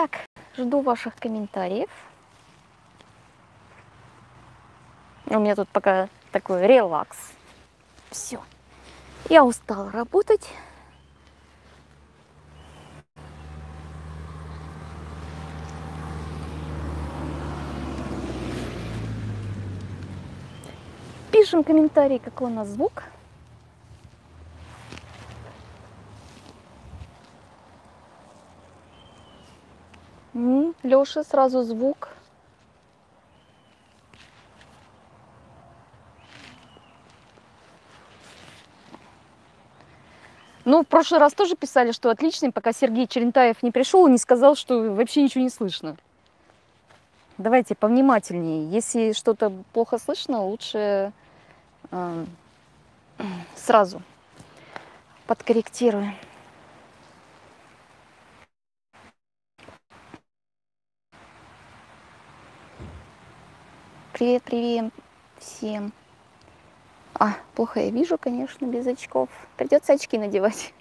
Так, жду ваших комментариев. У меня тут пока такой релакс. Все. Я устала работать. Пишем комментарии, какой у нас звук. Леша, сразу звук. Ну, в прошлый раз тоже писали, что отличный, пока Сергей Черентаев не пришел и не сказал, что вообще ничего не слышно. Давайте повнимательнее. Если что-то плохо слышно, лучше сразу подкорректируем. Привет, привет всем. А, плохо я вижу, конечно, без очков. Придется очки надевать.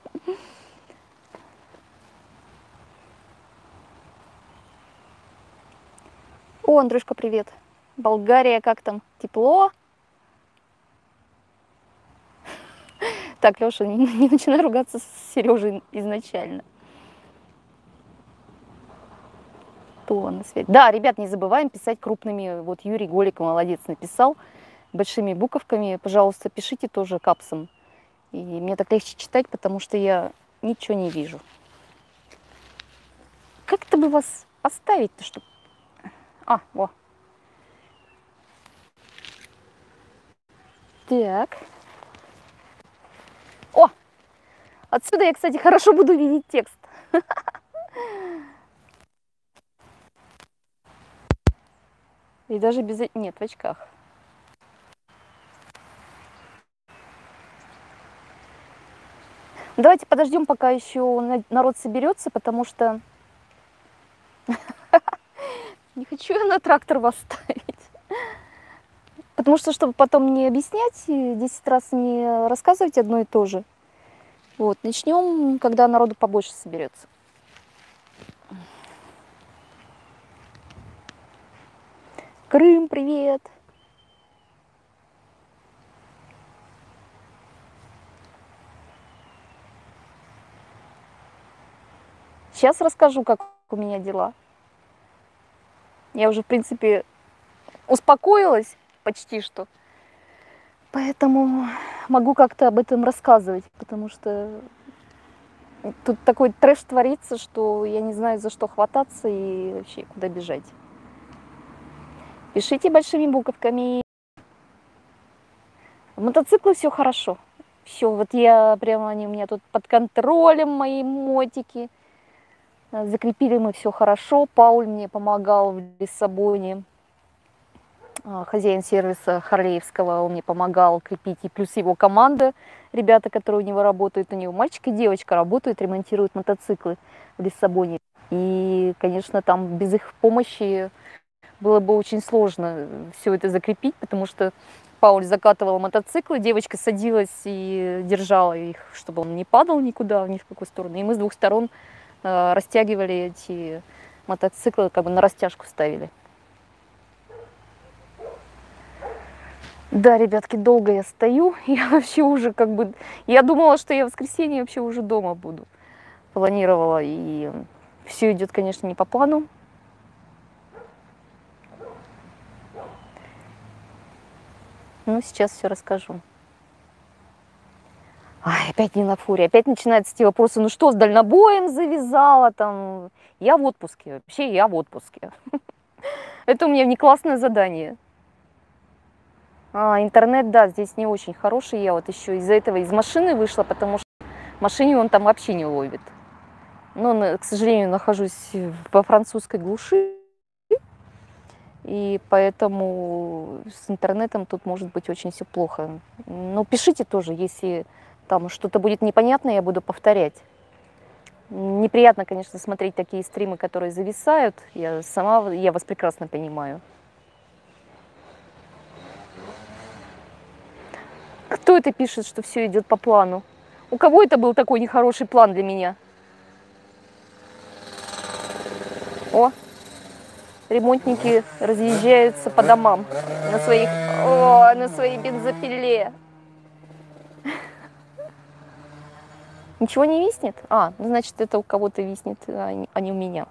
О, Андрюшка, привет. Болгария, как там? Тепло? Так, Леша, не начинай ругаться с Сережей изначально. На свет. Да, ребят, не забываем писать крупными. Вот Юрий Голик молодец, написал большими буковками. Пожалуйста, пишите тоже капсом. И мне так легче читать, потому что я ничего не вижу. Как-то бы вас поставить-то, чтобы... А, во. Так. О! Отсюда я, кстати, хорошо буду видеть текст. И даже без... Нет, в очках. Давайте подождем, пока еще народ соберется, потому что... Не хочу я на трактор вас ставить. Потому что, чтобы потом не объяснять, 10 раз не рассказывать одно и то же. Вот, начнем, когда народу побольше соберется. Крым, привет! Сейчас расскажу, как у меня дела. Я уже, в принципе, успокоилась почти что. Поэтому могу как-то об этом рассказывать, потому что тут такой трэш творится, что я не знаю, за что хвататься и вообще куда бежать. Пишите большими буковками. Мотоциклы все хорошо. Все, вот я прямо, они у меня тут под контролем, мои мотики. Закрепили мы все хорошо. Пауль мне помогал в Лиссабоне. Хозяин сервиса Харлеевского, он мне помогал крепить. И плюс его команда, ребята, которые у него работают. У него мальчик и девочка работают, ремонтируют мотоциклы в Лиссабоне. И, конечно, там без их помощи... Было бы очень сложно все это закрепить, потому что Пауль закатывала мотоциклы, девочка садилась и держала их, чтобы он не падал никуда, ни в какую сторону. И мы с двух сторон растягивали эти мотоциклы, как бы на растяжку ставили. Да, ребятки, долго я стою. Я вообще уже как бы... Я думала, что я в воскресенье вообще уже дома буду. Планировала, и все идет, конечно, не по плану. Ну, сейчас все расскажу. Ай, опять не на фуре. Опять начинаются те вопросы, ну что, с дальнобоем завязала там? Я в отпуске. Вообще я в отпуске. Это у меня внеклассное задание. А, интернет, да, здесь не очень хороший. Я вот еще из-за этого из машины вышла, потому что в машине он там вообще не ловит. Но, к сожалению, нахожусь во французской глуши. И поэтому с интернетом тут может быть очень все плохо. Но пишите тоже, если там что-то будет непонятно, я буду повторять. Неприятно, конечно, смотреть такие стримы, которые зависают. Я вас прекрасно понимаю. Кто это пишет, что все идет по плану? У кого это был такой нехороший план для меня? О, ремонтники разъезжаются по домам на своих, на своей бензопиле. Ничего не виснет? А, ну, значит, это у кого-то виснет, а не у меня.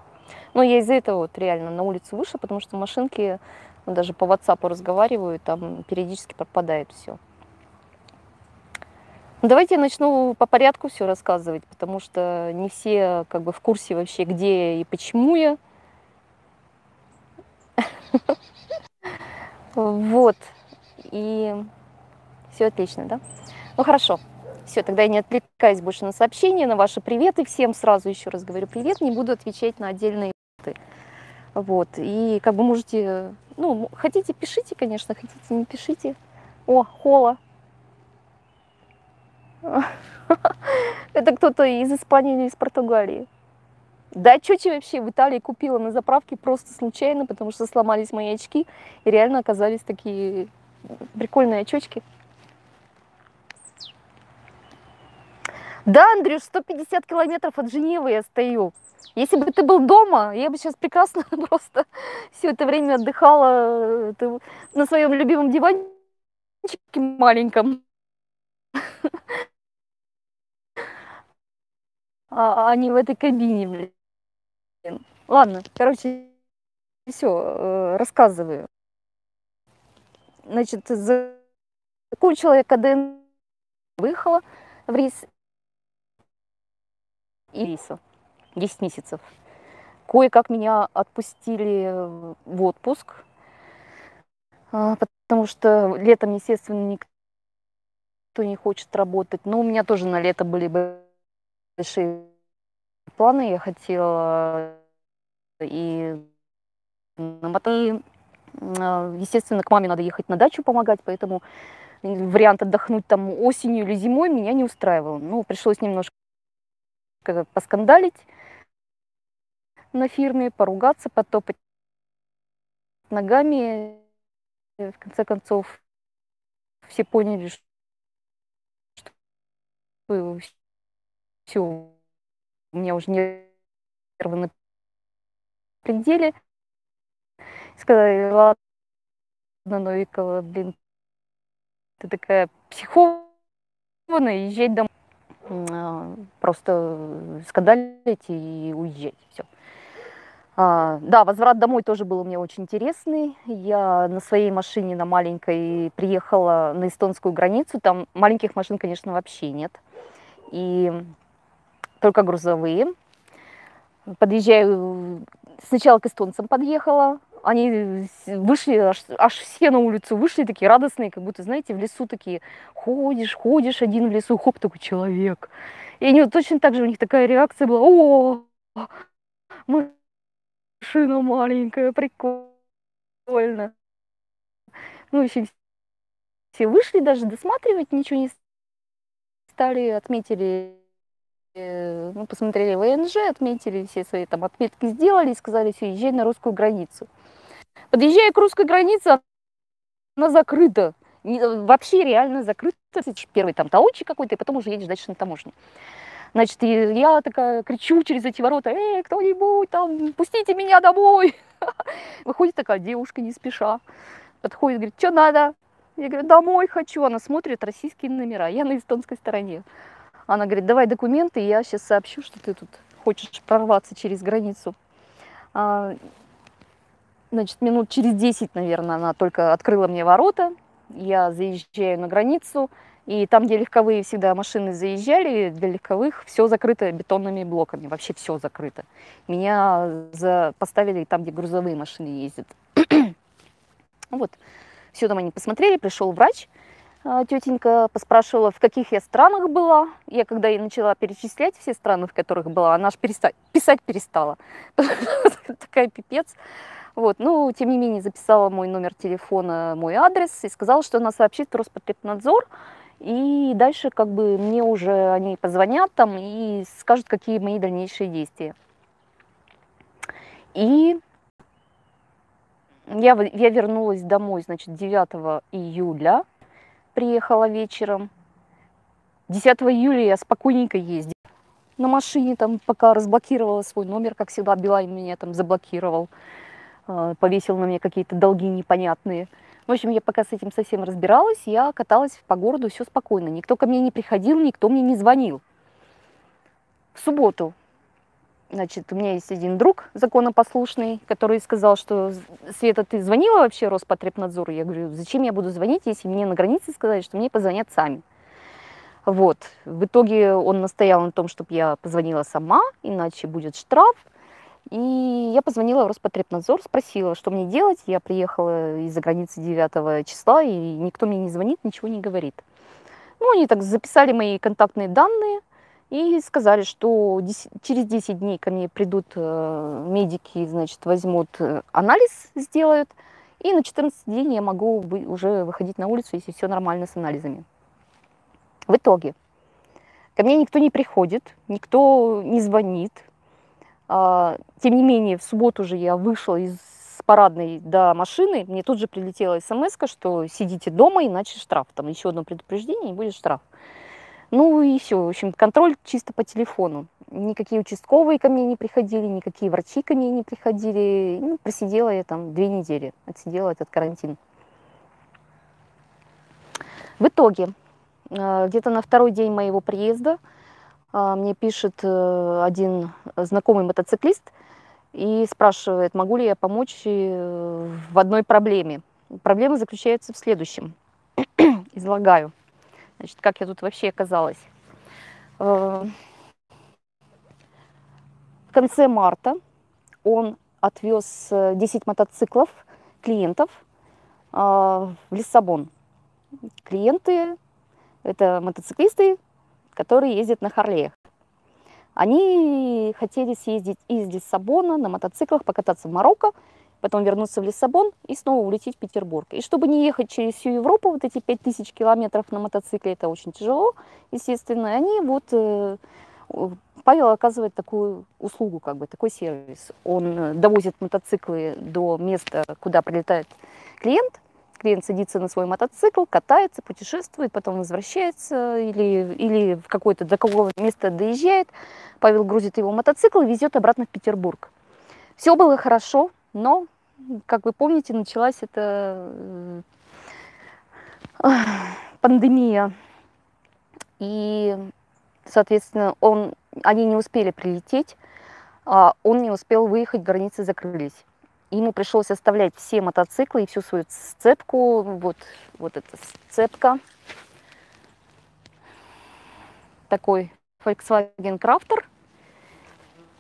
Но я из-за этого вот реально на улицу вышла, потому что машинки, ну, даже по WhatsApp разговариваю, там периодически пропадает все. Давайте я начну по порядку все рассказывать, потому что не все как бы в курсе вообще, где и почему я. Вот. И все отлично, да? Ну, хорошо. Все, тогда я не отвлекаюсь больше на сообщения, на ваши приветы. Всем сразу еще раз говорю привет, не буду отвечать на отдельные приветы. Вот, и как бы можете, ну, хотите, пишите, конечно, хотите, не пишите. О, Хола. Это кто-то из Испании или из Португалии. Да, чучи вообще в Италии купила на заправке просто случайно, потому что сломались мои очки, и реально оказались такие прикольные очечки. Да, Андрюш, 150 километров от Женевы я стою. Если бы ты был дома, я бы сейчас прекрасно просто все это время отдыхала на своем любимом диванчике маленьком. А не в этой кабине, блин. Ладно, короче, все, рассказываю. Значит, закончила я КДН, выехала в рейс. И рейса 10 месяцев. Кое-как меня отпустили в отпуск, потому что летом, естественно, никто не хочет работать. Но у меня тоже на лето были большие планы. Я хотела и намотать. Естественно, к маме надо ехать на дачу помогать, поэтому вариант отдохнуть там осенью или зимой меня не устраивал. Ну, пришлось немножко поскандалить на фирме, поругаться, потопать ногами. В конце концов, все поняли, что все, у меня уже нервы на пределе. Сказали, ладно, Новикова, блин, ты такая психованная, езжай домой. Просто скандалить и уезжать, все. Да, возврат домой тоже был у меня очень интересный. Я на своей машине, на маленькой, приехала на эстонскую границу. Там маленьких машин, конечно, вообще нет. И только грузовые. Подъезжаю, сначала к эстонцам подъехала. Они вышли, аж все на улицу вышли, такие радостные, как будто, знаете, в лесу такие, ходишь один в лесу, хоп, такой человек. И они вот точно так же, у них такая реакция была, о, машина маленькая, прикольно. Ну, в общем, все вышли даже досматривать, ничего не стали, отметили, ну, посмотрели ВНЖ, отметили все свои там отметки, сделали и сказали, все, езжай на русскую границу. Подъезжая к русской границе, она закрыта. Вообще реально закрыта. Первый там таможенник какой-то, и потом уже едешь дальше на таможню. Значит, я такая кричу через эти ворота, кто-нибудь там, пустите меня домой. Выходит такая девушка не спеша, подходит, говорит, что надо? Я говорю, домой хочу. Она смотрит российские номера, я на эстонской стороне. Она говорит, давай документы, я сейчас сообщу, что ты тут хочешь прорваться через границу. Значит, минут через 10, наверное, она только открыла мне ворота. Я заезжаю на границу, и там, где легковые всегда машины заезжали, для легковых все закрыто бетонными блоками, вообще все закрыто. Меня поставили там, где грузовые машины ездят. Вот, все там они посмотрели, пришел врач. Тетенька поспрашивала, в каких я странах была. Я, когда я начала перечислять все страны, в которых была, она аж писать перестала. Такая пипец. Вот. Ну, тем не менее, записала мой номер телефона, мой адрес и сказала, что она сообщит в Роспотребнадзор. И дальше как бы мне уже они позвонят там и скажут, какие мои дальнейшие действия. И я вернулась домой, значит, 9 июля. Приехала вечером. 10 июля я спокойненько ездила. на машине, там, пока разблокировала свой номер, как всегда, Билайн меня там заблокировал, повесил на меня какие-то долги непонятные. В общем, я пока с этим совсем разбиралась, я каталась по городу, все спокойно. Никто ко мне не приходил, никто мне не звонил. В субботу, значит, у меня есть один друг законопослушный, который сказал, что Света, ты звонила вообще Роспотребнадзору? Я говорю, зачем я буду звонить, если мне на границе сказали, что мне позвонят сами. Вот, в итоге он настоял на том, чтобы я позвонила сама, иначе будет штраф. И я позвонила в Роспотребнадзор, спросила, что мне делать. Я приехала из-за границы 9 числа, и никто мне не звонит, ничего не говорит. Ну, они так записали мои контактные данные и сказали, что через 10 дней ко мне придут медики, значит, возьмут анализ, сделают. И на 14 день я могу уже выходить на улицу, если все нормально с анализами. В итоге ко мне никто не приходит, никто не звонит. Тем не менее, в субботу же я вышла из парадной до машины, мне тут же прилетела смс-ка, что сидите дома, иначе штраф. Там еще одно предупреждение, и будет штраф. Ну и все, в общем, контроль чисто по телефону. Никакие участковые ко мне не приходили, никакие врачи ко мне не приходили. Ну, просидела я там 2 недели, отсидела этот карантин. В итоге, где-то на 2-й день моего приезда мне пишет один знакомый мотоциклист и спрашивает, могу ли я помочь в одной проблеме. Проблема заключается в следующем. Излагаю. Значит, как я тут вообще оказалась. В конце марта он отвез 10 мотоциклов клиентов в Лиссабон. Клиенты – это мотоциклисты, которые ездят на Харлеях. Они хотели съездить из Лиссабона на мотоциклах, покататься в Марокко, потом вернуться в Лиссабон и снова улететь в Петербург. И чтобы не ехать через всю Европу, вот эти 5000 километров на мотоцикле, это очень тяжело, естественно. Они вот, Павел оказывает такую услугу, как бы, такой сервис. Он довозит мотоциклы до места, куда прилетает клиент. Клиент садится на свой мотоцикл, катается, путешествует, потом возвращается или в какое-то до какого-то места доезжает. Павел грузит его мотоцикл и везет обратно в Петербург. Все было хорошо, но, как вы помните, началась эта пандемия. И, соответственно, они не успели прилететь, а он не успел выехать, границы закрылись. Ему пришлось оставлять все мотоциклы и всю свою сцепку. Вот эта сцепка. Такой Volkswagen Crafter.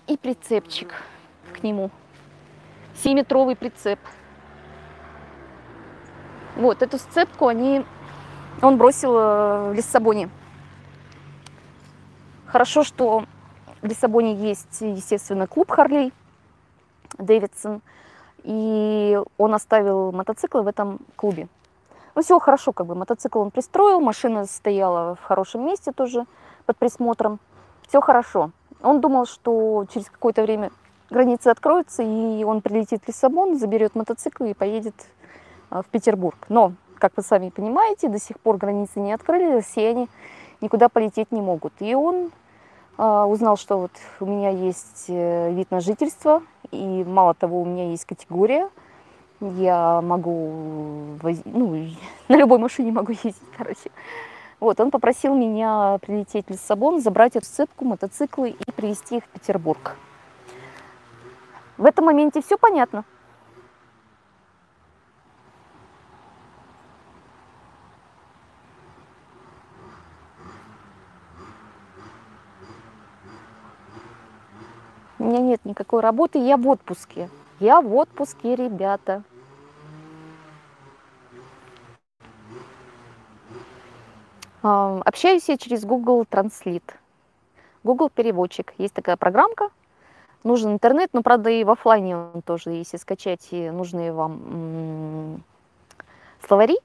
И прицепчик к нему. 7-метровый прицеп. Вот эту сцепку он бросил в Лиссабоне. Хорошо, что в Лиссабоне есть, естественно, клуб Harley Davidson. И он оставил мотоциклы в этом клубе. Ну, все хорошо, как бы, мотоцикл он пристроил, машина стояла в хорошем месте тоже под присмотром. Все хорошо. Он думал, что через какое-то время границы откроются, и он прилетит в Лиссабон, заберет мотоцикл и поедет в Петербург. Но, как вы сами понимаете, до сих пор границы не открыли, россияне никуда полететь не могут. И он узнал, что вот у меня есть вид на жительство, и мало того, у меня есть категория, я могу, ну, на любой машине могу ездить, короче. Вот, он попросил меня прилететь в Лиссабон, забрать сцепку, мотоциклы и привезти их в Петербург. В этом моменте все понятно. У меня нет никакой работы, я в отпуске. Я в отпуске, ребята. Общаюсь я через Google Translate. Google переводчик. Есть такая программка. Нужен интернет, но, правда, и в офлайне он тоже. Если скачать нужные вам словари,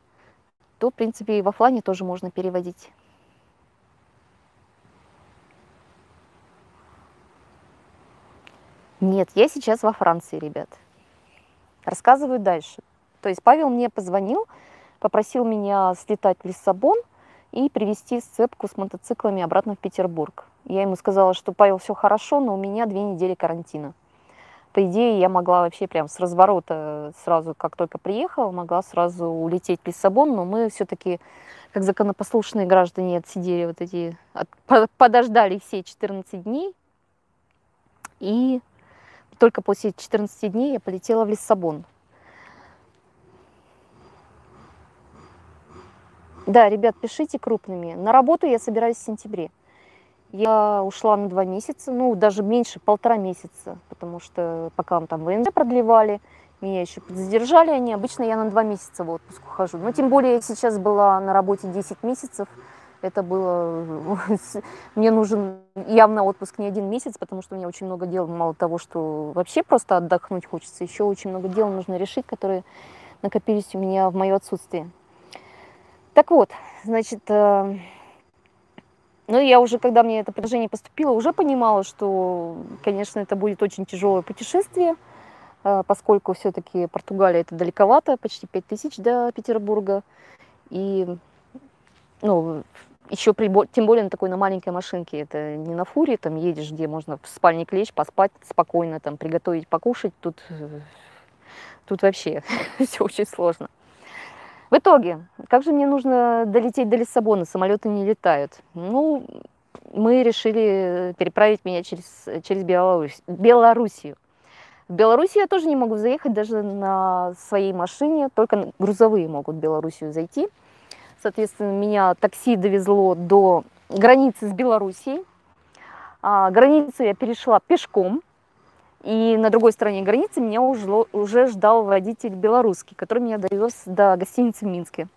то, в принципе, и в офлайне тоже можно переводить. Нет, я сейчас во Франции, ребят. Рассказываю дальше. То есть Павел мне позвонил, попросил меня слетать в Лиссабон и привезти сцепку с мотоциклами обратно в Петербург. Я ему сказала, что, Павел, все хорошо, но у меня 2 недели карантина. По идее, я могла вообще прям с разворота сразу, как только приехала, могла сразу улететь в Лиссабон, но мы все-таки, как законопослушные граждане, отсидели вот эти, подождали все 14 дней, и только после 14 дней я полетела в Лиссабон. Да, ребят, пишите крупными. На работу я собираюсь в сентябре. Я ушла на 2 месяца, ну, даже меньше, 1,5 месяца, потому что пока там ВНЖ продлевали, меня еще подзадержали они. Обычно я на 2 месяца в отпуск ухожу. Но тем более я сейчас была на работе 10 месяцев. Это было... Мне нужен явно отпуск не 1 месяц, потому что у меня очень много дел. Мало того, что вообще просто отдохнуть хочется, еще очень много дел нужно решить, которые накопились у меня в мое отсутствие. Так вот, значит... Ну, я уже, когда мне это предложение поступило, уже понимала, что, конечно, это будет очень тяжелое путешествие, поскольку все-таки Португалия это далековато, почти 5000 до Петербурга. И, ну, еще тем более на такой, на маленькой машинке, это не на фуре, там едешь, где можно в спальник лечь, поспать спокойно, там приготовить, покушать. Тут вообще все очень сложно. В итоге, как же мне нужно долететь до Лиссабона, самолеты не летают. Ну, мы решили переправить меня через Белоруссию. В Белоруссию я тоже не могу заехать, даже на своей машине, только грузовые могут в Белоруссию зайти. Соответственно, меня такси довезло до границы с Белоруссией. Границу я перешла пешком. И на другой стороне границы меня уже ждал водитель белорусский, который меня довез до гостиницы в Минске.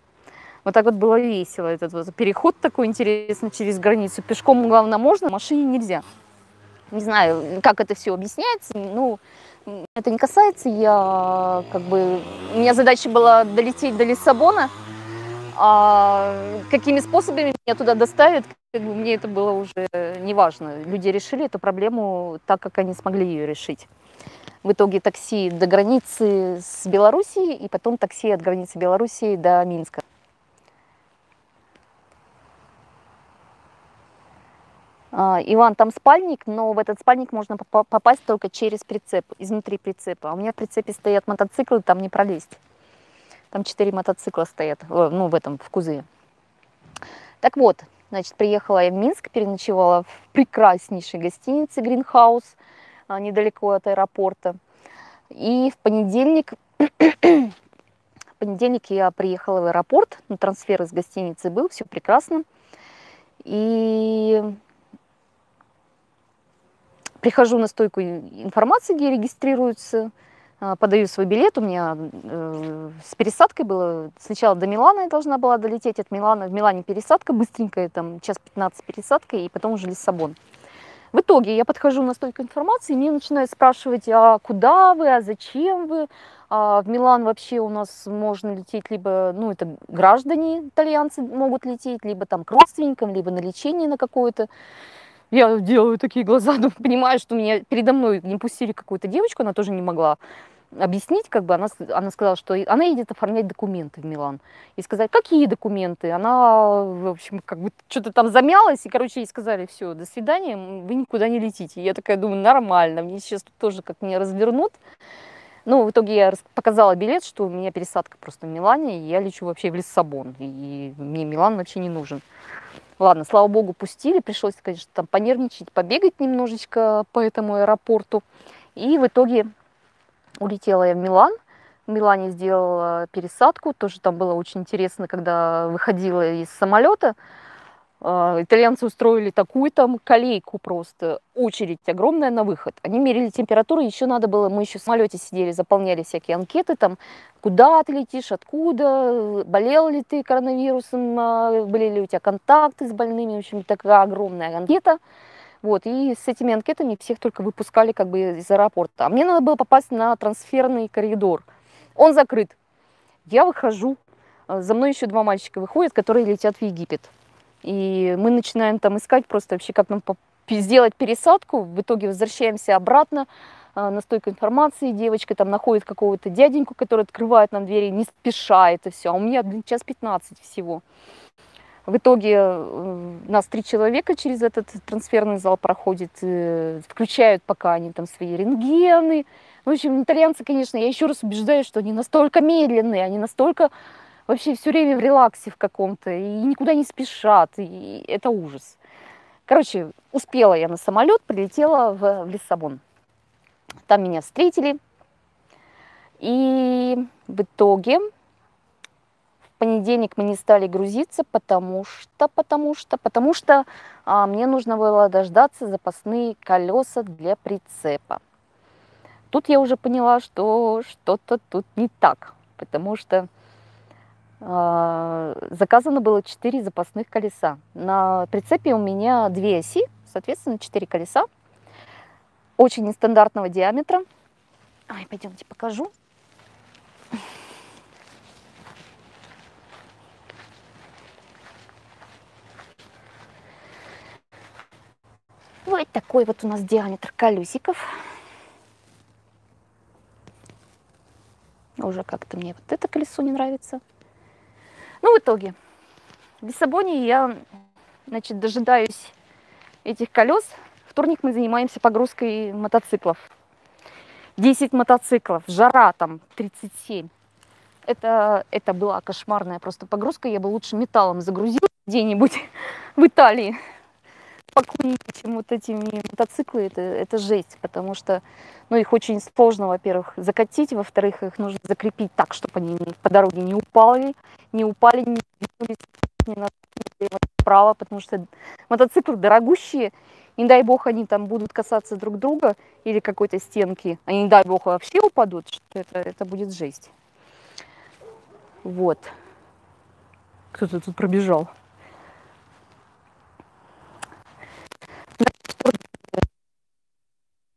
Вот так вот было весело, этот вот переход такой интересный через границу. Пешком, главное, можно, в машине нельзя. Не знаю, как это все объясняется, ну, это не касается. Я, как бы, у меня задача была долететь до Лиссабона, а какими способами меня туда доставят, как бы, мне это было уже неважно. Люди решили эту проблему так, как они смогли ее решить. В итоге такси до границы с Белоруссией и потом такси от границы Белоруссии до Минска. Иван, там спальник, но в этот спальник можно попасть только через прицеп, изнутри прицепа. А у меня в прицепе стоят мотоциклы, там не пролезть. Там 4 мотоцикла стоят, ну, в этом, в кузове. Так вот, значит, приехала я в Минск, переночевала в прекраснейшей гостинице Greenhouse, недалеко от аэропорта. И в понедельник я приехала в аэропорт, ну, трансфер из гостиницы был, все прекрасно. И прихожу на стойку информации, где регистрируются. Подаю свой билет, у меня с пересадкой было, сначала до Милана я должна была долететь, от Милана, в Милане пересадка быстренькая, там час 15 пересадка, и потом уже Лиссабон. В итоге я подхожу на стойку информации, и мне начинают спрашивать, а куда вы, а зачем вы, а в Милан вообще у нас можно лететь либо, ну, это граждане итальянцы могут лететь, либо там к родственникам, либо на лечение на какое-то. Я делаю такие глаза, понимаю, что меня передо мной не пустили какую-то девочку, она тоже не могла объяснить, как бы она сказала, что она едет оформлять документы в Милан. И сказать, какие документы? Она, в общем, как бы что-то там замялась, и, короче, ей сказали, все, до свидания, вы никуда не летите. И я такая думаю, нормально, мне сейчас тут тоже как меня развернут. Ну, в итоге я показала билет, что у меня пересадка просто в Милане, и я лечу вообще в Лиссабон, и мне Милан вообще не нужен. Ладно, слава богу, пустили, пришлось, конечно, там понервничать, побегать немножечко по этому аэропорту. И в итоге улетела я в Милан. В Милане сделала пересадку, тоже там было очень интересно, когда выходила из самолета. Итальянцы устроили такую там колейку просто, очередь огромная на выход. Они мерили температуру, еще надо было, мы еще в самолете сидели, заполняли всякие анкеты, там, куда ты летишь, откуда, болел ли ты коронавирусом, были ли у тебя контакты с больными, в общем, такая огромная анкета. Вот, и с этими анкетами всех только выпускали как бы из аэропорта. А мне надо было попасть на трансферный коридор, он закрыт. Я выхожу, за мной еще 2 мальчика выходят, которые летят в Египет. И мы начинаем там искать просто вообще, как нам сделать пересадку. В итоге возвращаемся обратно на стойку информации. Девочка там находит какого-то дяденьку, который открывает нам двери, не спеша это все. А у меня, блин, час 15 всего. В итоге нас 3 человека через этот трансферный зал проходит, включают пока они там свои рентгены. В общем, итальянцы, конечно, я еще раз убеждаюсь, что они настолько медленные, они настолько вообще все время в релаксе в каком-то, и никуда не спешат, и это ужас. Короче, успела я на самолет, прилетела в Лиссабон. Там меня встретили, и в итоге... В понедельник мы не стали грузиться, потому что мне нужно было дождаться запасные колеса для прицепа. Тут я уже поняла, что что-то тут не так, потому что заказано было 4 запасных колеса. На прицепе у меня 2 оси, соответственно, 4 колеса, очень нестандартного диаметра. Ой, пойдемте покажу. Вот такой вот у нас диаметр колесиков. Уже как-то мне вот это колесо не нравится. Ну, в итоге, в Лиссабоне я, значит, дожидаюсь этих колес. Вторник мы занимаемся погрузкой мотоциклов. 10 мотоциклов, жара там 37. Это была кошмарная просто погрузка. Я бы лучше металлом загрузила где-нибудь в Италии. Чем вот этими мотоциклы, это жесть, потому что, ну, их очень сложно, во-первых, закатить, во-вторых, их нужно закрепить так, чтобы они по дороге не упали, не двинулись вправо, потому что мотоциклы дорогущие, не дай бог они там будут касаться друг друга или какой-то стенки, а не дай бог вообще упадут, что это будет жесть. Вот. Кто-то тут пробежал.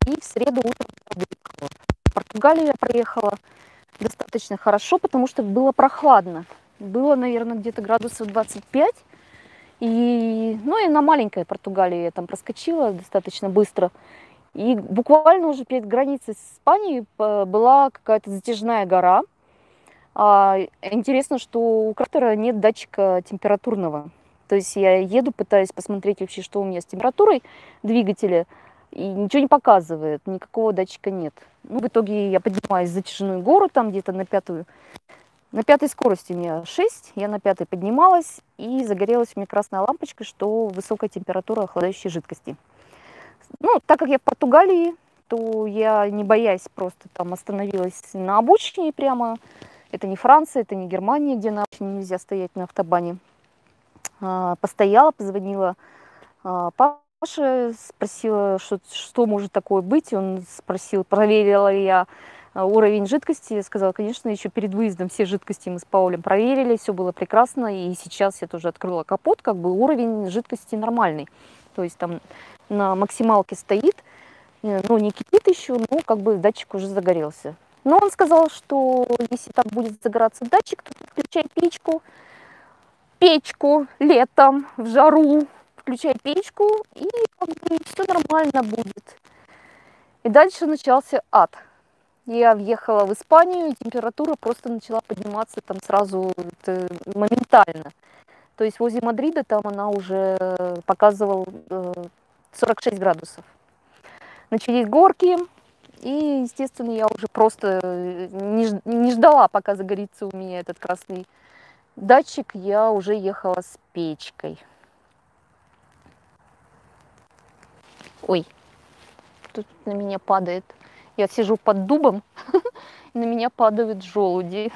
И в среду утром в Португалию я проехала достаточно хорошо, потому что было прохладно. Было, наверное, где-то градусов 25. И, ну, и на маленькой Португалии я там проскочила достаточно быстро. И буквально уже перед границей с Испанией была какая-то затяжная гора. Интересно, что у Крафтера нет датчика температурного. То есть я еду, пытаюсь посмотреть вообще, что у меня с температурой двигателя. И ничего не показывает, никакого датчика нет. Ну, в итоге я поднимаюсь в затяжную гору, там где-то на пятой скорости у меня 6, я на 5 поднималась, и загорелась у меня красная лампочка, что высокая температура охлаждающей жидкости. Ну, так как я в Португалии, то я, не боясь, просто там остановилась на обочине прямо. Это не Франция, это не Германия, где на обочине нельзя стоять на автобане. Постояла, позвонила Павлу. Маша спросила, что может такое быть. Он спросил, проверила ли я уровень жидкости. Я сказала, конечно, еще перед выездом все жидкости мы с Паулем проверили, все было прекрасно. И сейчас я тоже открыла капот, как бы уровень жидкости нормальный. То есть там на максималке стоит, но не кипит еще, но как бы датчик уже загорелся. Но он сказал, что если там будет загораться датчик, то включай печку летом, в жару. Включай печку, и как бы все нормально будет. И дальше начался ад. Я въехала в Испанию, и температура просто начала подниматься там сразу моментально. То есть возле Мадрида там она уже показывала 46 градусов. Начались горки, и, естественно, я уже просто не ждала, пока загорится у меня этот красный датчик. Я уже ехала с печкой. Ой, тут на меня падает. Я сижу под дубом, и на меня падают желуди.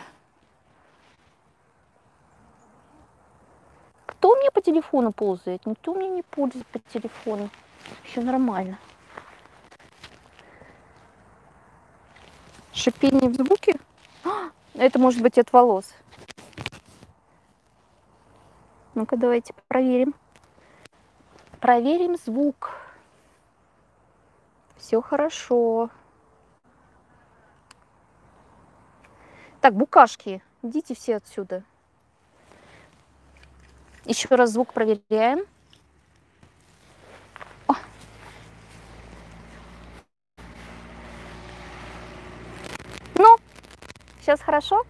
Кто у меня по телефону ползает? Никто у меня не ползает по телефону. Все нормально. Шипение в звуке? Это может быть от волос. Ну-ка, давайте проверим. Проверим звук. Все хорошо. Так, букашки, идите все отсюда. Еще раз звук проверяем. О. Ну, сейчас хорошо?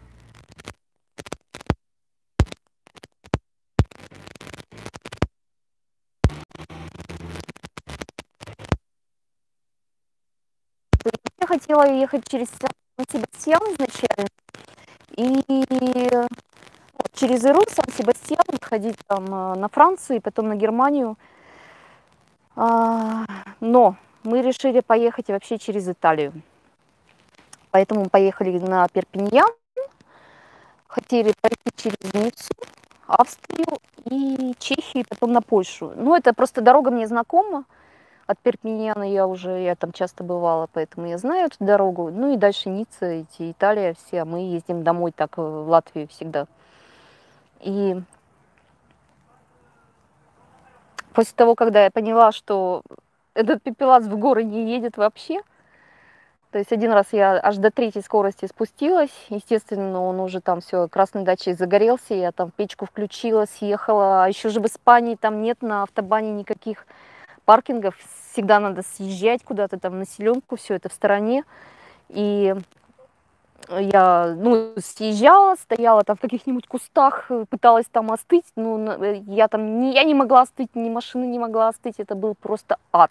хотела ехать через Сан-Себастьян изначально, и через Иру, Сан-Себастьян, ходить там на Францию и потом на Германию. Но мы решили поехать вообще через Италию. Поэтому поехали на Перпиньян, хотели пройти через Ниццу, Австрию и Чехию, потом на Польшу. Ну, это просто дорога мне знакома. От Перпиньяна я там часто бывала, поэтому я знаю эту дорогу. Ну и дальше Ницца, Италия, все. Мы ездим домой так в Латвию всегда. И после того, когда я поняла, что этот пепелац в горы не едет вообще, то есть один раз я аж до третьей скорости спустилась, естественно, он уже там все, красной дачей загорелся, я там печку включила, съехала, еще же в Испании там нет на автобане никаких паркингов, всегда надо съезжать куда-то там на селенку, все это в стороне, и я, ну, съезжала, стояла там в каких-нибудь кустах, пыталась там остыть, но я там не могла остыть, ни машина не могла остыть, это был просто ад.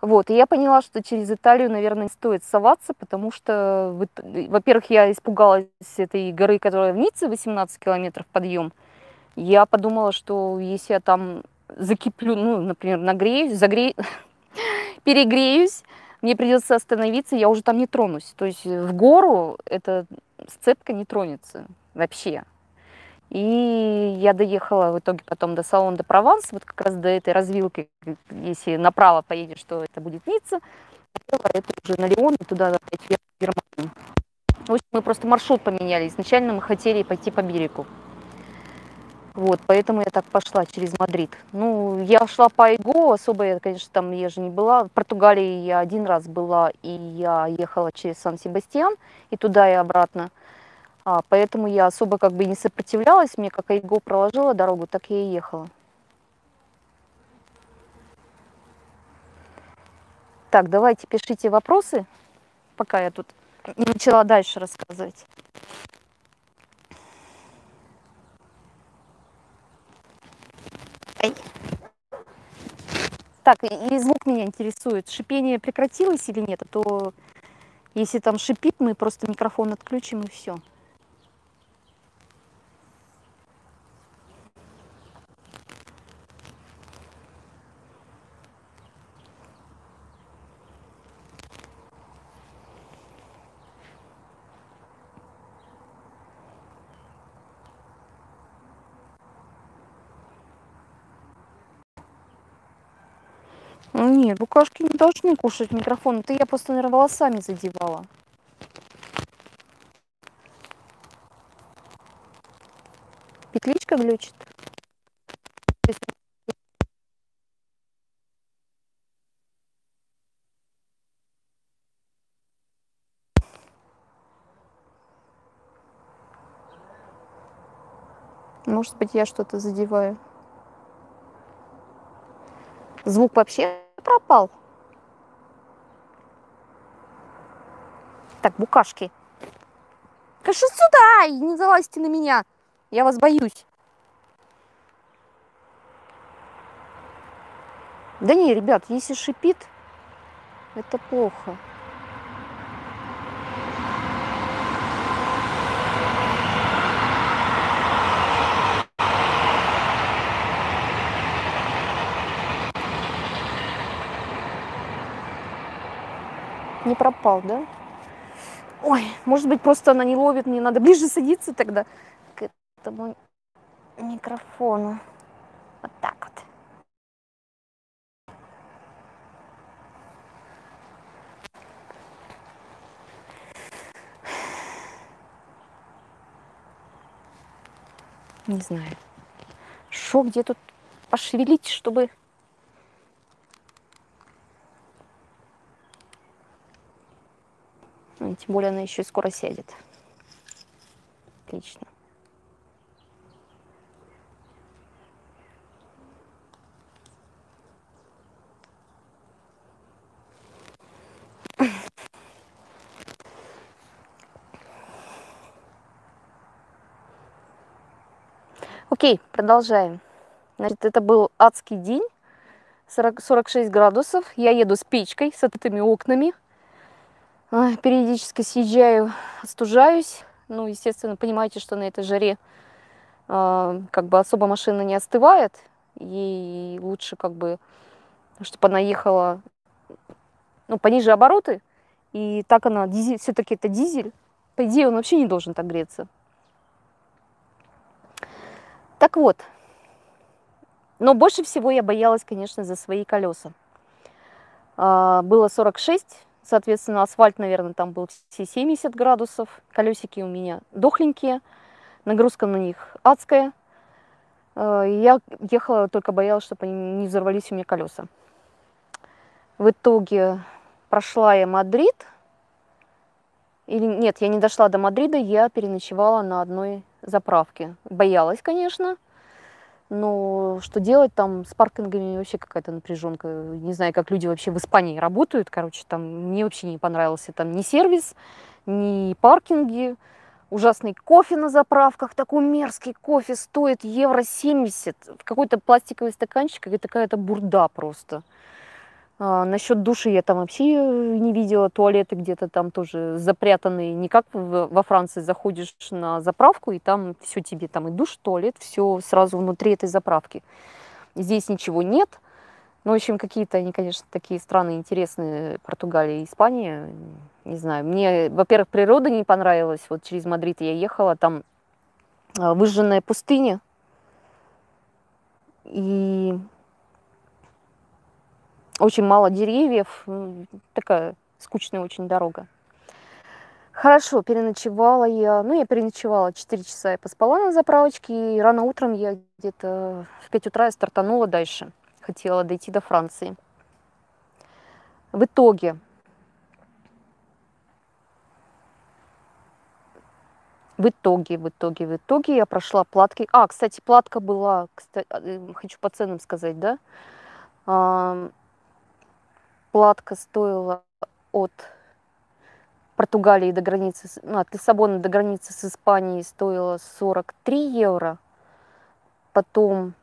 Вот, и я поняла, что через Италию, наверное, не стоит соваться, потому что, во-первых, я испугалась этой горы, которая в Ницце, 18 километров подъем. Я подумала, что если я там закиплю, ну, например, нагреюсь, перегреюсь, мне придется остановиться, я уже там не тронусь. То есть в гору эта сцепка не тронется вообще. И я доехала в итоге потом до Салон-де-Прованс, вот как раз до этой развилки, если направо поедешь, то это будет Ницца. Это уже на Лион, и туда опять вверх в Германию. В общем, мы просто маршрут поменяли. Изначально мы хотели пойти по берегу. Вот, поэтому я так пошла через Мадрид. Ну, я шла по Айго, особо я, конечно, там я же не была. В Португалии я один раз была, и я ехала через Сан-Себастьян, и туда, и обратно. Поэтому я особо как бы не сопротивлялась. Мне как Айго проложила дорогу, так я и ехала. Так, давайте пишите вопросы, пока я тут не начала дальше рассказывать. Так, и звук меня интересует. Шипение прекратилось или нет? А то, если там шипит, мы просто микрофон отключим и все. Нет, букашки не должны кушать микрофон. Это я просто, наверное, волосами задевала. Петличка глючит. Может быть, я что-то задеваю. Звук вообще пропал. Так, букашки. Каши сюда! И не залазьте на меня. Я вас боюсь. Да не, ребят, если шипит, это плохо. Не пропал, да? Ой, может быть, просто она не ловит, мне надо ближе садиться тогда к этому микрофону. Вот так вот. Не знаю. Шо, где тут пошевелить, чтобы... Тем более она еще и скоро сядет. Отлично. Окей, продолжаем. Значит, это был адский день. 46 градусов. Я еду с печкой, с открытыми окнами. периодически съезжаю, остужаюсь. Ну, естественно, понимаете, что на этой жаре как бы особо машина не остывает. И лучше как бы, чтобы она ехала, ну, пониже обороты. И так она, все-таки это дизель. По идее, он вообще не должен так греться. Так вот. Но больше всего я боялась, конечно, за свои колеса. Было 46, соответственно, асфальт, наверное, там был все 70 градусов. Колесики у меня дохленькие, нагрузка на них адская. Я ехала, только боялась, чтобы они не взорвались у меня колеса. В итоге прошла я Мадрид. Или нет, я не дошла до Мадрида, я переночевала на одной заправке. Боялась, конечно. Но что делать там с паркингами, вообще какая-то напряженка. Не знаю, как люди вообще в Испании работают. Короче, там мне вообще не понравился там ни сервис, ни паркинги. Ужасный кофе на заправках. Такой мерзкий кофе стоит €70. В какой-то пластиковый стаканчик, и такая-то бурда просто. Насчет души я там вообще не видела. Туалеты где-то там тоже запрятанные. Не как во Франции заходишь на заправку, и там все тебе, там и душ, туалет, все сразу внутри этой заправки. Здесь ничего нет. Ну, в общем, какие-то они, конечно, такие страны интересные. Португалия и Испания. Не знаю. Мне, во-первых, природа не понравилась. Вот через Мадрид я ехала, там выжженная пустыня. И... очень мало деревьев, такая скучная очень дорога. Хорошо, переночевала я, ну, я переночевала 4 часа, я поспала на заправочке, и рано утром я где-то в 5 утра я стартанула дальше, хотела дойти до Франции. В итоге я прошла платки. А, кстати, платка была, кстати, хочу по ценам сказать, да? Платка стоила от Португалии до границы, ну, от Лиссабона до границы с Испанией стоила 43 евро. Потом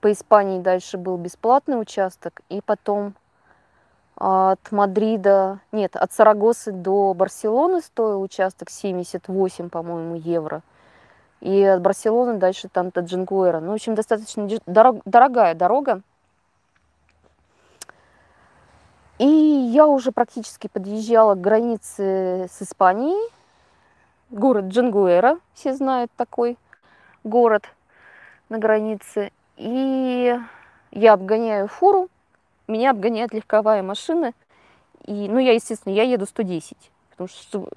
по Испании дальше был бесплатный участок. И потом от Мадрида, нет, от Сарагосы до Барселоны стоил участок 78, по-моему, евро. И от Барселоны дальше там до Jangüera. Ну, в общем, достаточно дорогая дорога. И я уже практически подъезжала к границе с Испанией. Город Jangüera, все знают такой город на границе. И я обгоняю фуру, меня обгоняет легковая машина. И, ну, я, естественно, я еду 110. Потому что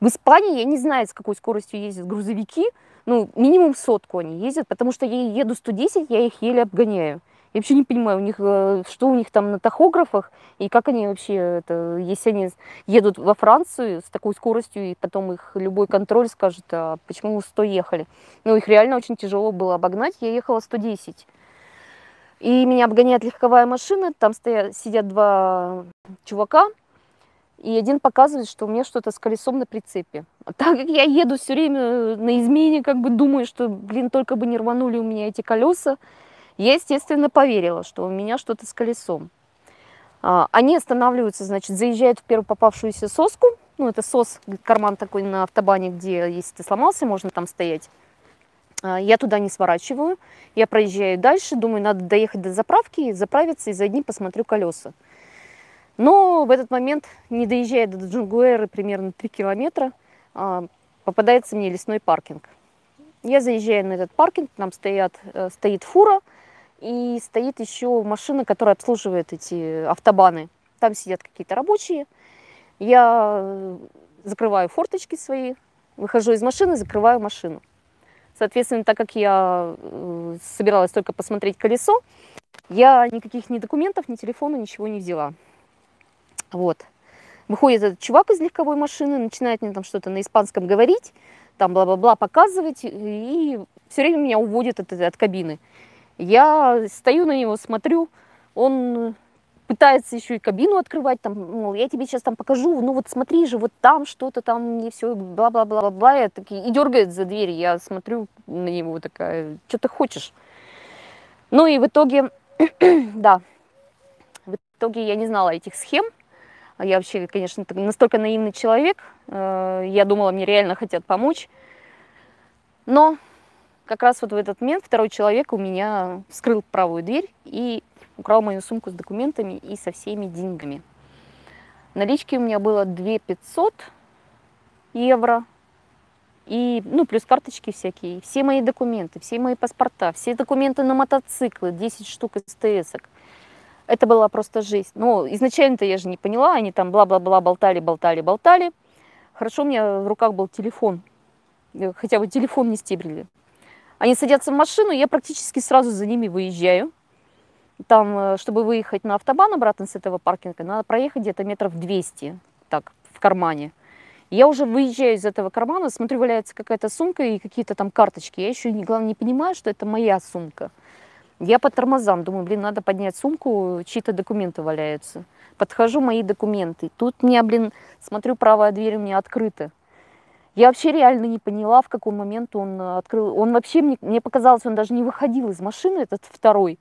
в Испании, я не знаю, с какой скоростью ездят грузовики. Ну, минимум 100 они ездят, потому что я еду 110, я их еле обгоняю. Я вообще не понимаю, у них, что у них там на тахографах, и как они вообще, это, если они едут во Францию с такой скоростью, и потом их любой контроль скажет, а почему 100 ехали. Ну, их реально очень тяжело было обогнать, я ехала 110. И меня обгоняет легковая машина, там сидят два чувака, и один показывает, что у меня что-то с колесом на прицепе. А так как я еду все время на измене, как бы думаю, что, блин, только бы не рванули у меня эти колеса, я, естественно, поверила, что у меня что-то с колесом. Они останавливаются, значит, заезжают в первую попавшуюся соску. Ну, это сос, карман такой на автобане, где, если ты сломался, можно там стоять. Я туда не сворачиваю. Я проезжаю дальше, думаю, надо доехать до заправки, заправиться и за дни посмотрю колеса. Но в этот момент, не доезжая до Jangüera примерно 3 километра, попадается мне лесной паркинг. Я заезжаю на этот паркинг, там стоит фура, и стоит еще машина, которая обслуживает эти автобаны. Там сидят какие-то рабочие. Я закрываю форточки свои, выхожу из машины, закрываю машину. Соответственно, так как я собиралась только посмотреть колесо, я никаких ни документов, ни телефона, ничего не взяла. Вот. Выходит этот чувак из легковой машины, начинает мне там что-то на испанском говорить, там бла-бла-бла показывать, и все время меня уводят от кабины. Я стою на него, смотрю, он пытается еще и кабину открывать, там, мол, я тебе сейчас там покажу, ну вот смотри же, вот там что-то там, мне все, бла-бла-бла-бла, и дергает за дверь, я смотрю на него такая, что ты хочешь? Ну и в итоге, да, в итоге я не знала этих схем, Я вообще, конечно, настолько наивный человек. Я думала, мне реально хотят помочь. Но как раз вот в этот момент второй человек у меня вскрыл правую дверь и украл мою сумку с документами и со всеми деньгами. Налички у меня было 2500 евро. И, ну, плюс карточки всякие. Все мои документы, все мои паспорта, все документы на мотоциклы, 10 штук СТС-ок. Это была просто жесть. Но изначально-то я же не поняла, они там бла-бла-бла болтали. Хорошо, у меня в руках был телефон. Хотя бы телефон не стебрили. Они садятся в машину, я практически сразу за ними выезжаю. Там, чтобы выехать на автобан обратно с этого паркинга, надо проехать где-то метров 200, так, в кармане. Я уже выезжаю из этого кармана, смотрю, валяется какая-то сумка и какие-то там карточки. Я еще, главное, не понимаю, что это моя сумка. Я по тормозам думаю, блин, надо поднять сумку, чьи-то документы валяются. Подхожу, мои документы. Тут меня, блин, смотрю, правая дверь у меня открыта. Я вообще реально не поняла, в какой момент он открыл. Он вообще, мне показалось, он даже не выходил из машины, этот второй.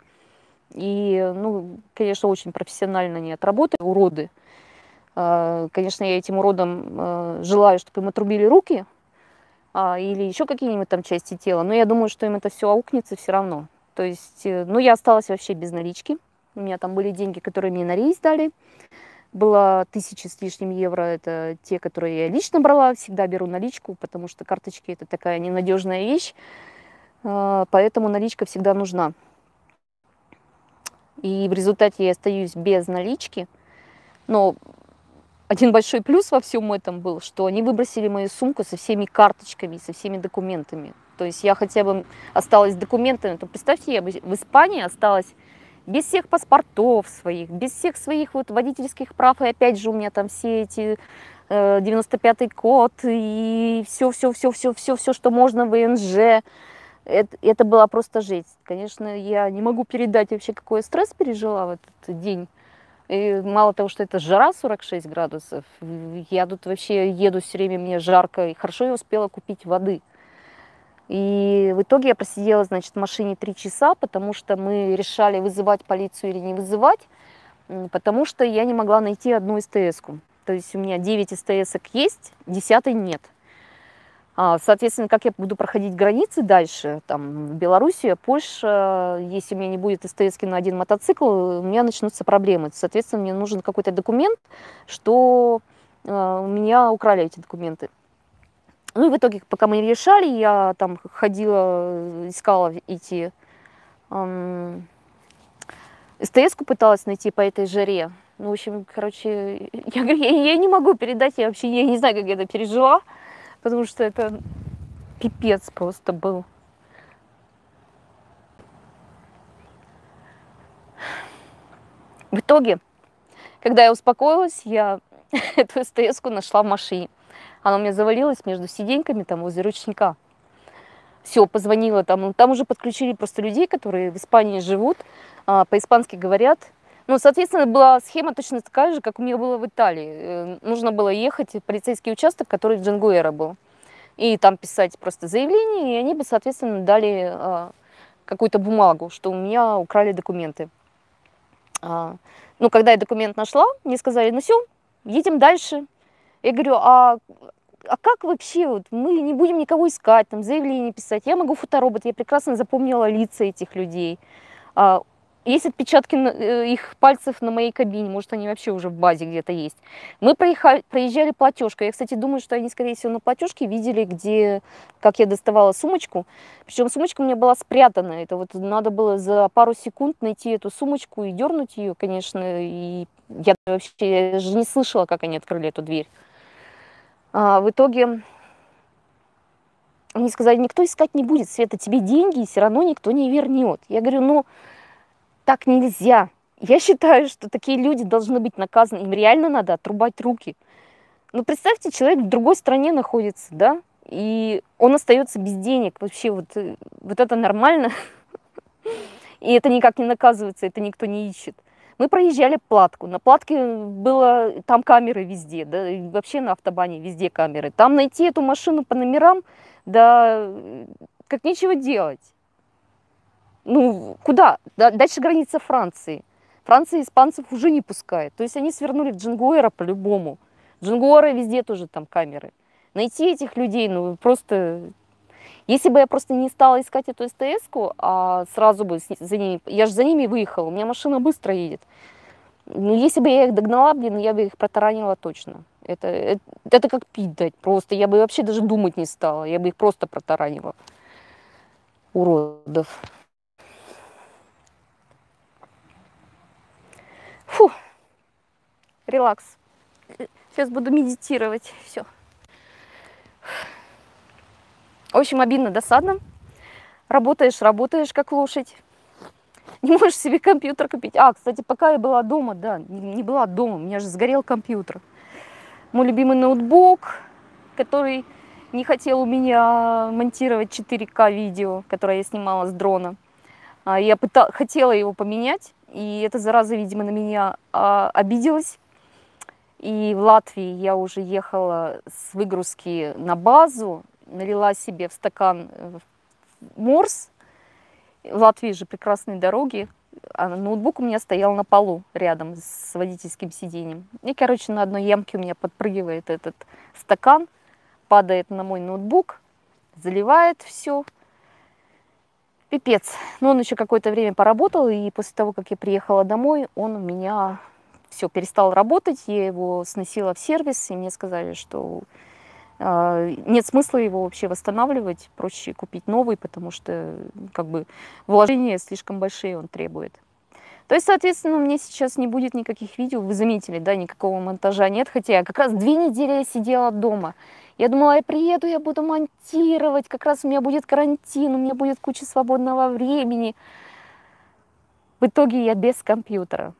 И, ну, конечно, очень профессионально не отработали, уроды. Конечно, я этим уродам желаю, чтобы им отрубили руки или еще какие-нибудь там части тела, но я думаю, что им это все аукнется все равно. То есть, ну, я осталась вообще без налички. У меня там были деньги, которые мне на рейс дали. Было 1000 с лишним евро, это те, которые я лично брала, всегда беру наличку, потому что карточки — это такая ненадежная вещь, поэтому наличка всегда нужна. И в результате я остаюсь без налички, но... Один большой плюс во всем этом был, что они выбросили мою сумку со всеми карточками, со всеми документами. То есть я хотя бы осталась с документами. То представьте, я бы в Испании осталась без всех паспортов своих, без всех своих вот водительских прав. И опять же у меня там все эти 95-й код и все, что можно, ВНЖ. Это была просто жесть. Конечно, я не могу передать вообще, какой стресс пережила в этот день. И мало того, что это жара 46 градусов, я тут вообще еду все время, мне жарко, и хорошо я успела купить воды. И в итоге я просидела, значит, в машине 3 часа, потому что мы решали, вызывать полицию или не вызывать, потому что я не могла найти одну СТС-ку. То есть у меня 9 СТС-ок есть, 10-й нет. Соответственно, как я буду проходить границы дальше, там, Белоруссия, Польша, если у меня не будет СТС-ки на один мотоцикл, у меня начнутся проблемы. Соответственно, мне нужен какой-то документ, что у меня украли эти документы. Ну и в итоге, пока мы решали, я там ходила, искала эти СТС-ку, пыталась найти по этой жаре. Ну, в общем, короче, я говорю, я не могу передать, я вообще не знаю, как я это пережила. Потому что это пипец просто был. В итоге, когда я успокоилась, я эту СТС-ку нашла в машине. Она у меня завалилась между сиденьками, там, возле ручника. Все, позвонила там. Там уже подключили просто людей, которые в Испании живут, по-испански говорят. Ну, соответственно, была схема точно такая же, как у меня была в Италии. Нужно было ехать в полицейский участок, который в Jangüera был. И там писать просто заявление, и они бы, соответственно, дали какую-то бумагу, что у меня украли документы. Ну, когда я документ нашла, мне сказали, ну все, едем дальше. Я говорю, а как вообще, вот, мы не будем никого искать, там, заявление писать. Я могу фоторобот, я прекрасно запомнила лица этих людей. Есть отпечатки их пальцев на моей кабине, может, они вообще уже в базе где-то есть. Мы проезжали платежку. Я, кстати, думаю, что они, скорее всего, на платежке видели, где, как я доставала сумочку. Причем сумочка у меня была спрятана. Это вот надо было за пару секунд найти эту сумочку и дернуть ее, конечно. И я вообще же не слышала, как они открыли эту дверь. В итоге они сказали, никто искать не будет, Света, тебе деньги все равно никто не вернет. Я говорю, ну... Так нельзя. Я считаю, что такие люди должны быть наказаны. Им реально надо отрубать руки. Ну, представьте, человек в другой стране находится, да, и он остается без денег. Вообще вот это нормально. И это никак не наказывается, это никто не ищет. Мы проезжали Платку. На Платке было там камеры везде, да, и вообще на автобане везде камеры. Там найти эту машину по номерам, да, как нечего делать. Ну, куда? Дальше граница Франции. Франция испанцев уже не пускает. То есть они свернули в Jangüera по-любому. Jangüera везде тоже там камеры. Найти этих людей, ну просто... Если бы я просто не стала искать эту СТС-ку, а сразу бы за ними... Я же за ними выехала, у меня машина быстро едет. Но если бы я их догнала, блин, я бы их протаранила точно. Это как пить дать просто. Я бы вообще даже думать не стала. Я бы их просто протаранила. Уродов. Фу. Релакс. Сейчас буду медитировать. Все. В общем, обидно, досадно. Работаешь, работаешь, как лошадь. Не можешь себе компьютер купить. А, кстати, пока я была дома, да, не была дома, у меня же сгорел компьютер. Мой любимый ноутбук, который не хотел у меня монтировать 4К видео, которое я снимала с дрона. Я хотела его поменять, и эта зараза, видимо, на меня обиделась. И в Латвии я уже ехала с выгрузки на базу, налила себе в стакан морс. В Латвии же прекрасные дороги, а ноутбук у меня стоял на полу рядом с водительским сиденьем. И, короче, на одной ямке у меня подпрыгивает этот стакан, падает на мой ноутбук, заливает все. Пипец. Но он еще какое-то время поработал, и после того, как я приехала домой, он у меня все перестал работать. Я его сносила в сервис, и мне сказали, что... Нет смысла его вообще восстанавливать, проще купить новый, потому что как бы вложения слишком большие он требует. То есть, соответственно, у меня сейчас не будет никаких видео, вы заметили, да, никакого монтажа нет, хотя я как раз 2 недели я сидела дома. Я думала, я приеду, я буду монтировать, как раз у меня будет карантин, у меня будет куча свободного времени. В итоге я без компьютера.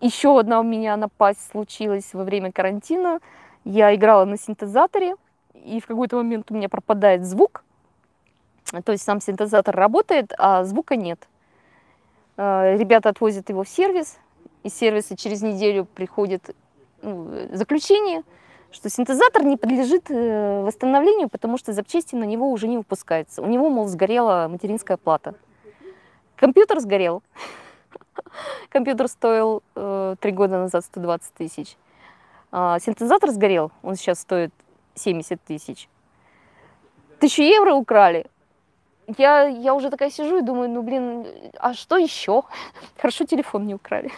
Еще одна у меня напасть случилась во время карантина. Я играла на синтезаторе, и в какой-то момент у меня пропадает звук. То есть сам синтезатор работает, а звука нет. Ребята отвозят его в сервис. Из сервиса через неделю приходит заключение, что синтезатор не подлежит восстановлению, потому что запчасти на него уже не выпускаются. У него, мол, сгорела материнская плата. Компьютер сгорел. Компьютер стоил 3 года назад 120 тысяч. Синтезатор сгорел, он сейчас стоит 70 тысяч. 1000 евро украли. Я уже такая сижу и думаю, ну блин, а что еще? Хорошо, телефон не украли.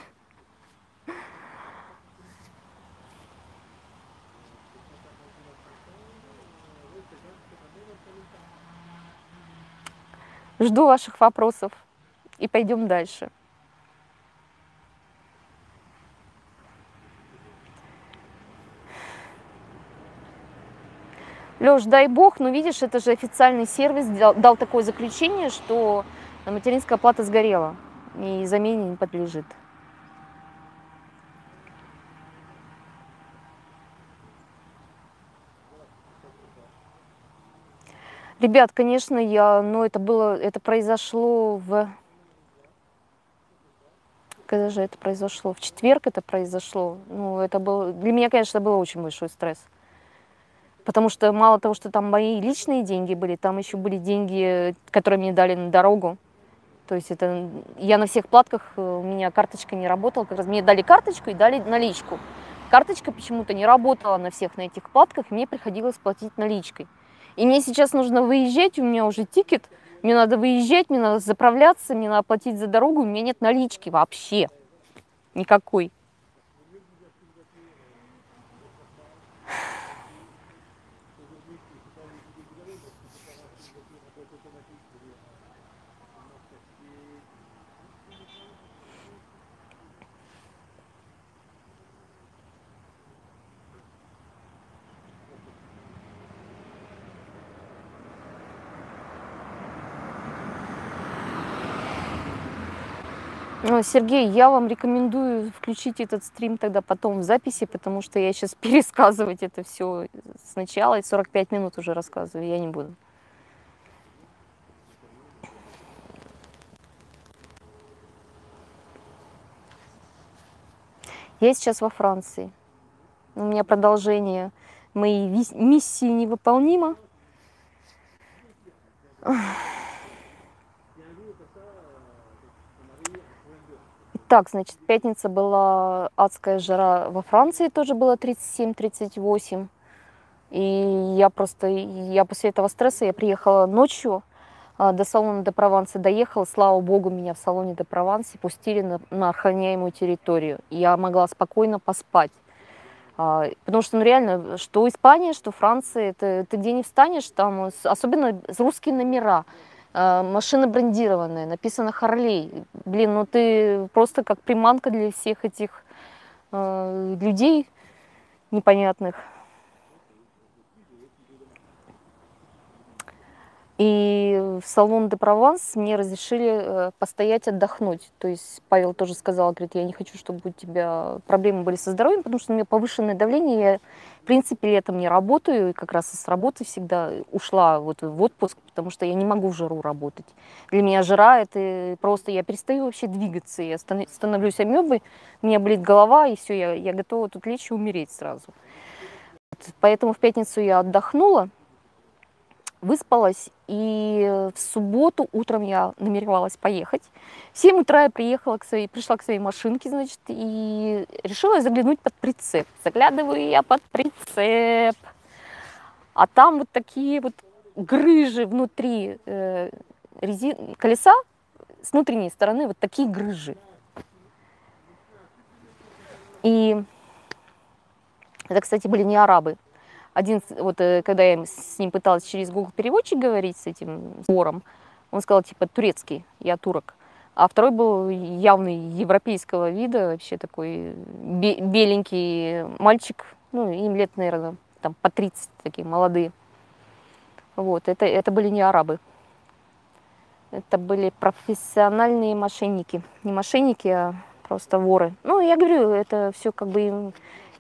Жду ваших вопросов и пойдем дальше. Лёш, дай бог, но видишь, это же официальный сервис дал такое заключение, что материнская плата сгорела и замене не подлежит. Ребят, конечно, это произошло когда же это произошло? В четверг это произошло. Ну, это было для меня, конечно, был очень большой стресс. Потому что мало того, что там мои личные деньги были, там еще были деньги, которые мне дали на дорогу. То есть я на всех платках, у меня карточка не работала. Как раз мне дали карточку и дали наличку. Карточка почему-то не работала на всех на этих платках, и мне приходилось платить наличкой. И мне сейчас нужно выезжать, у меня уже тикет, мне надо выезжать, мне надо заправляться, мне надо платить за дорогу, у меня нет налички вообще никакой. Сергей, я вам рекомендую включить этот стрим тогда потом в записи, потому что я сейчас пересказывать это все сначала, и 45 минут уже рассказываю, я не буду. Я сейчас во Франции. У меня продолжение моей миссии невыполнимо. Так, значит, пятница была адская жара во Франции, тоже было 37-38. И я после этого стресса, я приехала ночью до Салона-де-Прованса, доехала, слава богу, меня в Салоне-де-Провансе пустили на охраняемую территорию. Я могла спокойно поспать. Потому что, ну, реально, что Испания, что Франция, ты где не встанешь, там, особенно русские номера, машина брендированная, написано Harley. Блин, ну ты просто как приманка для всех этих людей непонятных. И в Салон-де-Прованс мне разрешили постоять, отдохнуть. То есть Павел тоже сказал, говорит, я не хочу, чтобы у тебя проблемы были со здоровьем, потому что у меня повышенное давление, я, в принципе, летом не работаю, и как раз с работы всегда ушла вот в отпуск, потому что я не могу в жару работать. Для меня жара, это просто, я перестаю вообще двигаться, я становлюсь амебой, у меня болит голова, и все, я готова тут лечь и умереть сразу. Поэтому в пятницу я отдохнула, выспалась, и в субботу утром я намеревалась поехать. В 7 утра я пришла к своей машинке, значит, и решила заглянуть под прицеп. Заглядываю я под прицеп, а там вот такие вот грыжи внутри колеса, с внутренней стороны вот такие грыжи. И это, кстати, были не арабы. Один, вот когда я с ним пыталась через Google переводчик говорить, с этим вором, он сказал, типа, турецкий, я турок. А второй был явный европейского вида, вообще такой беленький мальчик, ну, им лет, наверное, там, по 30, такие молодые. Вот, это были не арабы. Это были профессиональные мошенники. Не мошенники, а просто воры. Ну, я говорю, это все как бы...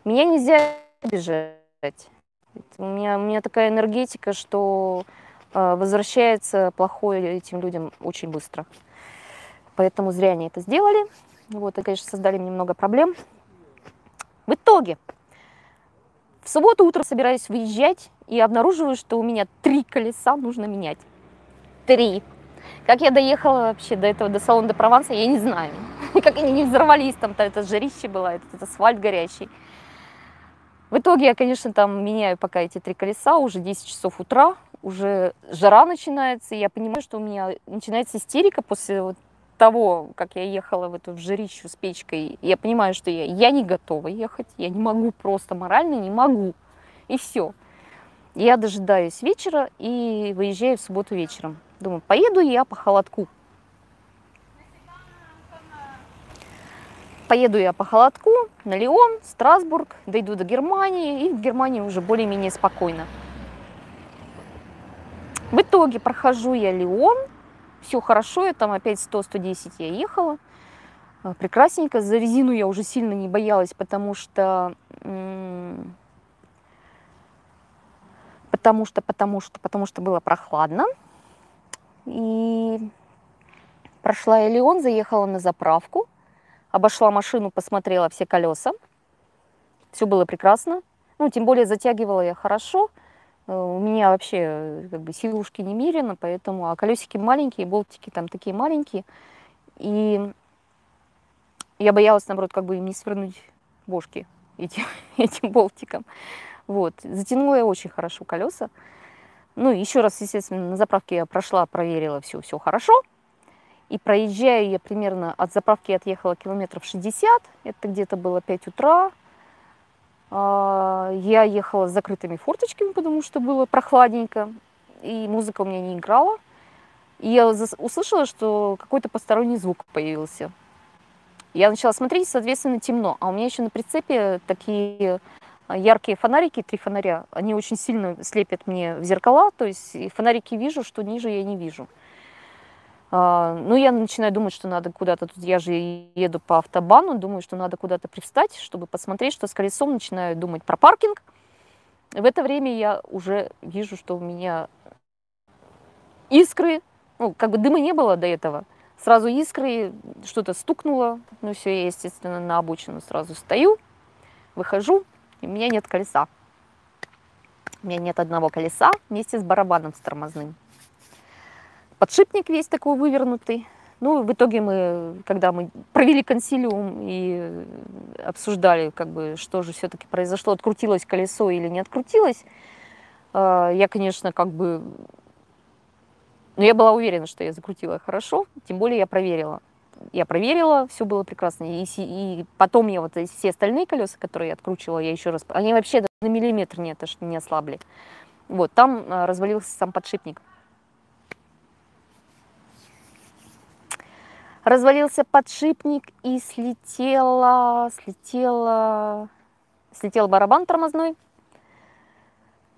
Меня нельзя обижать. У меня такая энергетика, что возвращается плохое этим людям очень быстро. Поэтому зря они это сделали. Вот, и, конечно, создали мне много проблем. В итоге, в субботу утром собираюсь выезжать и обнаруживаю, что у меня 3 колеса нужно менять. 3. Как я доехала вообще до этого, до Салона-де-Прованса, я не знаю. Как они не взорвались, там это жарище было, этот асфальт горячий. В итоге я, конечно, там меняю пока эти 3 колеса, уже 10 часов утра, уже жара начинается, и я понимаю, что у меня начинается истерика после вот того, как я ехала в эту жарищу с печкой. Я понимаю, что я не готова ехать, я не могу, просто морально не могу, и все. Я дожидаюсь вечера и выезжаю в субботу вечером. Думаю, поеду я по холодку. Поеду я по холодку на Лион, Страсбург, дойду до Германии, и в Германии уже более-менее спокойно. В итоге прохожу я Лион, все хорошо, я там опять 100-110 я ехала, прекрасненько. За резину я уже сильно не боялась, потому что было прохладно. И прошла я Лион, заехала на заправку. Обошла машину, посмотрела все колеса. Все было прекрасно. Ну, тем более затягивала я хорошо. У меня вообще как бы силушки немерено, поэтому... А колесики маленькие, болтики там такие маленькие. И я боялась, наоборот, как бы им не свернуть бошки этим болтиком. Вот. Затянула я очень хорошо колеса. Ну, еще раз, естественно, на заправке я прошла, проверила, все хорошо. И проезжаю я примерно, от заправки отъехала километров 60, это где-то было 5 утра. Я ехала с закрытыми форточками, потому что было прохладненько, и музыка у меня не играла. И я услышала, что какой-то посторонний звук появился. Я начала смотреть, соответственно, темно. А у меня еще на прицепе такие яркие фонарики, 3 фонаря. Они очень сильно слепят мне в зеркала, то есть фонарики вижу, что ниже я не вижу. Ну, я начинаю думать, что надо куда-то, тут я же еду по автобану, думаю, что надо куда-то привстать, чтобы посмотреть, что с колесом, начинаю думать про паркинг. В это время я уже вижу, что у меня искры, ну, как бы дыма не было до этого, сразу искры, что-то стукнуло, ну, все, я, естественно, на обочину сразу стою, выхожу, и у меня нет колеса. У меня нет одного колеса вместе с барабаном с тормозным. Подшипник весь такой вывернутый, Ну, в итоге мы, когда мы провели консилиум и обсуждали, как бы, что же все-таки произошло, открутилось колесо или не открутилось, я, конечно, как бы... Но я была уверена, что я закрутила хорошо, тем более я проверила. Я проверила, все было прекрасно. И потом я вот все остальные колеса, которые я откручивала, я еще раз... Они вообще на миллиметр не ослабли. Вот, там развалился сам подшипник. Развалился подшипник и слетел барабан тормозной.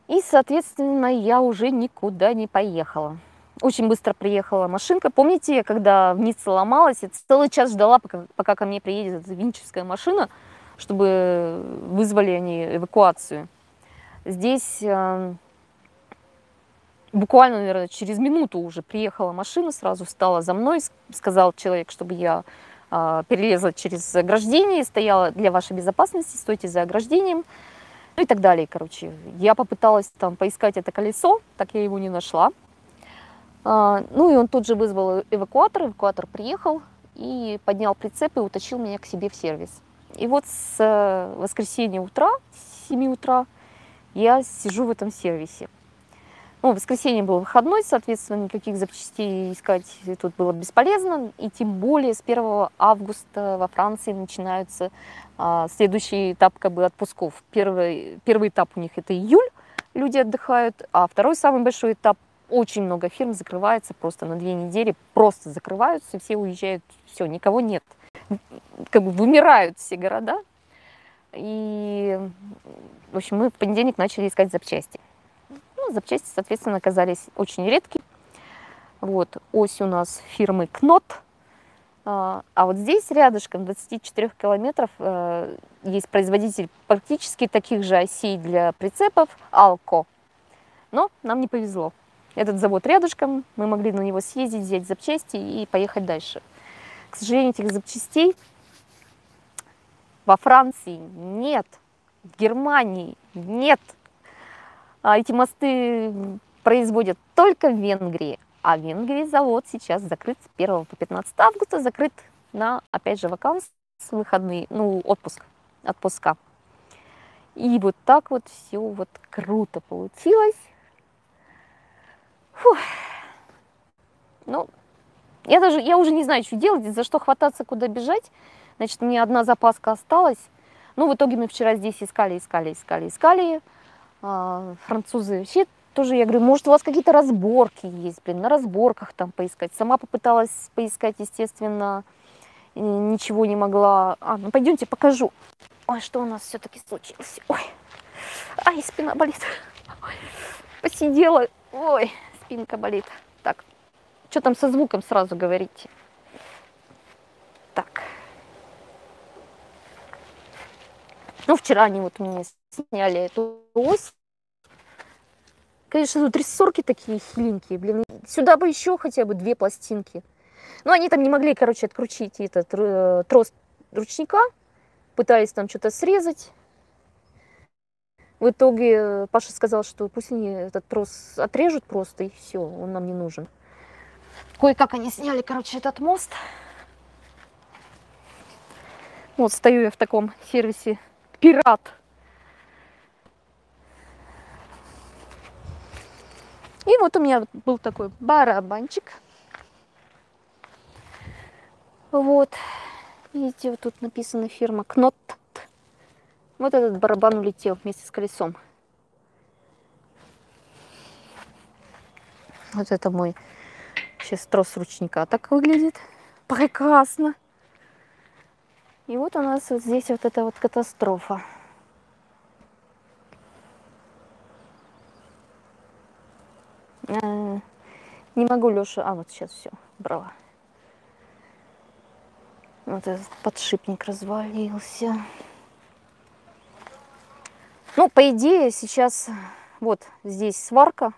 И, соответственно, я уже никуда не поехала. Очень быстро приехала машинка. Помните, когда в Ницце ломалась, я целый час ждала, пока ко мне приедет эта винческая машина, чтобы вызвали они эвакуацию. Здесь буквально, наверное, через минуту уже приехала машина, сразу встала за мной, сказал человек, чтобы я перелезла через ограждение, стояла для вашей безопасности, стойте за ограждением, ну и так далее, короче. Я попыталась там поискать это колесо, так я его не нашла. Ну и он тут же вызвал эвакуатор, эвакуатор приехал и поднял прицеп и утащил меня к себе в сервис. И вот с воскресенья утра, с 7 утра, я сижу в этом сервисе. Ну, воскресенье был выходной, соответственно, никаких запчастей искать тут было бесполезно. И тем более с 1 августа во Франции начинается следующий этап, как бы, отпусков. Первый этап у них это июль, люди отдыхают, а второй самый большой этап, очень много фирм закрывается просто на 2 недели, просто закрываются, все уезжают, все, никого нет. Как бы вымирают все города. И, в общем, мы в понедельник начали искать запчасти. Ну, запчасти, соответственно, оказались очень редкие. Вот, ось у нас фирмы Knot. А вот здесь рядышком, в 24 километров, есть производитель практически таких же осей для прицепов, Alco. Но нам не повезло. Этот завод рядышком, мы могли на него съездить, взять запчасти и поехать дальше. К сожалению, этих запчастей во Франции нет, в Германии нет. Эти мосты производят только в Венгрии, а в Венгрии завод сейчас закрыт с 1 по 15 августа, закрыт на, опять же, ваканс, выходные, ну, отпуска. И вот так вот все вот круто получилось. Фух. Ну, я уже не знаю, что делать, за что хвататься, куда бежать. Значит, у меня одна запаска осталась. Ну, в итоге мы вчера здесь искали. Французы вообще тоже, я говорю, может, у вас какие-то разборки есть, блин, на разборках там поискать. Сама попыталась поискать, естественно, ничего не могла. Ну пойдемте, покажу. Ой, что у нас все-таки случилось. Ой, ай, спина болит. Ой, посидела. Ой, спинка болит. Так, что там со звуком сразу говорите? Так. Ну, вчера они вот у меня сняли эту ось. Конечно, тут рессорки такие хиленькие, блин. Сюда бы еще хотя бы 2 пластинки. Но они там не могли, короче, открутить этот трос ручника. Пытались там что-то срезать. В итоге Паша сказал, что пусть они этот трос отрежут просто, и все, он нам не нужен. Кое-как они сняли, короче, этот мост. Вот стою я в таком сервисе «Пират». И вот у меня был такой барабанчик. Вот. Видите, вот тут написано фирма «Knot». Вот этот барабан улетел вместе с колесом. Вот это мой сейчас трос ручника так выглядит. Прекрасно. И вот у нас вот здесь вот эта вот катастрофа. Не могу, Лёша. Вот сейчас все брала. Вот этот подшипник развалился. Ну, по идее, сейчас вот здесь сварка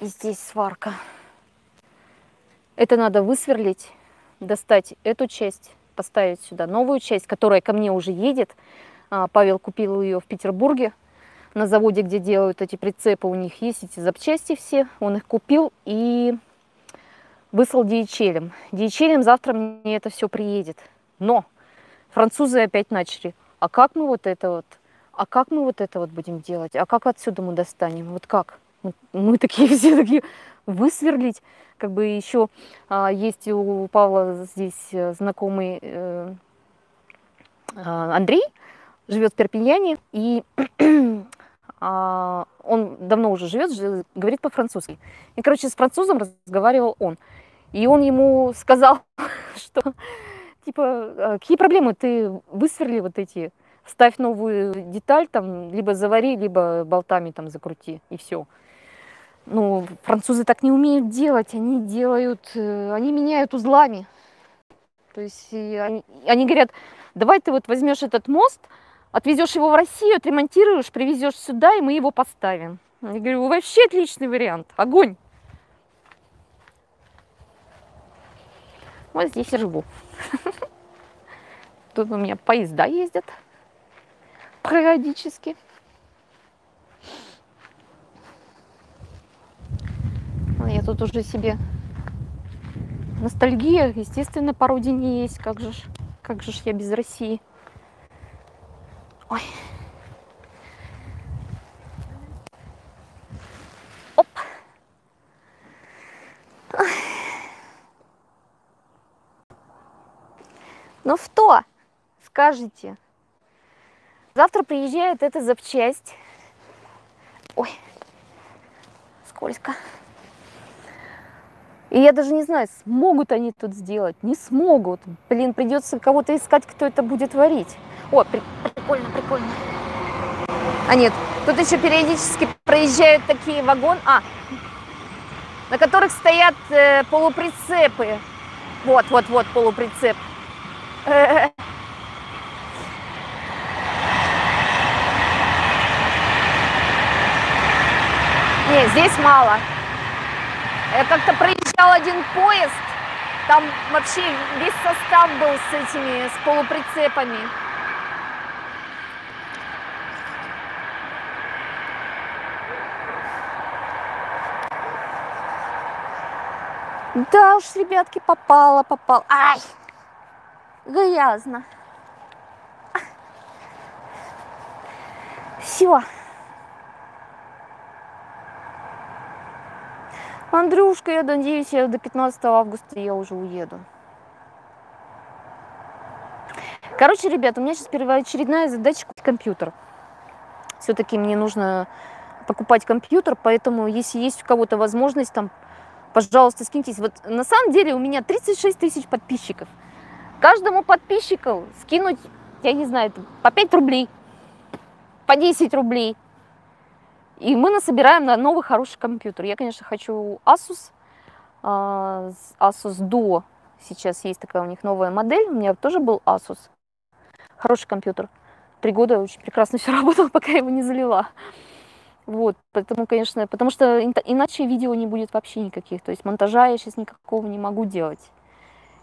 и здесь сварка. Это надо высверлить, достать эту часть, поставить сюда новую часть, которая ко мне уже едет. Павел купил ее в Петербурге. На заводе, где делают эти прицепы, у них есть эти запчасти все. Он их купил, и выслал DHL. DHL завтра мне это все приедет. Но французы опять начали. А как мы вот это вот? А как мы вот это вот будем делать? А как отсюда мы достанем? Вот как? Мы такие все такие высверлить. Как бы еще есть у Павла здесь знакомый Андрей, живет в Перпиньяне, и он давно уже живет, говорит по-французски. И, короче, с французом разговаривал он. И он ему сказал, что, типа, какие проблемы, ты высверли вот эти, вставь новую деталь, там, либо завари, либо болтами там закрути, и все. Ну, французы так не умеют делать, они меняют узлами. То есть они говорят, давай ты вот возьмешь этот мост, отвезешь его в Россию, отремонтируешь, привезешь сюда, и мы его поставим. Я говорю, вообще отличный вариант, огонь. Вот здесь и живу. Тут у меня поезда ездят периодически. Я тут уже себе ностальгия, естественно, по родине есть. Как же ж я без России? Ой. Оп. Ну что, скажите? Завтра приезжает эта запчасть. Ой, скользко. И я даже не знаю, смогут они тут сделать, не смогут. Блин, придется кого-то искать, кто это будет варить. О, прикольно, прикольно. А нет, тут еще периодически проезжают такие вагоны, на которых стоят полуприцепы. Вот, полуприцеп. Не, здесь мало. Я как-то проезжал один поезд, там вообще весь состав был с полуприцепами. Да уж, ребятки, попало. Ай, грязно. Все. Андрюшка, я надеюсь, я до 15 августа я уже уеду. Короче, ребята, у меня сейчас первоочередная задача купить компьютер. Все-таки мне нужно покупать компьютер, поэтому если есть у кого-то возможность, там, пожалуйста, скиньтесь. Вот на самом деле у меня 36 тысяч подписчиков. Каждому подписчику скинуть, я не знаю, по 5 рублей, по 10 рублей. И мы насобираем на новый хороший компьютер. Я, конечно, хочу Asus. Asus Duo. Сейчас есть такая у них новая модель. У меня тоже был Asus. Хороший компьютер. 3 года очень прекрасно все работало, пока я его не залила. Вот, поэтому, конечно, потому что иначе видео не будет вообще никаких. То есть монтажа я сейчас никакого не могу делать.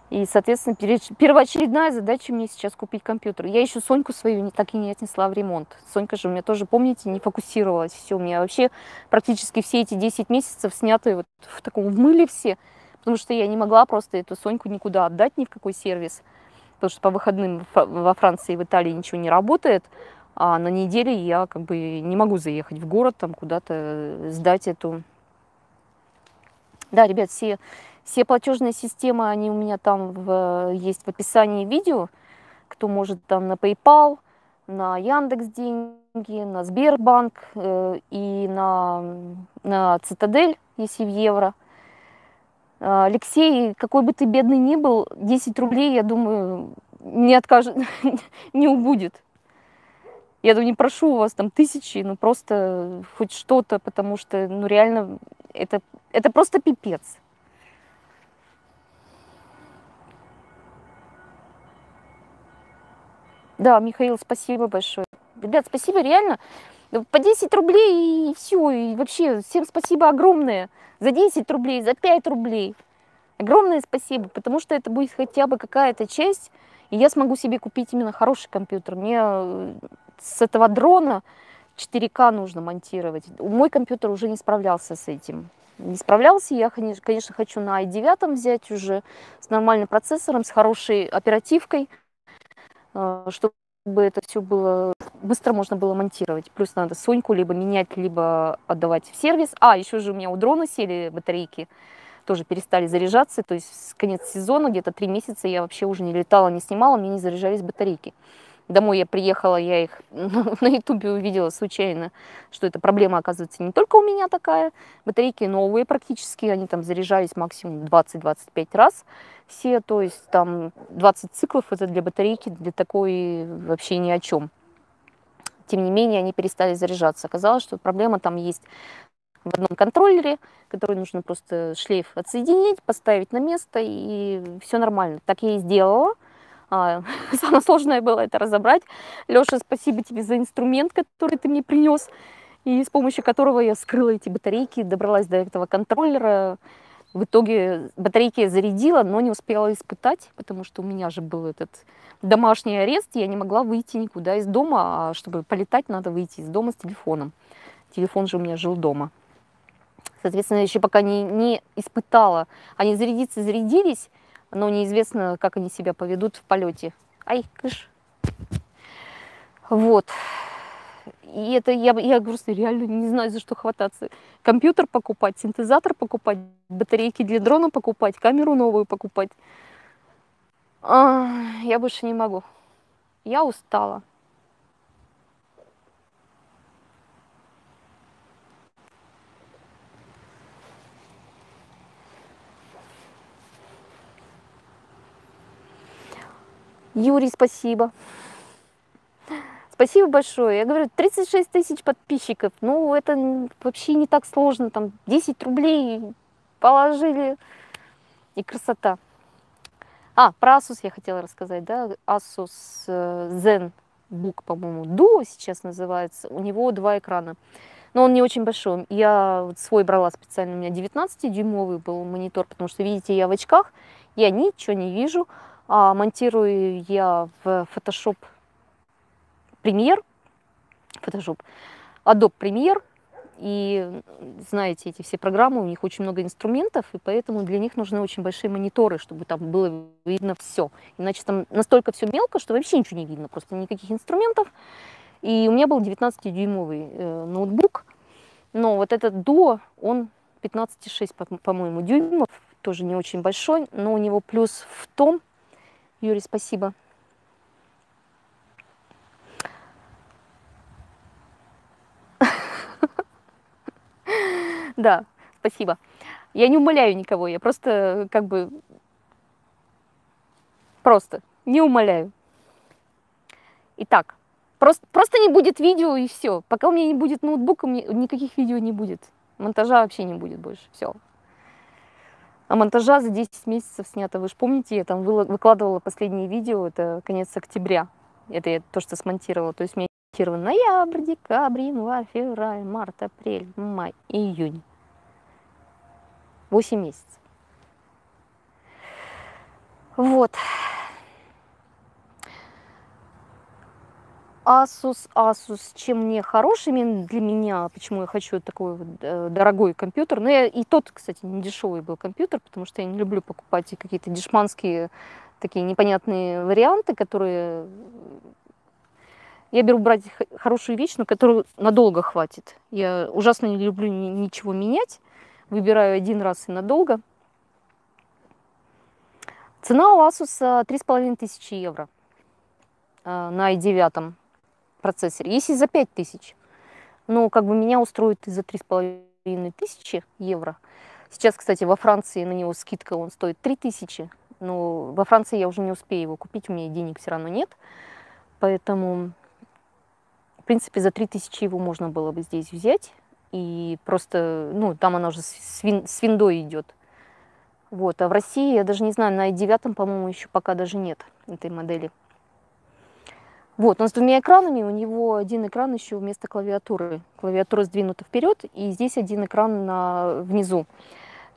И, соответственно, первоочередная задача мне сейчас купить компьютер. Я еще Соньку свою так и не отнесла в ремонт. Сонька же у меня тоже, помните, не фокусировалась. Все, у меня вообще практически все эти 10 месяцев сняты вот в таком мыле все. Потому что я не могла просто эту Соньку никуда отдать, ни в какой сервис. Потому что по выходным во Франции и в Италии ничего не работает. А на неделе я как бы не могу заехать в город, там куда-то сдать эту... Да, ребят, все платежные системы, они у меня там есть в описании видео. Кто может там на PayPal, на Яндекс.Деньги, на Сбербанк и на Citadel, если в евро. Алексей, какой бы ты бедный ни был, 10 рублей, я думаю, не откажет, не убудет. Я думаю, не прошу у вас там тысячи, ну просто хоть что-то, потому что, ну реально, это просто пипец. Да, Михаил, спасибо большое. Ребят, спасибо, реально. По 10 рублей и все. И вообще, всем спасибо огромное. За 10 рублей, за 5 рублей. Огромное спасибо, потому что это будет хотя бы какая-то часть, и я смогу себе купить именно хороший компьютер. Мне с этого дрона 4К нужно монтировать. Мой компьютер уже не справлялся с этим. не справлялся. Я, конечно, хочу на i9 взять уже с нормальным процессором, с хорошей оперативкой, чтобы это все было быстро можно было монтировать. Плюс надо Соньку либо менять, либо отдавать в сервис. А, еще же у меня у дрона сели батарейки, тоже перестали заряжаться. То есть с конец сезона, где-то 3 месяца я вообще уже не летала, не снимала, мне не заряжались батарейки. Домой я приехала, я их на ютубе увидела случайно, что эта проблема, оказывается, не только у меня такая. Батарейки новые практически, они там заряжались максимум 20-25 раз все, то есть там 20 циклов, это для батарейки, для такой вообще ни о чем. Тем не менее, они перестали заряжаться. Оказалось, что проблема там есть в одном контроллере, который нужно просто шлейф отсоединить, поставить на место, и все нормально. Так я и сделала. Самое сложное было это разобрать. Леша, спасибо тебе за инструмент, который ты мне принес, и с помощью которого я вскрыла эти батарейки, добралась до этого контроллера. В итоге батарейки я зарядила, но не успела испытать, потому что у меня же был этот домашний арест, я не могла выйти никуда из дома, а чтобы полетать, надо выйти из дома с телефоном. Телефон же у меня жил дома. Соответственно, я еще пока не испытала. Они зарядились, но неизвестно, как они себя поведут в полете. Ай, кыш. Вот. И это я просто реально не знаю, за что хвататься. Компьютер покупать, синтезатор покупать, батарейки для дрона покупать, камеру новую покупать. Я больше не могу. Я устала. Юрий, спасибо. Спасибо большое. Я говорю, 36 тысяч подписчиков. Ну, это вообще не так сложно. Там 10 рублей положили. И красота. А, про Asus я хотела рассказать, да? Asus ZenBook, по-моему, Duo сейчас называется. У него 2 экрана. Но он не очень большой. Я свой брала специально. У меня 19-дюймовый был монитор, потому что, видите, я в очках. Я ничего не вижу. А монтирую я в Photoshop Premiere, Adobe Premiere, и знаете, эти все программы, у них очень много инструментов, и поэтому для них нужны очень большие мониторы, чтобы там было видно все. Иначе там настолько все мелко, что вообще ничего не видно, просто никаких инструментов. И у меня был 19-дюймовый ноутбук, но вот этот Duo, он 15,6, по-моему, дюймов, тоже не очень большой, но у него плюс в том, Юрий, спасибо. Да, спасибо. Я не умоляю никого, я просто как бы... Просто не умоляю. Итак, просто не будет видео и все. Пока у меня не будет ноутбука, никаких видео не будет. Монтажа вообще не будет больше, все. А монтажа за 10 месяцев снято. Вы же помните, я там выкладывала последнее видео, это конец октября. Это я то, что смонтировала. То есть у меня монтирован ноябрь, декабрь, январь, февраль, март, апрель, май, июнь. 8 месяцев. Вот. Asus, чем мне хорошими для меня, почему я хочу такой вот дорогой компьютер. Но я, и тот, кстати, не дешевый был компьютер, потому что я не люблю покупать какие-то дешманские такие непонятные варианты, которые... Я беру брать хорошую вещь, но которую надолго хватит. Я ужасно не люблю ничего менять, выбираю один раз и надолго. Цена у Asus 3500 евро на i9. Процессор, если за 5000, ну, как бы меня устроит и за 3500 евро. Сейчас, кстати, во Франции на него скидка, он стоит 3000, но во Франции я уже не успею его купить, у меня денег все равно нет, поэтому, в принципе, за 3000 его можно было бы здесь взять, и просто, ну, там она уже с виндой идет. Вот, а в России, я даже не знаю, на i9, по-моему, еще пока даже нет этой модели. Вот, он с двумя экранами, у него один экран еще вместо клавиатуры. Клавиатура сдвинута вперед, и здесь один экран внизу.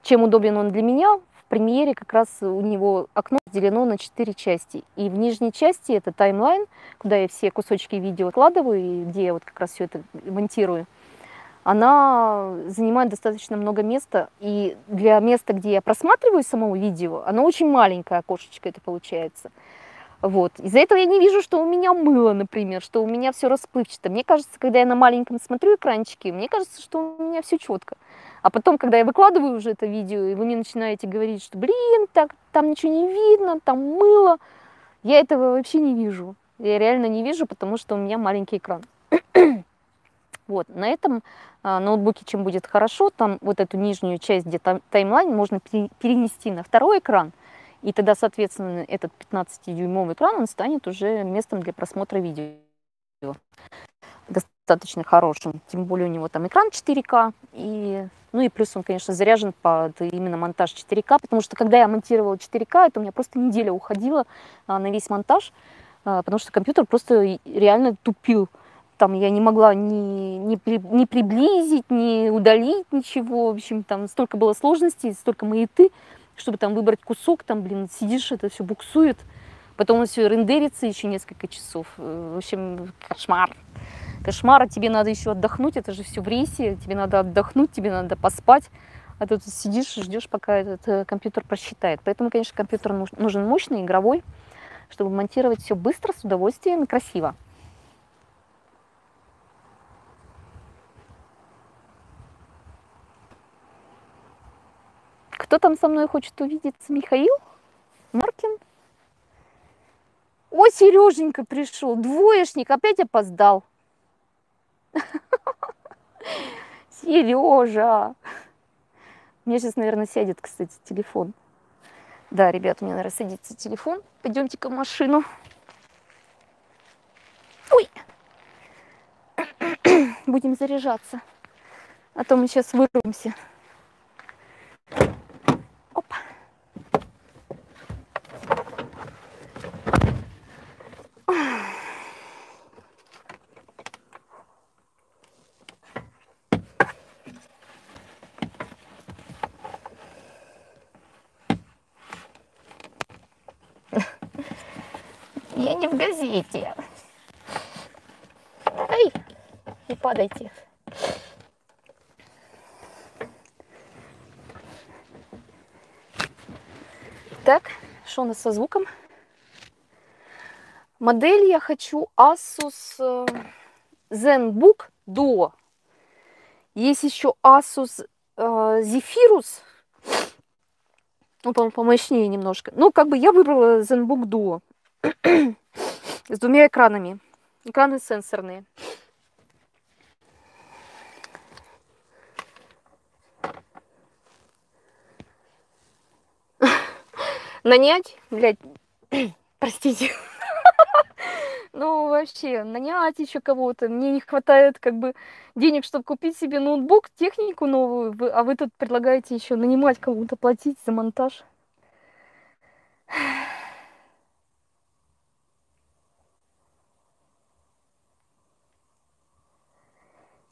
Чем удобен он для меня? В Premiere как раз у него окно разделено на 4 части. И в нижней части это таймлайн, куда я все кусочки видео откладываю, и где я вот как раз все это монтирую. она занимает достаточно много места, и для места, где я просматриваю самого видео, оно очень маленькое окошечко это получается. Вот. Из-за этого я не вижу, что у меня мыло, например, что у меня все расплывчато. Мне кажется, когда я на маленьком смотрю экранчики, мне кажется, что у меня все четко. А потом, когда я выкладываю уже это видео, и вы мне начинаете говорить, что, блин, так, там ничего не видно, там мыло, я этого вообще не вижу. Я реально не вижу, потому что у меня маленький экран. Вот, на этом ноутбуке чем будет хорошо, там вот эту нижнюю часть, где таймлайн, можно перенести на второй экран, и тогда, соответственно, этот 15-дюймовый экран, он станет уже местом для просмотра видео. Достаточно хорошим, тем более у него там экран 4К, и, ну и плюс он, конечно, заряжен под именно монтаж 4К, потому что когда я монтировала 4К, это у меня просто неделя уходила на весь монтаж, потому что компьютер просто реально тупил. Там я не могла ни приблизить, ни удалить ничего. В общем, там столько было сложностей, столько маяты, чтобы там выбрать кусок. Там, блин, сидишь, это все буксует. Потом все рендерится еще несколько часов. В общем, кошмар. Кошмар, а тебе надо еще отдохнуть. Это же все в рейсе. Тебе надо отдохнуть, тебе надо поспать. А тут сидишь и ждешь, пока этот компьютер просчитает. Поэтому, конечно, компьютер нужен мощный, игровой, чтобы монтировать все быстро, с удовольствием и красиво. Кто там со мной хочет увидеться? Михаил? Маркин? О, Сереженька пришел, двоечник, опять опоздал. Сережа! У меня сейчас, наверное, сядет, кстати, телефон. Да, ребят, у меня, наверное, садится телефон. Пойдемте-ка в машину. Ой! Будем заряжаться, а то мы сейчас вырвемся. Опа. Я не в газете. Ай, не падайте. Так, что у нас со звуком? Модель я хочу Asus ZenBook Duo. Есть еще Asus Zephyrus. Ну, по-моему, помощнее немножко. Ну, как бы я выбрала ZenBook Duo с двумя экранами. Экраны сенсорные. Нанять, блядь, простите, ну вообще, нанять еще кого-то, мне не хватает как бы денег, чтобы купить себе ноутбук, технику новую, а вы тут предлагаете еще нанимать кого-то, платить за монтаж.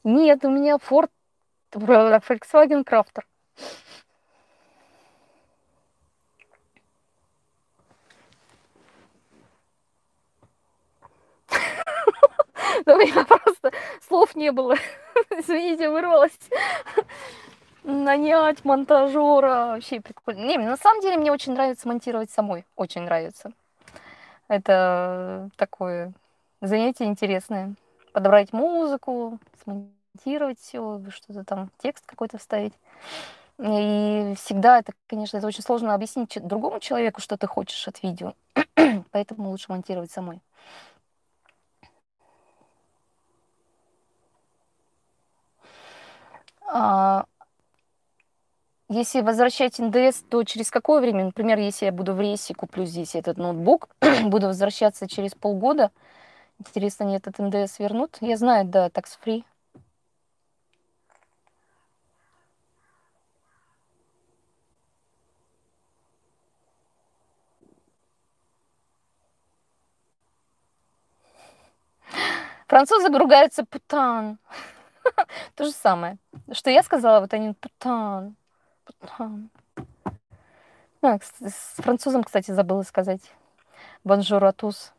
Нет, у меня Volkswagen Crafter. Да у меня просто слов не было. Извините, вырвалась. Нанять монтажера. Вообще прикольно. Не, на самом деле мне очень нравится монтировать самой. Очень нравится. Это такое занятие интересное. Подобрать музыку, смонтировать все, что-то там, текст какой-то вставить. И всегда это, конечно, это очень сложно объяснить другому человеку, что ты хочешь от видео. Поэтому лучше монтировать самой. Если возвращать НДС, то через какое время? Например, если я буду в рейсе, куплю здесь этот ноутбук, буду возвращаться через полгода. Интересно, они этот НДС вернут? Я знаю, да, tax-free. Французы ругаются «путан». То же самое, что я сказала, вот они «путан», «путан». А, с французом, кстати, забыла сказать «бонжур атус».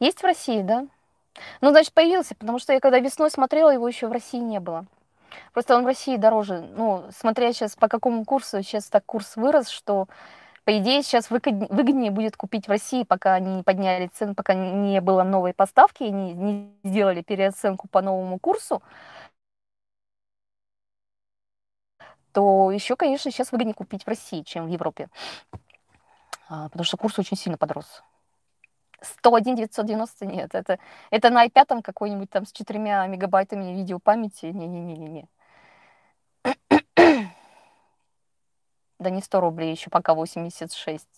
Есть в России, да? Ну, значит, появился, потому что я когда весной смотрела, его еще в России не было. Просто он в России дороже. Ну, смотря сейчас по какому курсу, сейчас так курс вырос, что, по идее, сейчас выгоднее будет купить в России, пока они не подняли цену, пока не было новой поставки, не сделали переоценку по новому курсу, то еще, конечно, сейчас выгоднее купить в России, чем в Европе. Потому что курс очень сильно подрос. 101 990 нет, это на i5 какой-нибудь там с 4 мегабайтами видеопамяти, не-не-не-не. Да не 100 рублей еще, пока 86.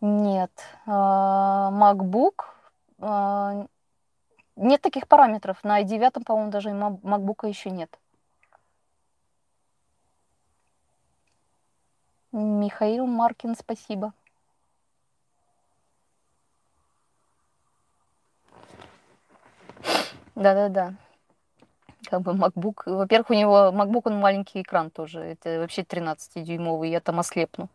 Нет, MacBook, нет таких параметров, на i9, по-моему, даже MacBook'а еще нет. Михаил Маркин, спасибо. Да-да-да. Как бы MacBook. Во-первых, у него MacBook, он маленький экран тоже. Это вообще 13-дюймовый, я там ослепну.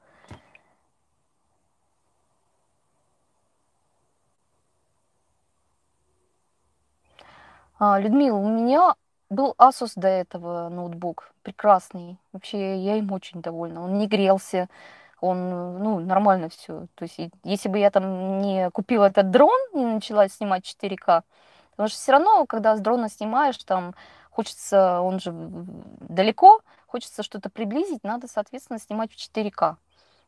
Людмила, у меня был Asus до этого ноутбук, прекрасный, вообще я им очень довольна, он не грелся, он, ну, нормально все, то есть если бы я там не купила этот дрон, не начала снимать 4К, потому что все равно, когда с дрона снимаешь, там хочется, он же далеко, хочется что-то приблизить, надо, соответственно, снимать в 4К,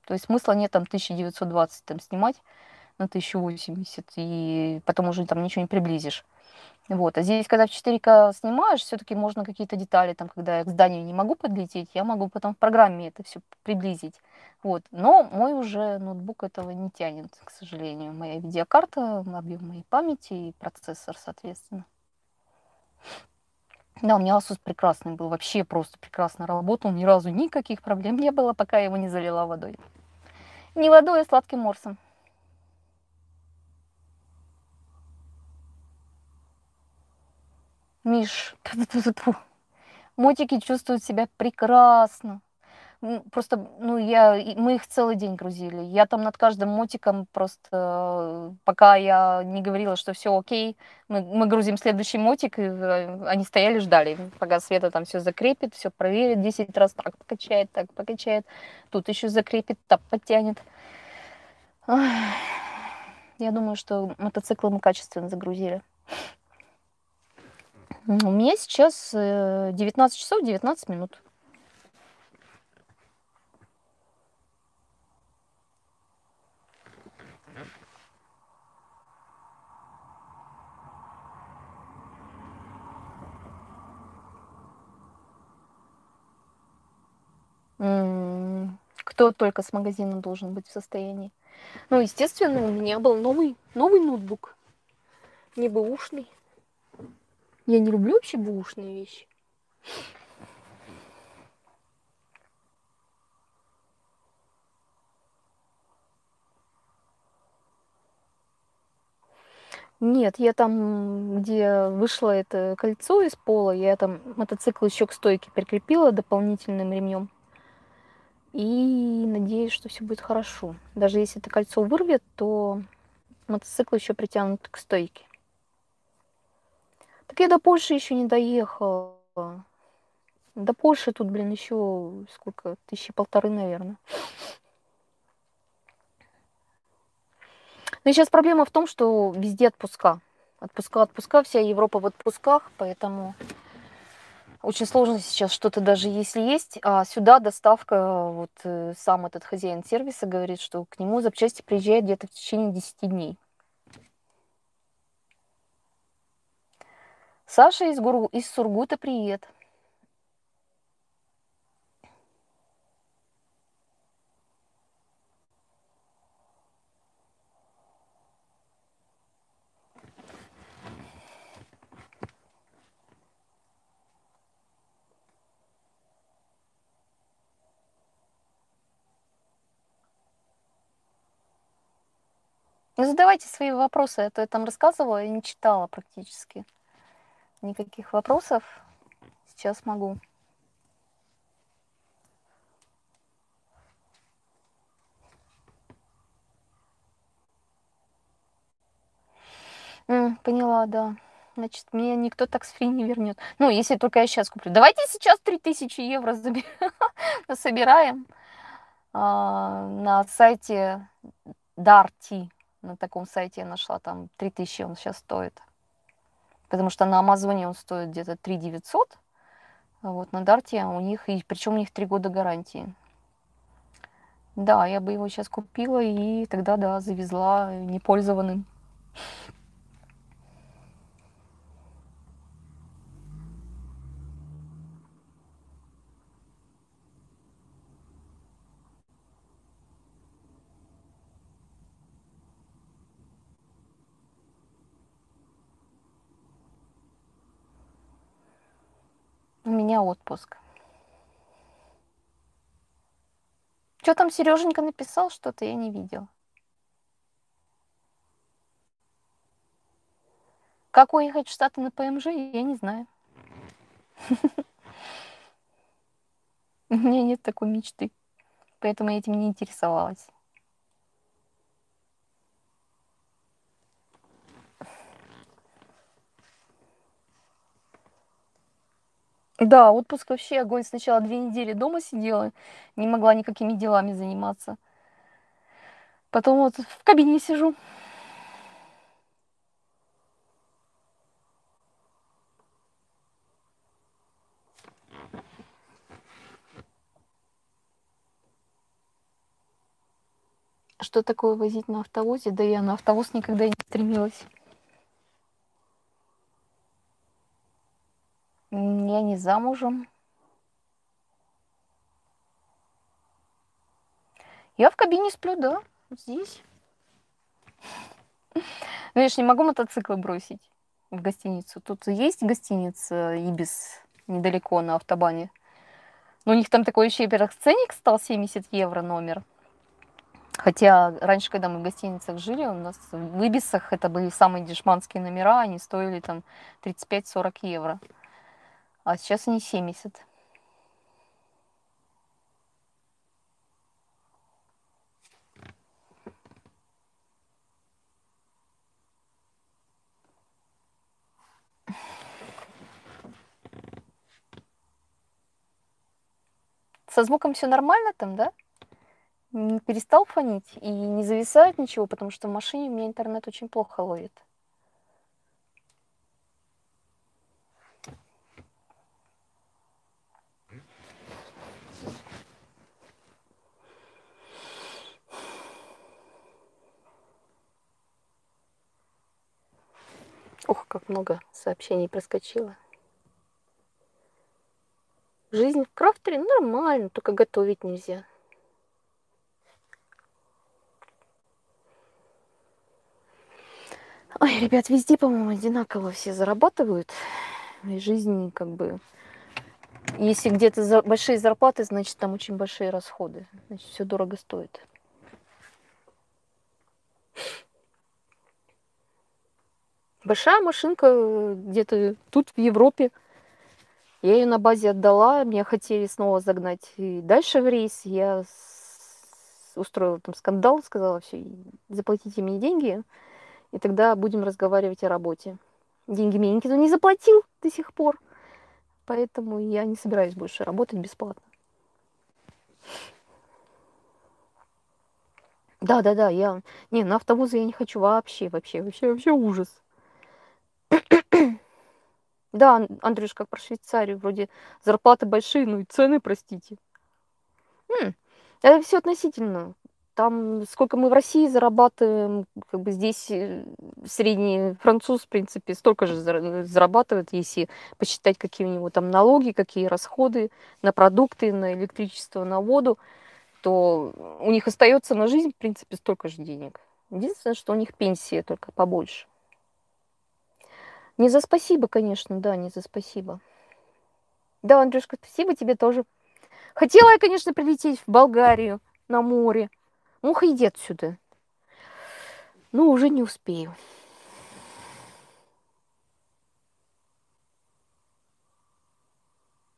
то есть смысла нет там 1920 там снимать на 1080, и потом уже там ничего не приблизишь. Вот, а здесь, когда в 4К снимаешь, все-таки можно какие-то детали, там, когда я к зданию не могу подлететь, я могу потом в программе это все приблизить. Вот, но мой уже ноутбук этого не тянет, к сожалению. Моя видеокарта, объем моей памяти и процессор, соответственно. Да, у меня Asus прекрасный был, вообще просто прекрасно работал, ни разу никаких проблем не было, пока я его не залила водой. Не водой, а сладким морсом. Миш, мотики чувствуют себя прекрасно. Просто, ну, мы их целый день грузили. Я там над каждым мотиком просто, пока я не говорила, что все окей, мы грузим следующий мотик, и они стояли, ждали, пока Света там все закрепит, все проверит, 10 раз так покачает, тут еще закрепит, так подтянет. Я думаю, что мотоциклы мы качественно загрузили. У меня сейчас 19 часов 19 минут. Кто только с магазина должен быть в состоянии? Ну, естественно, у меня был новый ноутбук. Не бэушный. Я не люблю вообще бэушные вещи. Нет, я там, где вышло это кольцо из пола, я там мотоцикл еще к стойке прикрепила дополнительным ремнем. И надеюсь, что все будет хорошо. Даже если это кольцо вырвет, то мотоцикл еще притянут к стойке. Так я до Польши еще не доехала. До Польши тут, блин, еще сколько? 1500, наверное. Но сейчас проблема в том, что везде отпуска. Отпуска, вся Европа в отпусках, поэтому очень сложно сейчас что-то даже если есть. А сюда доставка, вот сам этот хозяин сервиса говорит, что к нему запчасти приезжают где-то в течение 10 дней. Саша из Сургута, привет. Задавайте свои вопросы, а то я там рассказывала и не читала практически. Никаких вопросов сейчас могу. Поняла, да. Значит, мне никто так с фри не вернет. Ну, если только я сейчас куплю. Давайте сейчас 3000 евро собираем на сайте Дарти. На таком сайте я нашла, там 3000 он сейчас стоит. Потому что на Амазоне он стоит где-то 3900. А вот на Дарте у них, и причем у них 3 года гарантии. Да, я бы его сейчас купила и тогда, да, завезла непользованным. У меня отпуск. Что там Сереженька написал? Что-то я не видела. Как уехать в Штаты на ПМЖ, я не знаю. У меня нет такой мечты. Поэтому я этим не интересовалась. Да, отпуск вообще огонь. Сначала 2 недели дома сидела, не могла никакими делами заниматься. Потом вот в кабине сижу. Что такое возить на автовозе? Да я на автовоз никогда не стремилась. Я не замужем. Я в кабине сплю, да, здесь. Но я же не могу мотоциклы бросить в гостиницу. Тут есть гостиница Ибис недалеко на автобане. Но у них там такой еще ценник стал 70 евро номер. Хотя раньше, когда мы в гостиницах жили, у нас в Ибисах это были самые дешманские номера, они стоили там 35-40 евро. А сейчас они 70. Со звуком все нормально там, да? Не перестал фонить и не зависает ничего, потому что в машине у меня интернет очень плохо ловит. Ух, как много сообщений проскочило. Жизнь в крафтере нормально, только готовить нельзя. Ой, ребят, везде, по-моему, одинаково все зарабатывают. И жизнь как бы... Если где-то большие зарплаты, значит, там очень большие расходы. Значит, все дорого стоит. Большая машинка где-то тут, в Европе. Я ее на базе отдала, меня хотели снова загнать и дальше в рейс. Я устроила там скандал, сказала, все, заплатите мне деньги, и тогда будем разговаривать о работе. Деньги мне никто не заплатил до сих пор, поэтому я не собираюсь больше работать бесплатно. Да, я... Не, на автовозы я не хочу вообще ужас. Да, Андрюш, как про Швейцарию, вроде зарплаты большие, ну и цены, простите. Это все относительно. Там сколько мы в России зарабатываем, как бы здесь средний француз, в принципе, столько же зарабатывает, если посчитать, какие у него там налоги, какие расходы на продукты, на электричество, на воду, то у них остается на жизнь, в принципе, столько же денег. Единственное, что у них пенсия только побольше. Не за спасибо, конечно, да, не за спасибо. Да, Андрюшка, спасибо тебе тоже. Хотела я, конечно, прилететь в Болгарию на море. Муха, иди отсюда. Ну, уже не успею.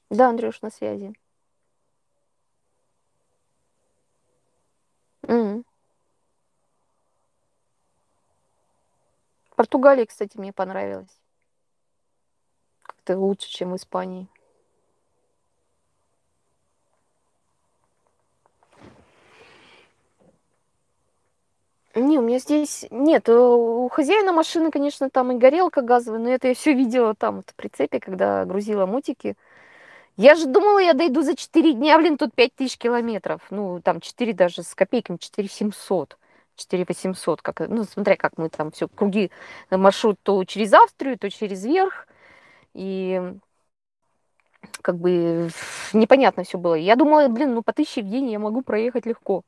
Да, Андрюш, на связи. Португалия, кстати, мне понравилась. Как-то лучше, чем в Испании. Не, у меня здесь нет. У хозяина машины, конечно, там и горелка газовая, но это я все видела там, вот, в прицепе, когда грузила мотики. Я же думала, я дойду за 4 дня, блин, тут 5000 километров. Ну, там 4 даже с копейками, 4700, 4800. Как, ну, смотря как мы там все круги, маршрут то через Австрию, то через верх. И как бы непонятно все было. Я думала, блин, ну по 1000 в день я могу проехать легко.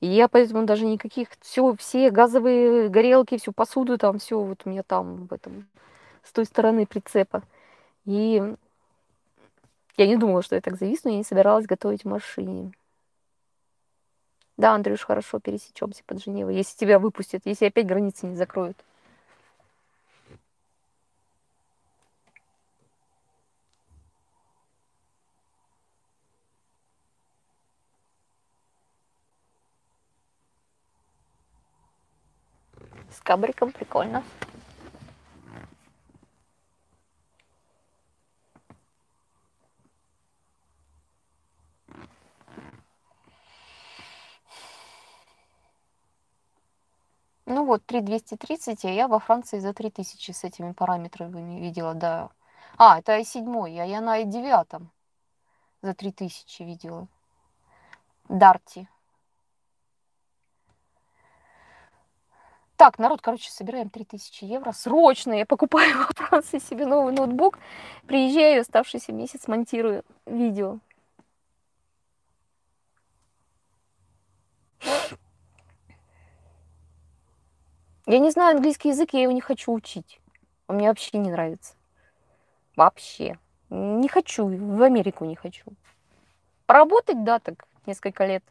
И я поэтому даже никаких, все газовые горелки, всю посуду там, все вот у меня там, в этом, с той стороны прицепа. И я не думала, что я так зависну, я не собиралась готовить в машине. Да, Андрюш, хорошо, пересечемся под Женевой, если тебя выпустят, если опять границы не закроют. С кабриком прикольно. Ну вот, 3230, а я во Франции за 3000 с этими параметрами видела, да. А, это i7, а я на i9 за 3000 видела. Дарти. Так, народ, короче, собираем 3000 евро. Срочно я покупаю во Франции себе новый ноутбук. Приезжаю, оставшийся месяц монтирую видео. Я не знаю английский язык, я его не хочу учить. Он мне вообще не нравится. Вообще. Не хочу, в Америку не хочу. Поработать, да, так, несколько лет.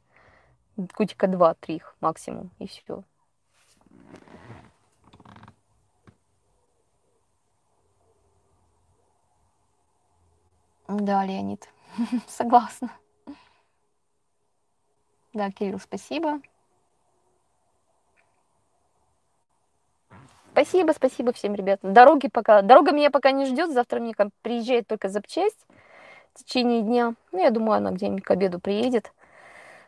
Кутика 2-3 максимум, и все. Да, Леонид, согласна. Да, Кирилл, спасибо. Спасибо, спасибо всем, ребятам. Дорога меня пока не ждет. Завтра мне приезжает только запчасть в течение дня. Ну, я думаю, она где-нибудь к обеду приедет.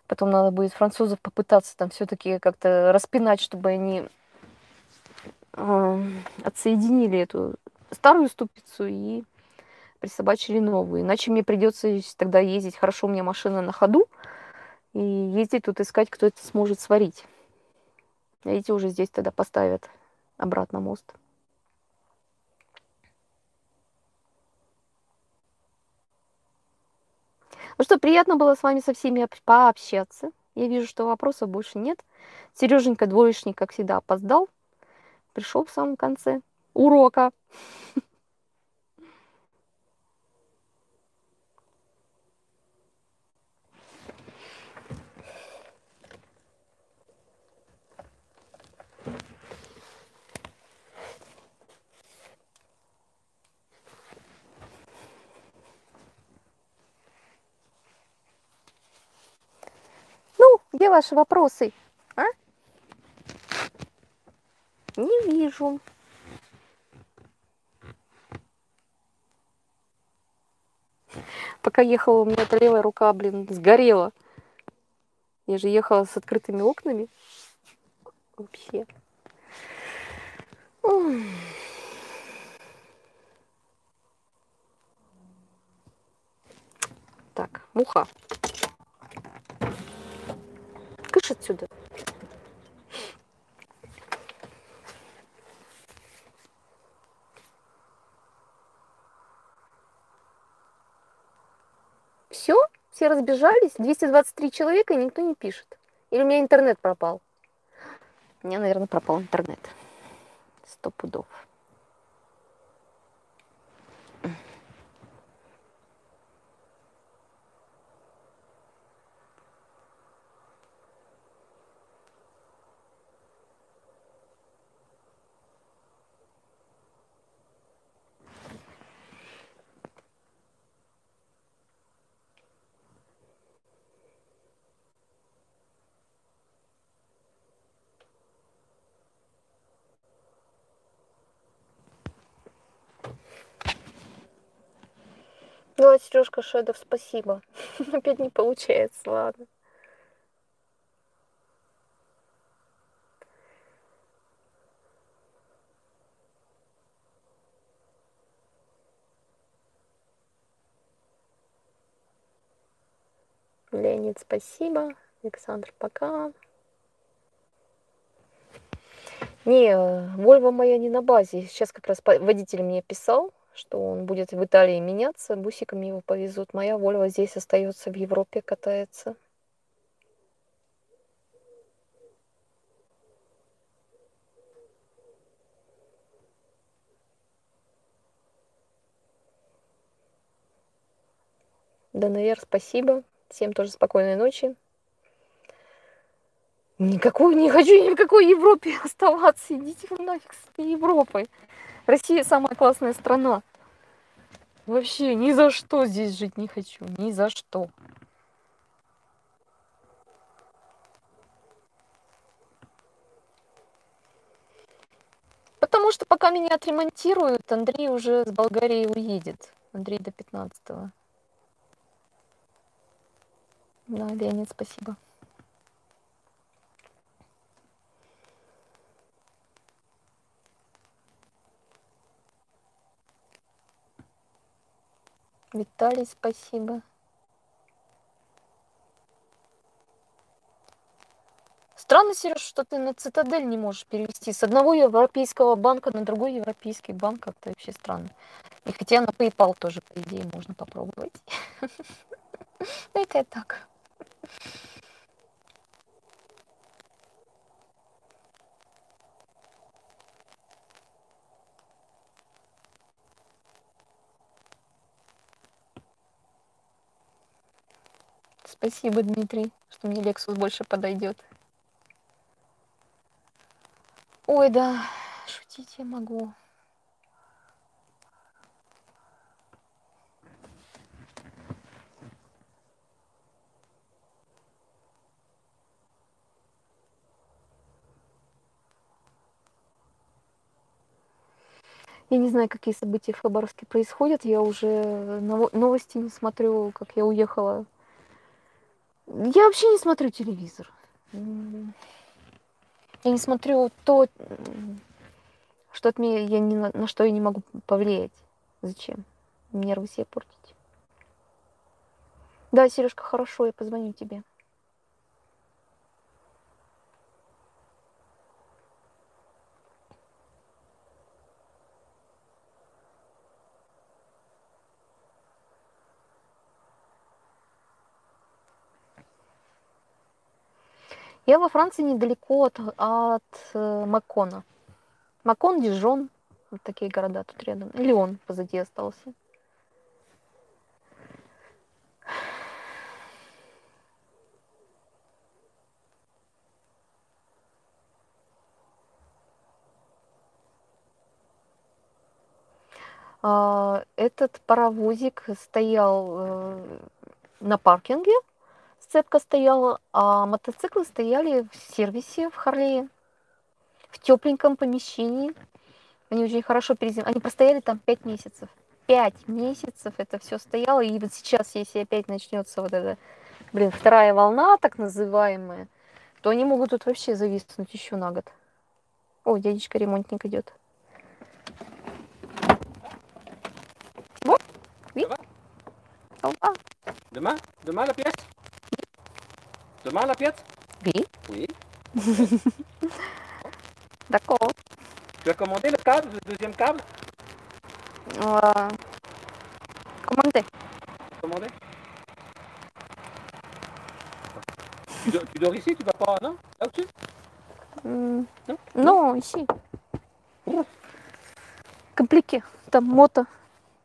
Потом надо будет французов попытаться там все-таки как-то распинать, чтобы они отсоединили эту старую ступицу и присобачили новую. Иначе мне придется тогда ездить. Хорошо, у меня машина на ходу. И ездить тут искать, кто это сможет сварить. Видите, уже здесь тогда поставят обратно мост. Ну что, приятно было с вами со всеми пообщаться. Я вижу, что вопросов больше нет. Сереженька двоечник, как всегда, опоздал. Пришел в самом конце урока. Где ваши вопросы? А? Не вижу. Пока ехала, у меня левая рука, блин, сгорела. Я же ехала с открытыми окнами. Вообще. Так, муха. Кыш отсюда. Все, все разбежались. 223 человека, и никто не пишет. Или у меня интернет пропал? У меня, наверное, пропал интернет. 100 пудов. Ну, а Сережка Шедов, спасибо. Опять не получается, ладно. Леонид, спасибо. Александр, пока. Не, Вольво моя не на базе. Сейчас как раз водитель мне писал, что он будет в Италии меняться, бусиками его повезут. Моя Вольво здесь остается, в Европе катается. ДНР, спасибо. Всем тоже спокойной ночи. Никакой, не хочу ни в какой Европе оставаться. Идите вы нафиг с Европой. Россия самая классная страна. Вообще ни за что здесь жить не хочу. Ни за что. Потому что пока меня отремонтируют, Андрей уже с Болгарии уедет. Андрей до 15-го. Да, Леонид, спасибо. Виталий, спасибо. Странно, Сереж, что ты на Цитадель не можешь перевести. С одного европейского банка на другой европейский банк. Как-то вообще странно. И хотя на PayPal тоже, по идее, можно попробовать. Это так. Спасибо, Дмитрий, что мне Lexus больше подойдет. Ой, да, шутить я могу. Я не знаю, какие события в Хабаровске происходят. Я уже новости не смотрю, как я уехала. Я вообще не смотрю телевизор. Я не смотрю то, что от меня, на что я не могу повлиять. Зачем? Нервы себе портить. Да, Сережка, хорошо, я позвоню тебе. Я во Франции недалеко от Макона. Макон, Дижон, вот такие города тут рядом. Лион позади остался. Этот паровозик стоял на паркинге. Сцепка стояла, а мотоциклы стояли в сервисе в Харлее, в тепленьком помещении. Они очень хорошо перезимовали. Они простояли там 5 месяцев. 5 месяцев это все стояло. И вот сейчас, если опять начнется вот эта, вторая волна, так называемая, то они могут тут вообще зависнуть еще на год. О, дядечка ремонтник идет. Дома? Дома на пьес? Demain la pièce? Oui. Oui. D'accord. Tu as commandé le câble, le deuxième câble? Commandé. Commandé? Tu dors ici? Tu vas pas, non? Là au-dessus? Non? Non, ici. Compliqué. Ta moto.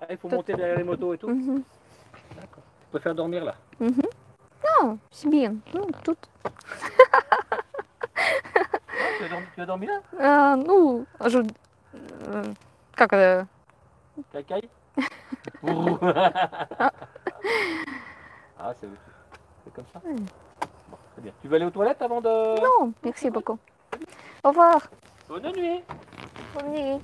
Ah, il faut monter derrière les motos et tout? D'accord. Tu préfères dormir là? Себе, ну, тут. Ты домила? Ну, как это? Какай? А, c'est comme ça. Très bien. Tu veux aller aux toilettes avant de... Non, merci beaucoup. Au revoir. Bonne nuit. Bonne nuit.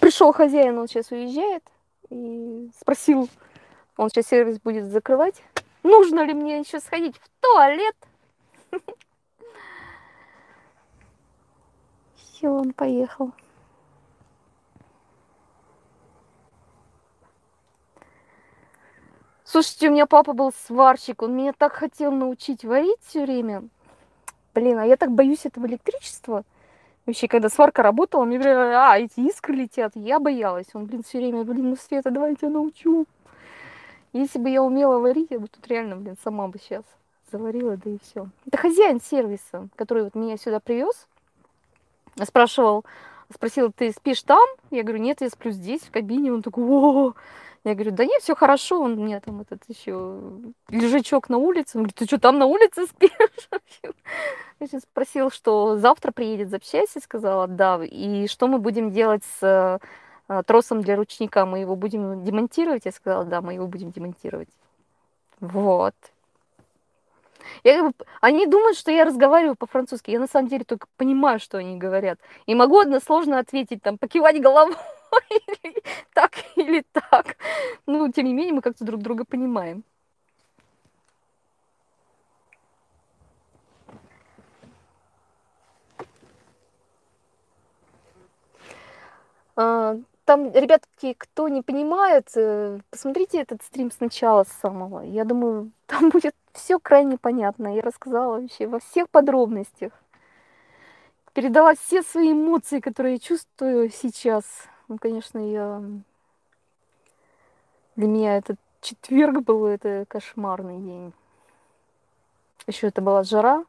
Пришел хозяин, он сейчас уезжает, и спросил, он сейчас сервис будет закрывать, нужно ли мне еще сходить в туалет. Все, он поехал. Слушайте, у меня папа был сварщик, он меня так хотел научить варить все время. Блин, а я так боюсь этого электричества. Вообще, когда сварка работала, мне говорили, эти искры летят. Я боялась. Он, блин, все время, ну, Света, давай я тебя научу. Если бы я умела варить, я бы тут реально, блин, сама бы сейчас заварила, да и все. Это хозяин сервиса, который вот меня сюда привез. Спросил, ты спишь там? Я говорю, нет, я сплю здесь, в кабине. Он такой, о-о-о. Я говорю, да нет, все хорошо. Он мне там этот еще лежачок на улице. Он говорит, ты что, там на улице спишь? Я сейчас спросил, что завтра приедет запчасти, сказала, да. И что мы будем делать с тросом для ручника? Мы его будем демонтировать? Я сказала, да, мы его будем демонтировать. Вот. Они думают, что я разговариваю по-французски. Я на самом деле только понимаю, что они говорят. И могу односложно ответить, там, покивать головой или так. Ну, тем не менее, мы как-то друг друга понимаем. Там, ребятки, кто не понимает, посмотрите этот стрим сначала самого. Я думаю, там будет все крайне понятно. Я рассказала вообще во всех подробностях. Передала все свои эмоции, которые я чувствую сейчас. Ну, конечно, для меня этот четверг был, это кошмарный день. Еще это была жара,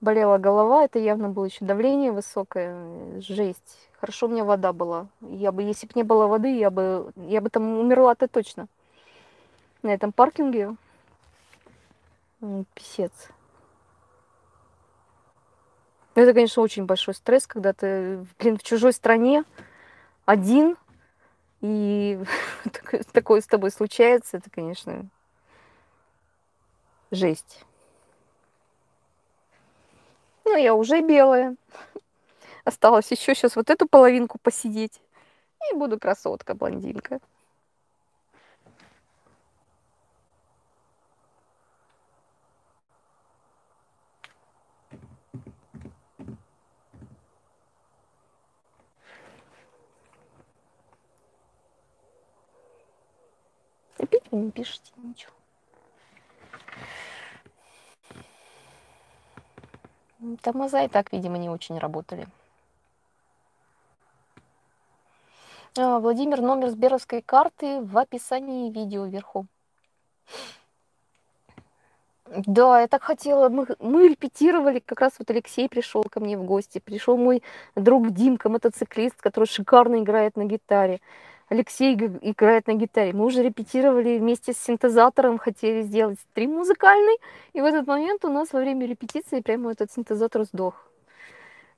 болела голова, это явно было еще давление высокое, жесть. Хорошо, у меня вода была. Если бы не было воды, я бы там умерла-то точно. На этом паркинге. Писец. Это, конечно, очень большой стресс, когда ты, блин, в чужой стране, один, и такое с тобой случается. Это, конечно, жесть. Ну, я уже белая. Осталось еще сейчас вот эту половинку посидеть. И буду красотка-блондинка. Опять вы не пишете ничего. Тормоза и так, видимо, не очень работали. Владимир, номер сберовской карты в описании видео вверху. Да, я так хотела. Мы репетировали, как раз вот Алексей пришел ко мне в гости. Пришел мой друг Димка, мотоциклист, который шикарно играет на гитаре. Алексей играет на гитаре. Мы уже репетировали вместе с синтезатором, хотели сделать стрим музыкальный. И в этот момент у нас во время репетиции прямо этот синтезатор сдох.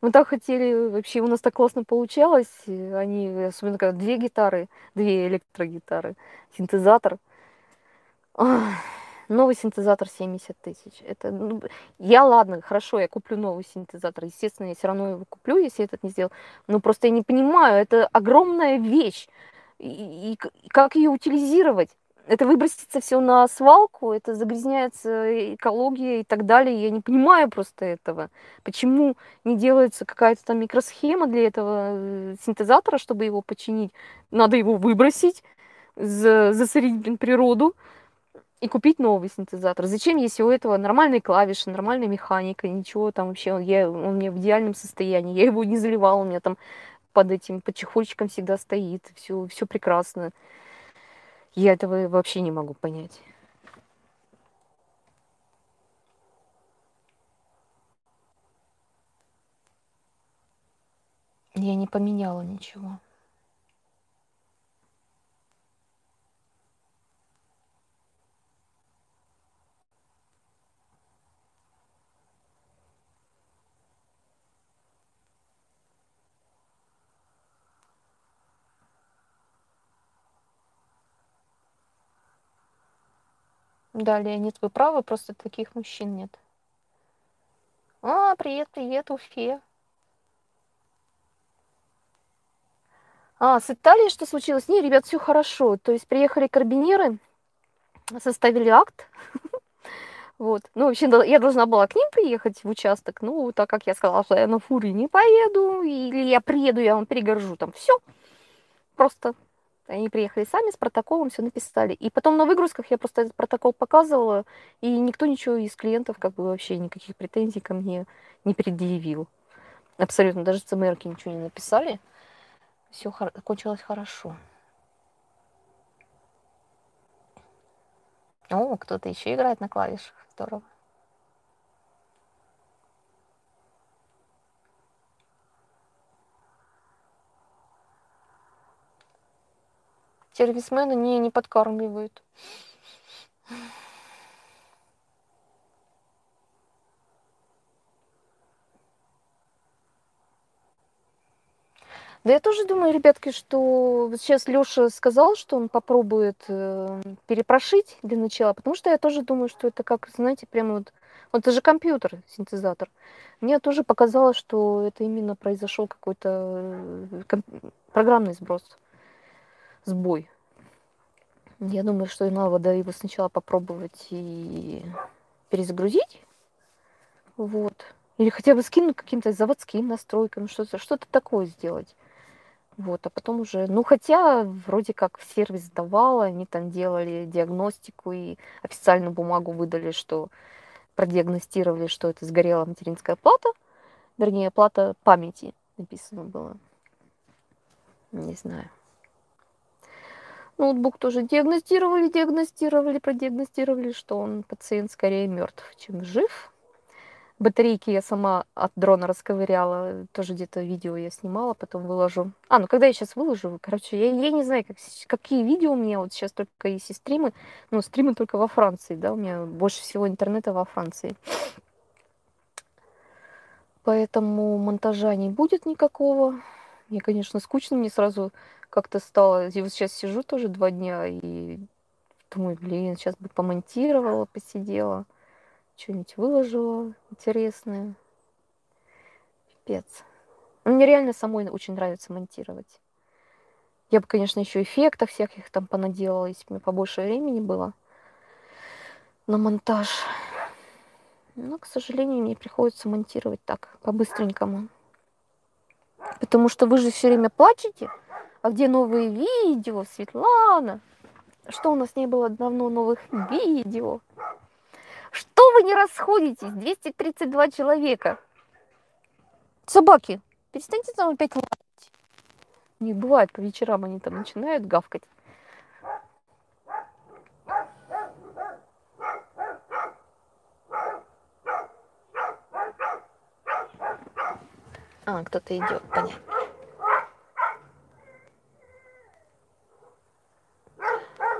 Мы так хотели, вообще у нас так классно получалось. Они, особенно когда две гитары, две электрогитары, синтезатор. Ой, новый синтезатор 70 000. Это, ну, я, ладно, хорошо, я куплю новый синтезатор. Естественно, я все равно его куплю, если этот не сделал. Но просто я не понимаю, это огромная вещь. И как ее утилизировать? Это выбросится все на свалку, это загрязняется экология и так далее. Я не понимаю просто этого. Почему не делается какая-то там микросхема для этого синтезатора, чтобы его починить? Надо его выбросить, засорить, блин, природу и купить новый синтезатор. Зачем, если у этого нормальные клавиши, нормальная механика, ничего там вообще, он у меня в идеальном состоянии, я его не заливала, у меня там под этим, под чехольчиком всегда стоит. Все прекрасно. Я этого вообще не могу понять. Я не поменяла ничего. Да, Леонид, вы правы, просто таких мужчин нет. Привет, привет, Уфе. С Италией что случилось? Не, ребят, все хорошо. То есть приехали карабинеры, составили акт. Вот. Ну, вообще, я должна была к ним приехать в участок. Ну, так как я сказала, что я на фуре не поеду, или я приеду, я вам перегоржу там все. Просто они приехали сами с протоколом, все написали. И потом на выгрузках я просто этот протокол показывала, и никто ничего из клиентов, как бы вообще никаких претензий ко мне не предъявил. Абсолютно, даже ЦМРки ничего не написали. Все кончилось хорошо. О, кто-то еще играет на клавишах. Здорово. Сервисмены не подкармливают. Да я тоже думаю, ребятки, что сейчас Леша сказал, что он попробует перепрошить для начала, потому что я тоже думаю, что это как, знаете, прямо вот это же компьютер, синтезатор. Мне тоже показалось, что это именно произошел какой-то программный сбой. Я думаю, что и надо его сначала попробовать и перезагрузить. Вот. Или хотя бы скинуть каким-то заводским настройкам, что-то такое сделать. Вот, а потом уже, ну хотя вроде как в сервис давала, они там делали диагностику и официальную бумагу выдали, что продиагностировали, что это сгорела материнская плата, вернее плата памяти написано было. Не знаю. Ноутбук тоже продиагностировали, что он пациент скорее мертв, чем жив. Батарейки я сама от дрона расковыряла, тоже где-то видео я снимала, потом выложу. Ну когда я сейчас выложу, короче, я не знаю, какие видео у меня, вот сейчас только есть и стримы, но стримы только во Франции, да, у меня больше всего интернета во Франции. Поэтому монтажа не будет никакого. Мне, конечно, скучно, мне сразу как-то стало, я вот сейчас сижу тоже 2 дня и думаю, блин, сейчас бы помонтировала, посидела. Что-нибудь выложила интересное. Пипец. Мне реально самой очень нравится монтировать. Я бы, конечно, еще эффектов всяких там понаделала, если бы у меня побольше времени было на монтаж. Но, к сожалению, мне приходится монтировать так, по-быстренькому. Потому что вы же все время плачете. А где новые видео, Светлана? Что у нас не было давно новых видео? Что вы не расходитесь? 232 человека. Собаки, перестаньте там опять лаять. Не бывает, по вечерам они там начинают гавкать. Кто-то идет, понятно.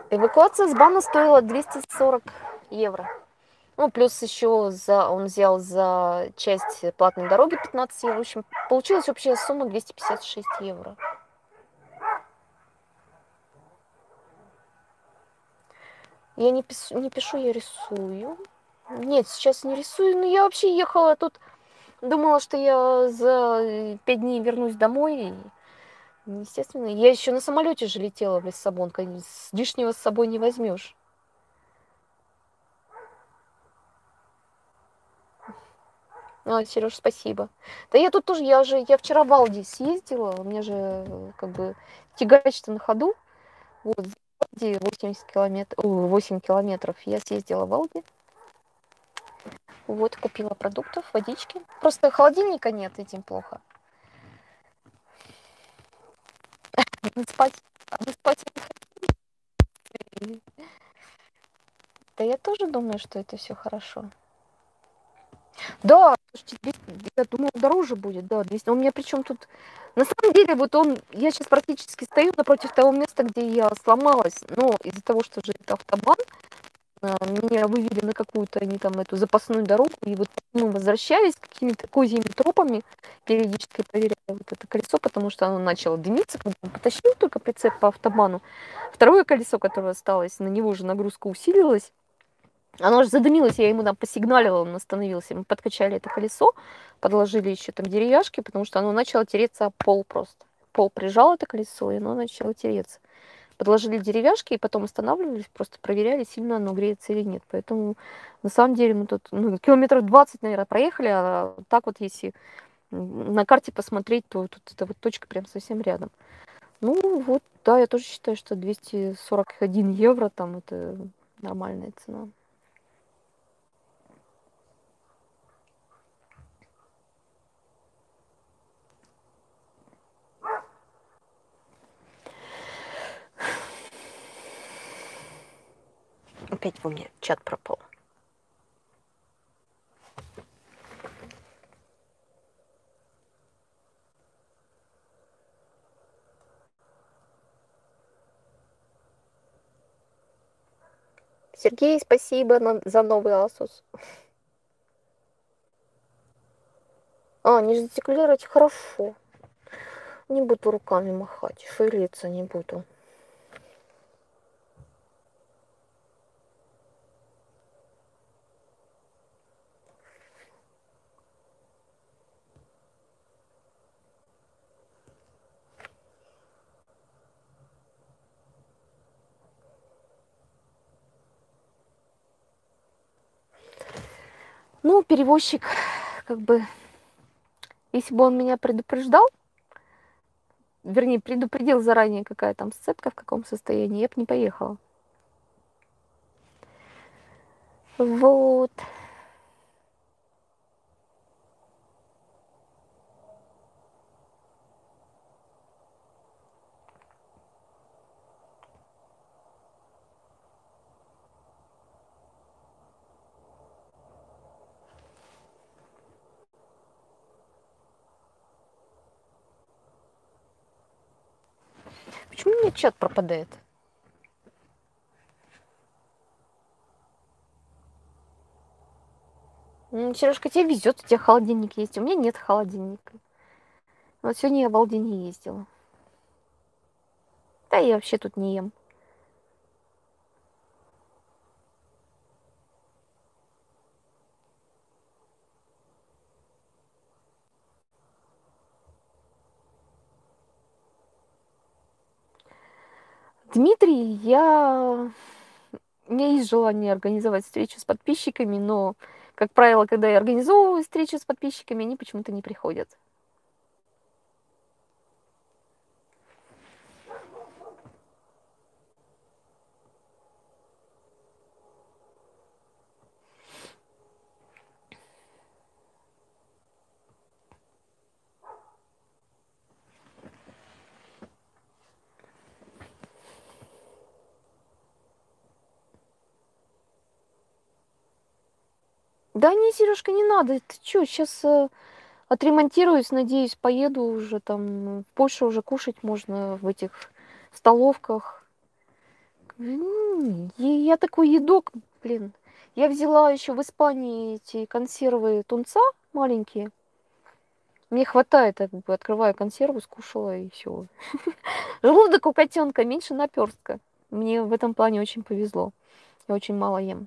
Эвакуация с бана стоила 240 евро. Плюс еще он взял за часть платной дороги 15 евро. В общем, получилась общая сумма 256 евро. Я не пишу, я рисую. Нет, сейчас не рисую, но я вообще ехала тут. Думала, что я за 5 дней вернусь домой. И, естественно, я еще на самолете же летела в Лиссабон. Лишнего с собой не возьмешь. Сереж, спасибо. Да я тут тоже, я вчера в Алди съездила, у меня же как бы тягач-то на ходу. Вот, 8 километров я съездила в Алди. Вот, купила продуктов, водички. Просто холодильника нет, этим плохо. Спать. Да я тоже думаю, что это все хорошо. Да, слушайте, я думала, дороже будет, да, 200. У меня причем тут, на самом деле, я сейчас практически стою напротив того места, где я сломалась, но из-за того, что же это автобан, меня вывели на какую-то, они там, эту запасную дорогу, и вот мы возвращались какими-то козьими тропами, периодически проверяя вот это колесо, потому что оно начало дымиться, когда он потащил только прицеп по автобану. Второе колесо, которое осталось, на него же нагрузка усилилась. Оно же задымилось, я ему там посигналила, он остановился. Мы подкачали это колесо, подложили еще там деревяшки, потому что оно начало тереться о пол просто. пол прижал это колесо, и оно начало тереться. Подложили деревяшки, и потом останавливались, просто проверяли, сильно оно греется или нет. Поэтому, на самом деле, мы тут километров 20, наверное, проехали, а так вот, если на карте посмотреть, то тут эта вот точка прям совсем рядом. Ну, вот, да, я тоже считаю, что 241 евро, там, это нормальная цена. Опять у меня чат пропал. Сергей, спасибо за новый Asus. А, не жестикулировать? Хорошо. Не буду руками махать, шевелиться не буду. Ну, перевозчик, как бы, если бы он меня предупреждал, вернее, предупредил заранее, какая там сцепка, в каком состоянии, я бы не поехала. Вот. Почему у меня чат пропадает? Сережка, тебе везет, у тебя холодильник есть. У меня нет холодильника. Вот сегодня я в Алдине ездила. Да, я вообще тут не ем. Дмитрий, у меня есть желание организовать встречу с подписчиками, но, как правило, когда я организовываю встречу с подписчиками, они почему-то не приходят. Да не, Сережка, не надо. Ты что, сейчас отремонтируюсь, надеюсь, поеду уже там. Позже уже кушать можно в этих столовках. Я такой едок, блин. Я взяла еще в Испании эти консервы тунца маленькие. Мне хватает, как бы, открываю консерву, скушала и все. Желудок у котенка меньше наперстка. Мне в этом плане очень повезло. Я очень мало ем.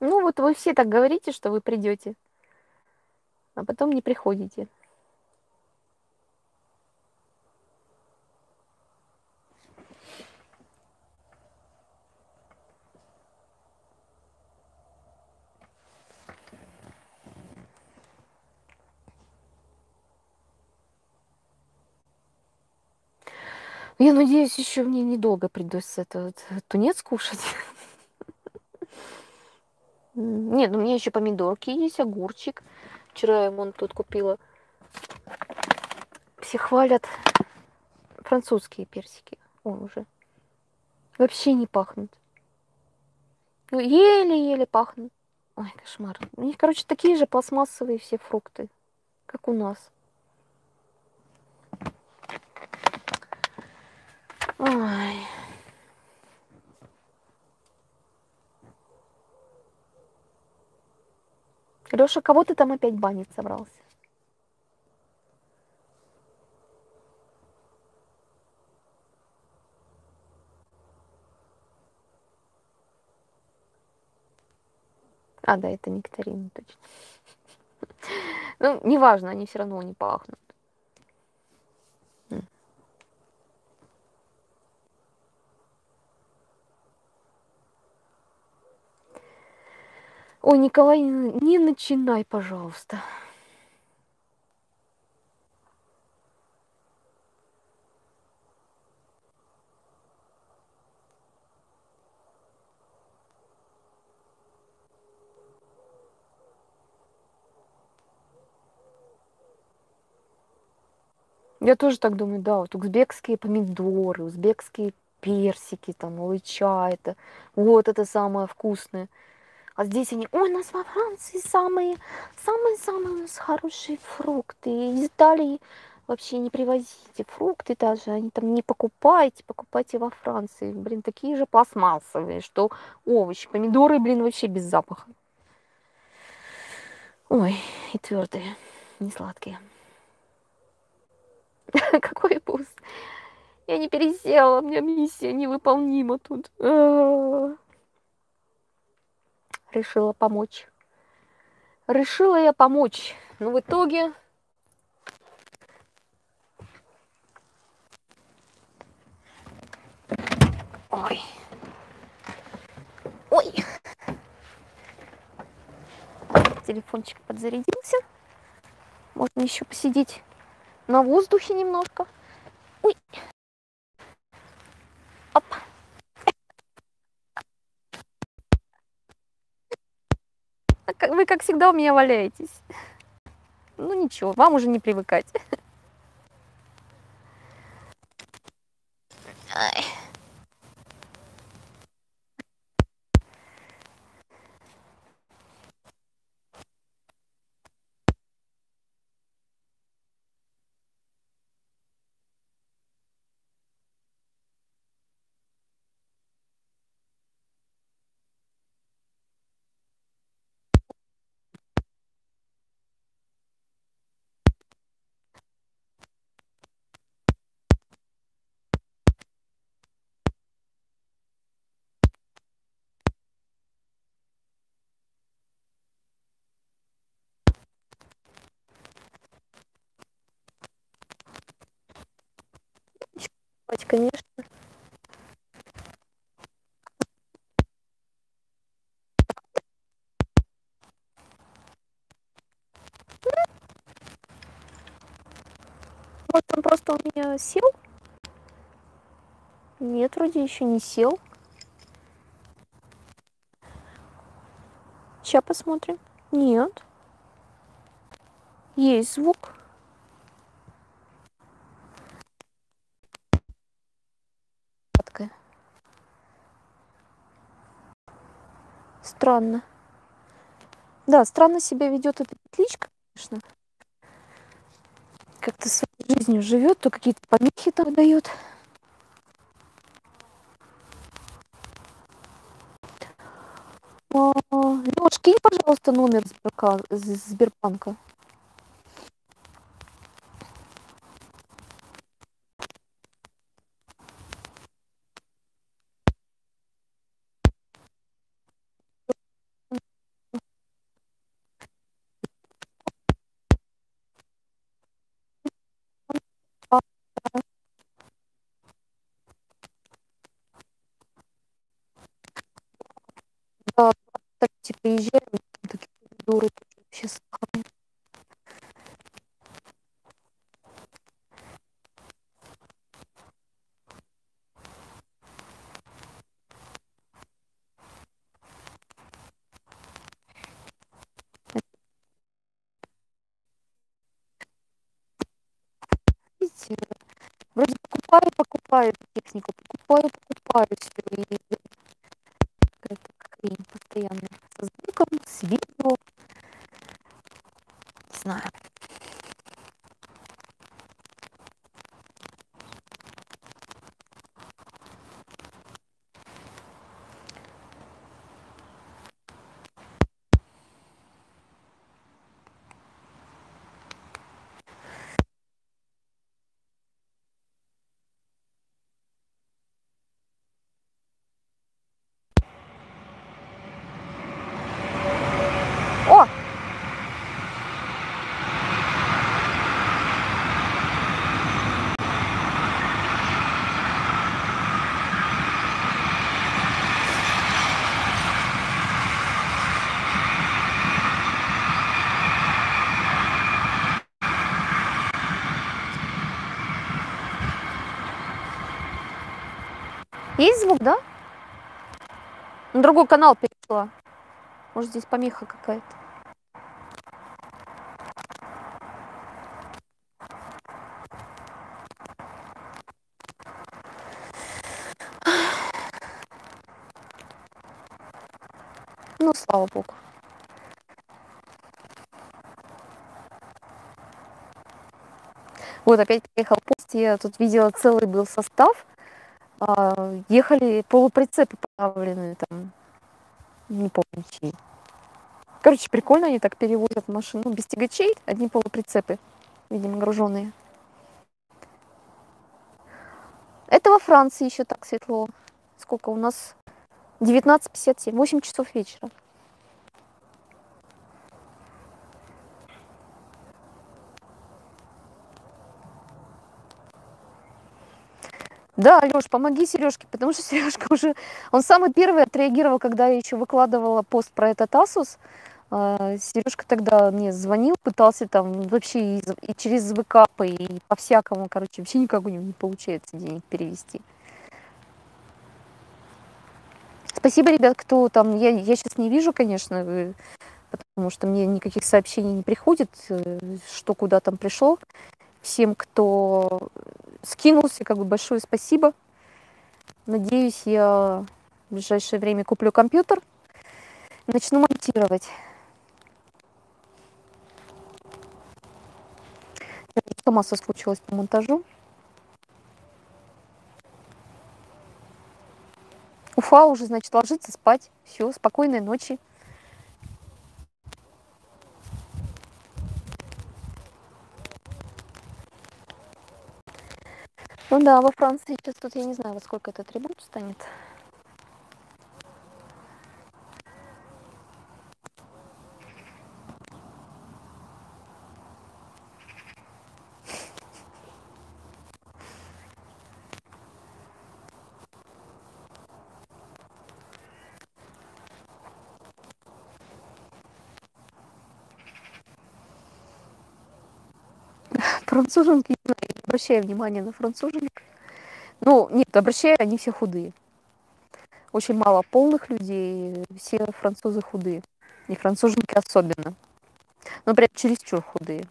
Ну вот вы все так говорите, что вы придете, а потом не приходите. Я надеюсь, еще мне недолго придется этот тунец кушать. Нет, у меня еще помидорки есть, огурчик. Вчера я вон тут купила. Все хвалят французские персики. Вон уже. Вообще не пахнут. Ну, еле-еле пахнут. Ой, кошмар. У них, короче, такие же пластмассовые все фрукты, как у нас. Ой. Леша, кого ты там опять банить собрался? А, да, это нектарины, точно. Ну, неважно, они все равно не пахнут. Ой, Николай, не начинай, пожалуйста. Я тоже так думаю, да, вот узбекские помидоры, узбекские персики, там, алыча, это, вот это самое вкусное. А здесь они, ой, у нас во Франции самые-самые у нас хорошие фрукты. Из Италии вообще не привозите фрукты даже, они там не покупайте, покупайте во Франции. Блин, такие же пластмассовые, что овощи, помидоры, блин, вообще без запаха. Ой, и твердые, не сладкие. Какой босс? Я не пересела, у меня миссия невыполнима тут. Решила помочь. Решила я помочь. Но в итоге... Ой. Ой. Телефончик подзарядился. Можно еще посидеть на воздухе немножко. Ой. Оп. Вы, как всегда, у меня валяетесь. Ну ничего, вам уже не привыкать. Ай. Конечно. Может, он просто у меня сел? Нет, вроде еще не сел. Сейчас посмотрим. Нет. Есть звук. Странно. Да, странно себя ведет эта петличка, конечно. Как-то своей жизнью живет, то какие-то помехи там дает. Лёш, кинь, пожалуйста, номер Сбербанка. Приезжаем, такие дуры вообще с вами. Видите, вроде покупаю технику, покупаю все, и какая-то хрень постоянная. С звуком, с видео. Не знаю. Есть звук, да? На другой канал перешла. Может, здесь помеха какая-то. Ну, слава богу. Вот, опять приехал пост, я тут видела, целый был состав. Ехали полуприцепы поставленные там, не помню чьи. Короче, прикольно, они так перевозят машину без тягачей, одни полуприцепы, видимо, груженные. Это во Франции еще так светло. Сколько у нас? 19:57, 8 часов вечера. Да, Леш, помоги Сережке, потому что Сережка уже... Он самый первый отреагировал, когда я еще выкладывала пост про этот Asus. Сережка тогда мне звонил, пытался там вообще и через выкапы, и по-всякому, короче, вообще никак у него не получается денег перевести. Спасибо, ребят, кто там... Я сейчас не вижу, конечно, потому что мне никаких сообщений не приходит, что куда там пришло. Всем, кто скинулся, как бы большое спасибо. Надеюсь, я в ближайшее время куплю компьютер и начну монтировать. Я сама соскучилась по монтажу. Уфа уже, значит, ложится спать. Все, спокойной ночи. Ну да, во Франции сейчас тут я не знаю, во сколько этот ремонт станет. Француженки, не знаю, не обращаю внимания на француженок. Ну, нет, обращаю, они все худые. Очень мало полных людей, все французы худые. И француженки особенно. Ну, прям чересчур худые.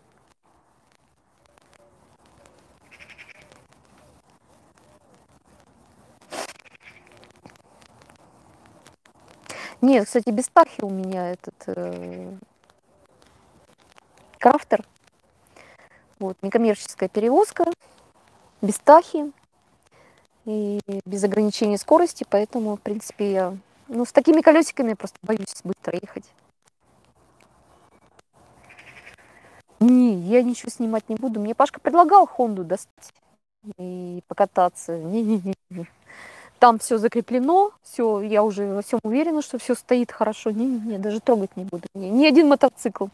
Нет, кстати, без пархи у меня этот крафтер. Вот, некоммерческая перевозка, без тахи и без ограничения скорости, поэтому, в принципе, я, ну, с такими колесиками я просто боюсь быстро ехать. Не, я ничего снимать не буду. Мне Пашка предлагал Хонду достать и покататься. Не-не-не. Там все закреплено, все, я уже во всем уверена, что все стоит хорошо. Не-не-не, даже трогать не буду. Не, ни один мотоцикл.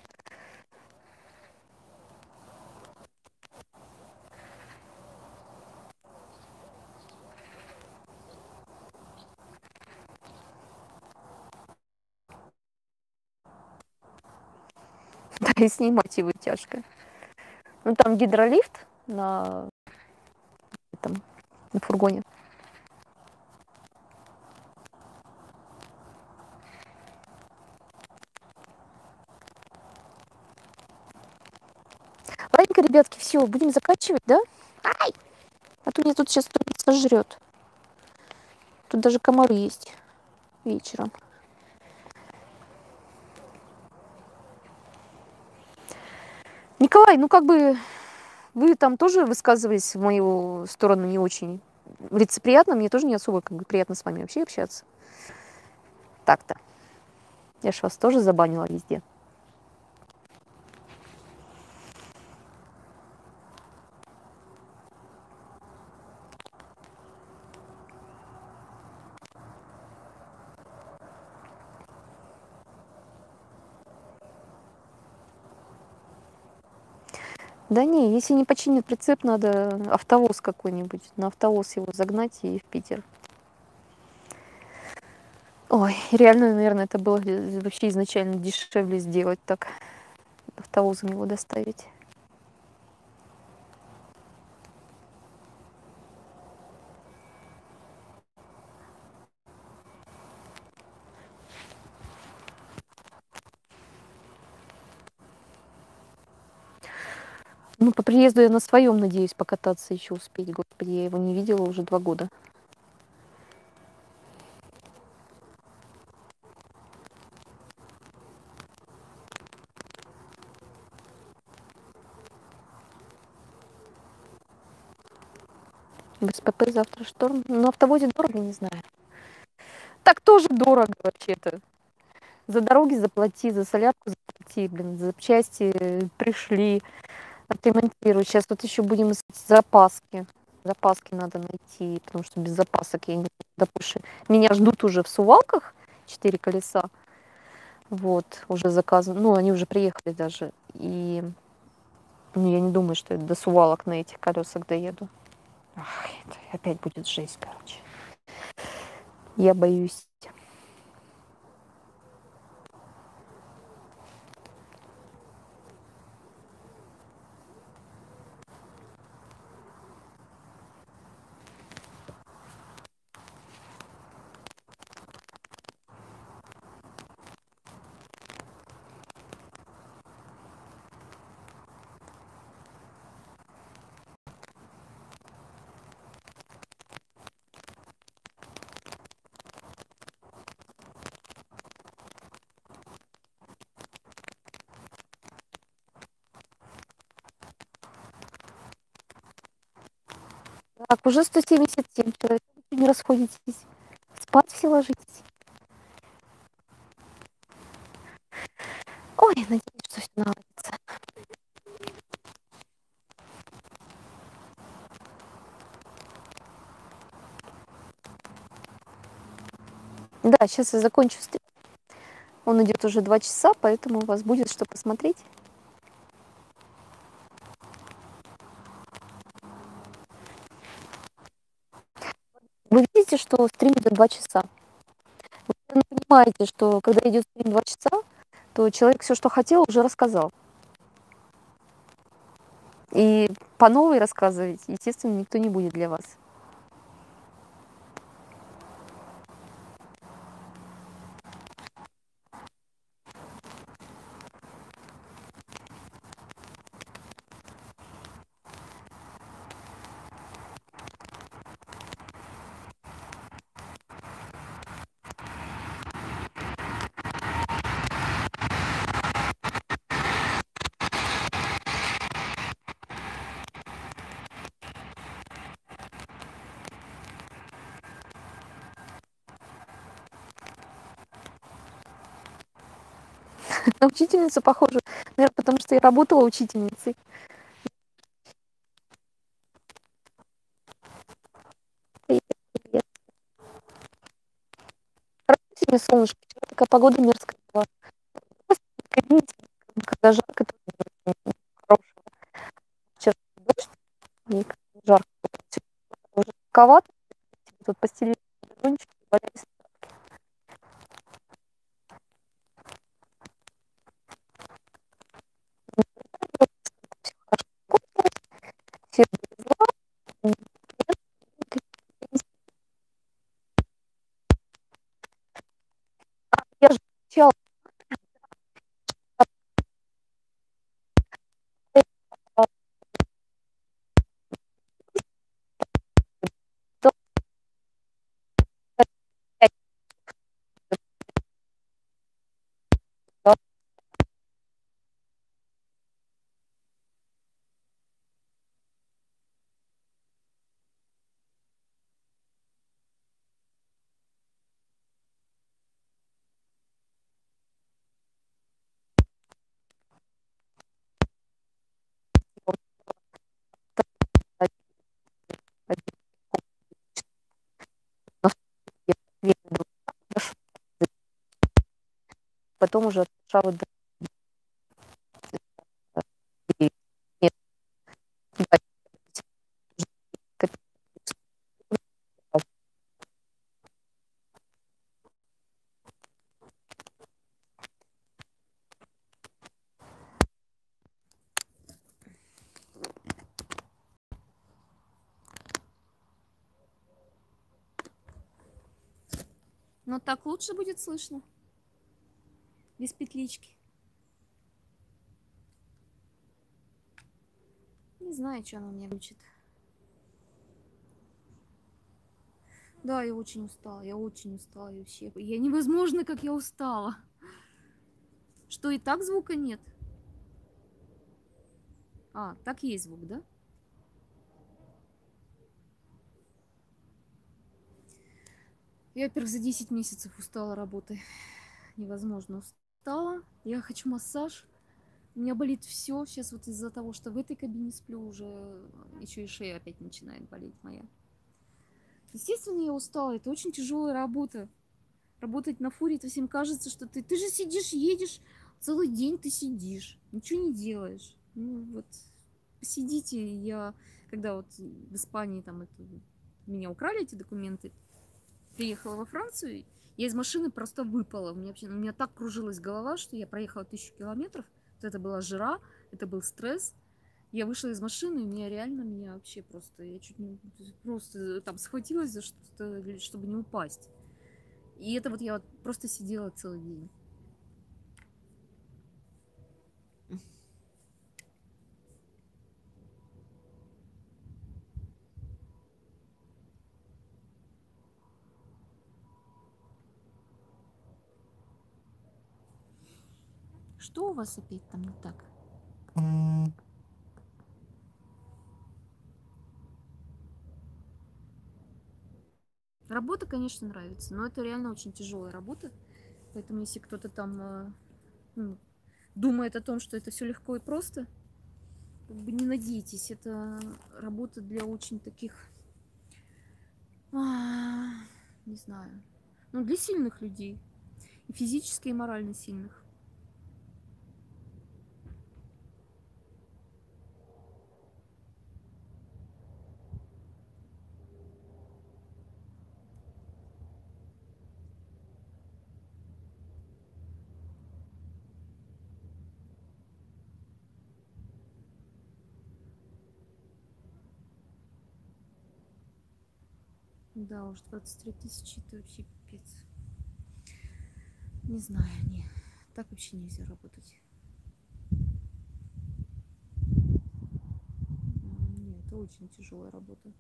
Да, и снимать его тяжко. Ну, там гидролифт на, этом, на фургоне. Ладненько, ребятки, все, будем заканчивать, да? Ай! А то меня тут сейчас кто-то сожрет. Тут даже комары есть вечером. Николай, ну как бы вы там тоже высказывались в мою сторону не очень лицеприятно, мне тоже не особо как бы приятно с вами вообще общаться. Так-то. Я ж вас тоже забанила везде. Да не, если не починит прицеп, надо автовоз какой-нибудь, на автовоз его загнать и в Питер. Ой, реально, наверное, это было вообще изначально дешевле сделать так, автовозом его доставить. Ну, по приезду я на своем надеюсь покататься еще успеть. Господи, я его не видела уже 2 года. Без ПП завтра шторм. Но автовозе дорого, не знаю. Так тоже дорого вообще-то. За дороги заплати, за солярку заплати, блин, запчасти пришли. Отремонтируй. Сейчас вот еще будем искать запаски. Запаски надо найти, потому что без запасок я не допущу. Меня ждут уже в Сувалках 4 колеса. Вот, уже заказано. Ну, они уже приехали даже. И ну, я не думаю, что я до Сувалок на этих колесах доеду. Ах, это опять будет жесть, короче. Я боюсь. Так, уже 177 человек, не расходитесь, спать все ложитесь. Ой, надеюсь, что все наладится. Да, сейчас я закончу стрим. Он идет уже 2 часа, поэтому у вас будет что посмотреть. Вы видите, что стрим идет 2 часа. Вы понимаете, что когда идет стрим 2 часа, то человек все, что хотел, уже рассказал. И по новой рассказывать, естественно, никто не будет для вас. Учительница, похоже, наверное, потому что я работала учительницей. Привет, привет. Радуйся мне, солнышко, вчера такая погода мерзкая была. Когда жарко, то не хорошего. Вчера дождь, и жарко. Уже жарковато, тут постелили подушечки, валялись. Потом уже от Варшавы до... Ну так лучше будет слышно. Без петлички. Не знаю, что она меня глючит. Да, я очень устала. Я очень устала вообще. Я невозможно, как я устала. Что, и так звука нет? А, так есть звук, да? Я, во-первых, за 10 месяцев устала работы. Невозможно устала. Я хочу массаж. У меня болит все. Сейчас вот из-за того, что в этой кабине сплю, уже еще и шея опять начинает болеть моя. Естественно, я устала. Это очень тяжелая работа. Работать на фуре, это всем кажется, что ты же сидишь, едешь. Целый день ты сидишь. Ничего не делаешь. Ну вот, сидите. Я, когда вот в Испании там это, меня украли эти документы, переехала во Францию, я из машины просто выпала. У меня так кружилась голова, что я проехала 1000 километров. Вот это была жара, это был стресс. Я вышла из машины, и меня вообще просто, я чуть не просто там схватилась за что-то, чтобы не упасть. И это вот я вот просто сидела целый день. Что у вас опять там не так? Работа, конечно, нравится, но это реально очень тяжелая работа. Поэтому, если кто-то там думает о том, что это все легко и просто, как бы не надейтесь, это работа для очень таких, не знаю, ну, для сильных людей, и физически, и морально сильных. Да уж, 23 000, это вообще пипец. Не знаю, не. Так вообще нельзя работать. Нет, это очень тяжелая работа.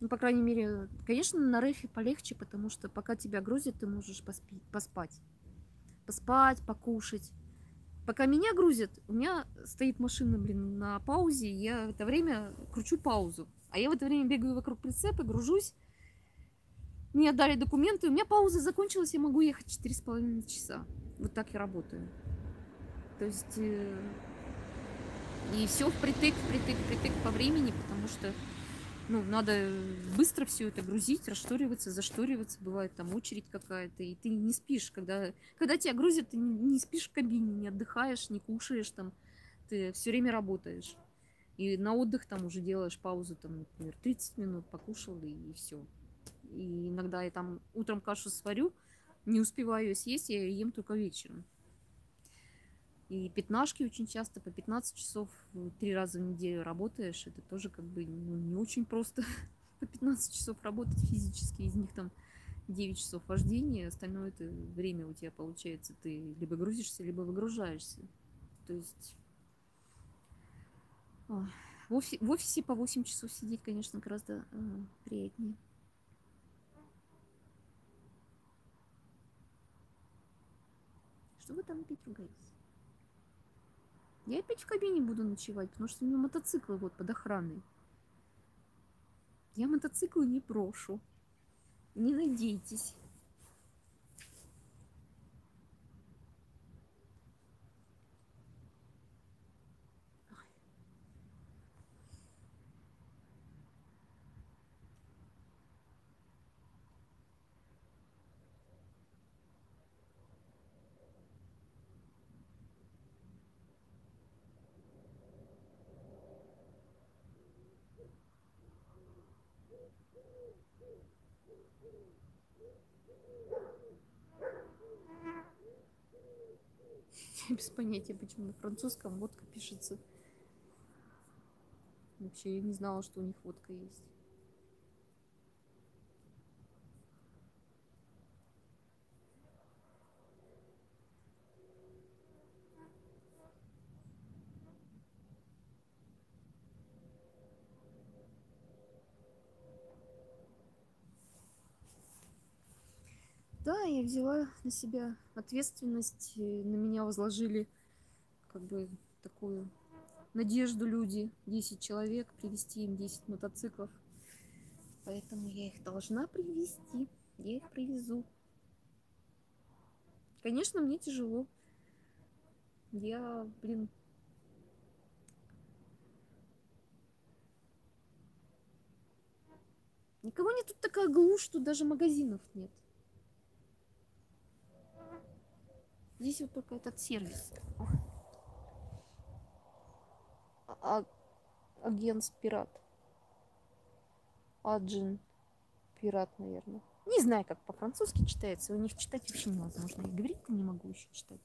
Ну, по крайней мере, конечно, на рефе полегче, потому что пока тебя грузят, ты можешь поспать, покушать. Пока меня грузят, у меня стоит машина, блин, на паузе, я в это время кручу паузу. А я в это время бегаю вокруг прицепа, гружусь. Мне дали документы, у меня пауза закончилась, я могу ехать 4,5 часа. Вот так я работаю. То есть и все впритык по времени, потому что ну, надо быстро все это грузить, расшториваться, зашториваться. Бывает там очередь какая-то, и ты не спишь. Когда тебя грузят, ты не спишь в кабине, не отдыхаешь, не кушаешь там, ты все время работаешь. И на отдых там уже делаешь паузу, там, например, 30 минут, покушал и все. И иногда я там утром кашу сварю, не успеваю ее съесть, я ее ем только вечером. И пятнашки очень часто, по 15 часов 3 раза в неделю работаешь. Это тоже как бы ну, не очень просто по 15 часов работать физически. Из них там 9 часов вождения, остальное это время у тебя получается. Ты либо грузишься, либо выгружаешься. То есть... В офисе по 8 часов сидеть, конечно, гораздо приятнее. Что вы там опять ругаетесь? Я опять в кабине буду ночевать, потому что у меня мотоциклы вот под охраной. Я мотоциклы не брошу. Не надейтесь. Без понятия, почему на французском водка пишется. Вообще я не знала, что у них водка есть. Да, я взяла на себя ответственность, на меня возложили как бы такую надежду люди, 10 человек, привезти им 10 мотоциклов. Поэтому я их должна привезти, я их привезу. Конечно, мне тяжело. Я, блин... Никого не тут такая глушь, что даже магазинов нет. Здесь вот только этот сервис. Агент-пират. Аджин-пират, наверное. Не знаю, как по-французски читается. У них читать вообще невозможно. Я говорить не могу еще читать.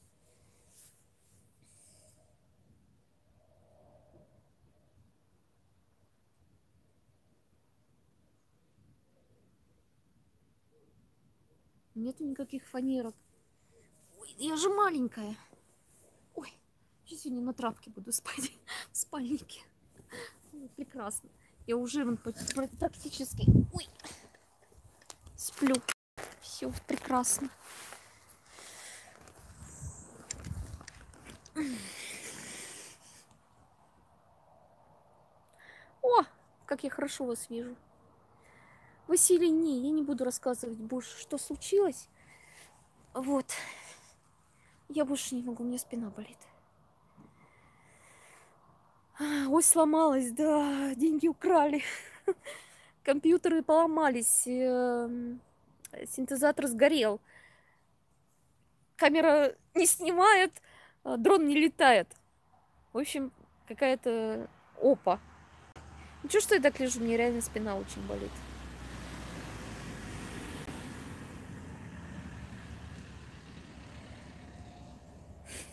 Нету никаких фанерок. Ой, я же маленькая. Ой, я сегодня на травке буду спать в спальнике. Ой, прекрасно. Я уже вон, практически... Ой, сплю. Все прекрасно. О, как я хорошо вас вижу. Василий, не, я не буду рассказывать больше, что случилось. Вот. Я больше не могу, у меня спина болит. Ой, сломалась, да, деньги украли. Компьютеры поломались. Синтезатор сгорел. Камера не снимает, дрон не летает. В общем, какая-то опа. Ничего, что я так лежу, мне реально спина очень болит.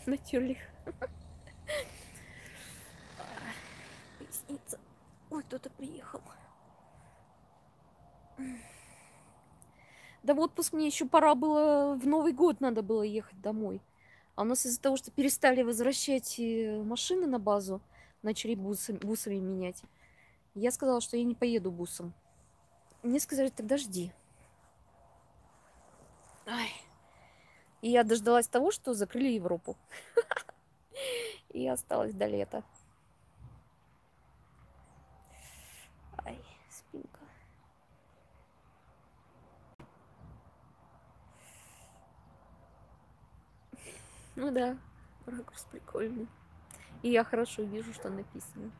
Натюрлих. Поясница. Ой, кто-то приехал. Да в отпуск мне еще пора было, в Новый год надо было ехать домой. А у нас из-за того, что перестали возвращать машины на базу, начали бусами менять. Я сказала, что я не поеду бусом. Мне сказали, тогда жди. Ай. И я дождалась того, что закрыли Европу. И осталась до лета. Ай, спинка. Ну да, ракурс прикольный. И я хорошо вижу, что написано.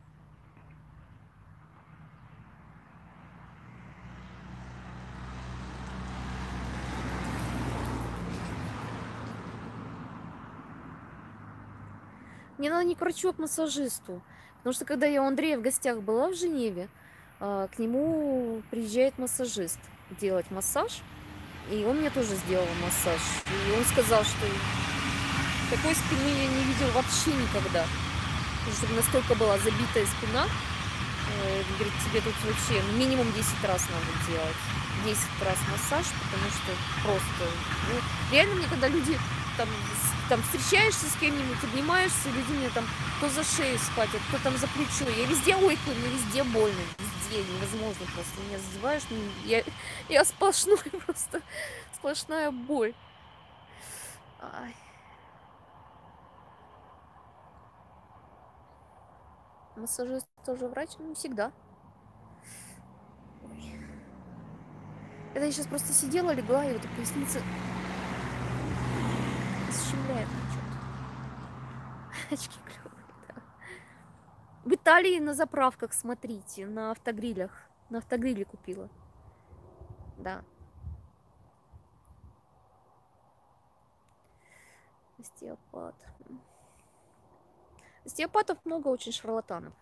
Мне надо не к врачу, а к массажисту. Потому что, когда я у Андрея в гостях была в Женеве, к нему приезжает массажист делать массаж. И он мне тоже сделал массаж. И он сказал, что такой спины я не видел вообще никогда. Потому что настолько была забитая спина. Говорит, тебе тут вообще минимум 10 раз надо делать. 10 раз массаж, потому что просто... Ну, реально мне, когда люди... Там встречаешься с кем-нибудь, обнимаешься, люди мне там кто за шею схватит, кто там за плечо. Я везде ойкаю, но везде больно, везде невозможно просто. Меня задеваешь, я сплошной просто, сплошная боль. Ай. Массажист тоже врач? Ну, всегда. Ой. Это я сейчас просто сидела, легла, и вот поясница... Сшибляет что-то. Очки клевые, да. В Италии на заправках, смотрите, на автогрилях. На автогриле купила. Да. Остеопат. Остеопатов много, очень шарлатанов.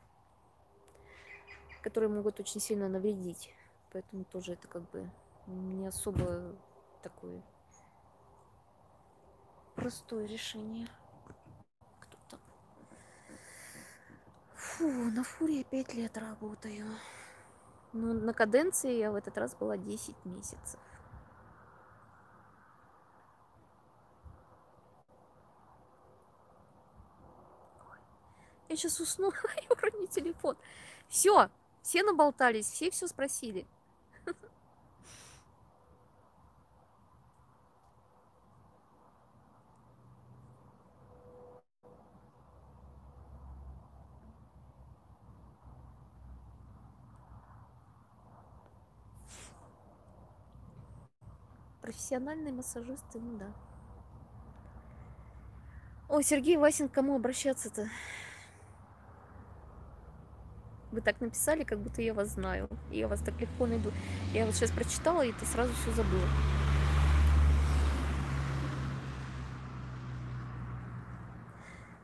Которые могут очень сильно навредить. Поэтому тоже это как бы не особо такое... Простое решение. Кто там? Фу, на фуре я 5 лет работаю. Но на каденции я в этот раз была 10 месяцев. Ой, я сейчас усну и уроню телефон. Все, все наболтались, все спросили. профессиональные массажисты, ну да. О, Сергей Васин, к кому обращаться-то? Вы так написали, как будто я вас знаю. Я вас так легко найду. Я вот сейчас прочитала, и ты сразу все забыла.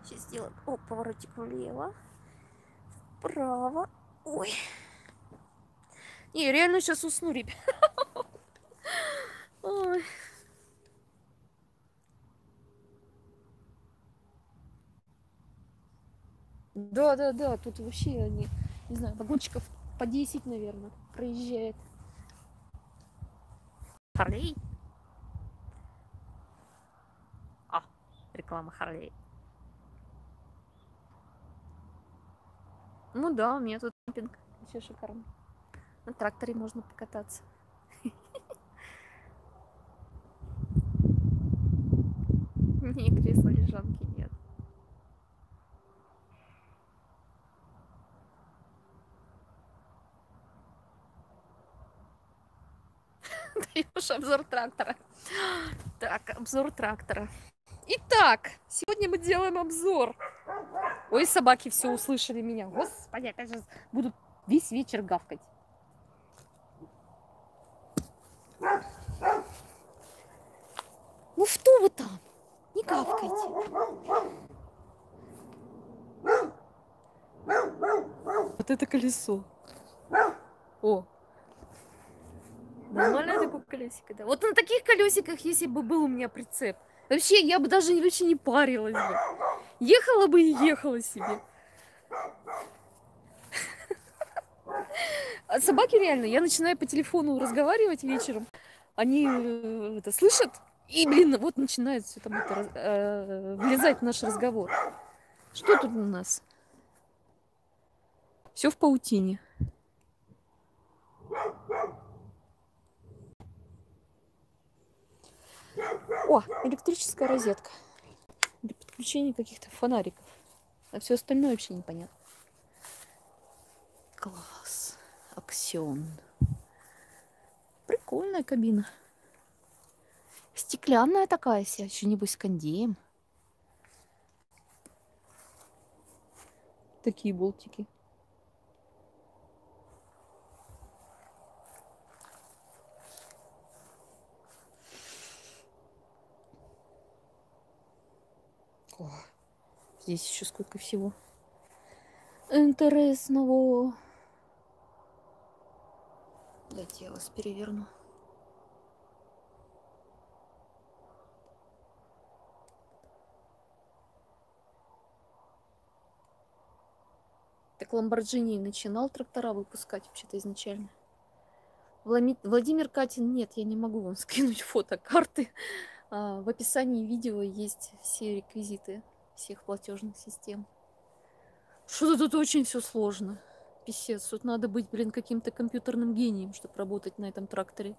Сейчас сделаем... О, поворотик влево. Вправо. Ой. Не, реально сейчас усну, ребят. Ой. Да-да-да, тут вообще они, не знаю, вагончиков по 10, наверное, проезжает. Харлей? А, реклама Харлей. Ну да, у меня тут кемпинг. Вообще шикарно. На тракторе можно покататься. Не, кресла-лежанки нет. Даешь обзор трактора. Так, обзор трактора. Итак, сегодня мы делаем обзор. Ой, собаки все услышали меня. Господи, опять же будут весь вечер гавкать. Ну что вы там? Не гавкайте. Вот это колесо. О. Нормально такое колесико, да. Вот на таких колесиках, если бы был у меня прицеп, вообще я бы даже вообще не парилась бы. Ехала бы и ехала себе. А собаки реально, я начинаю по телефону разговаривать вечером, они это слышат, и, блин, вот начинает все там это, влезать в наш разговор. Что тут у нас? Все в паутине. О, электрическая розетка. Для подключения каких-то фонариков. А все остальное вообще непонятно. Класс. Аксион. Прикольная кабина. Стеклянная такая вся. Еще небось с кондеем. Такие болтики. О, здесь еще сколько всего интересного. Дайте я вас переверну. Так Ламборджини начинал трактора выпускать вообще-то изначально. Владимир Катин, нет, я не могу вам скинуть фото карты. В описании видео есть все реквизиты всех платежных систем. Что-то тут очень все сложно. Писец, тут надо быть, блин, каким-то компьютерным гением, чтобы работать на этом тракторе.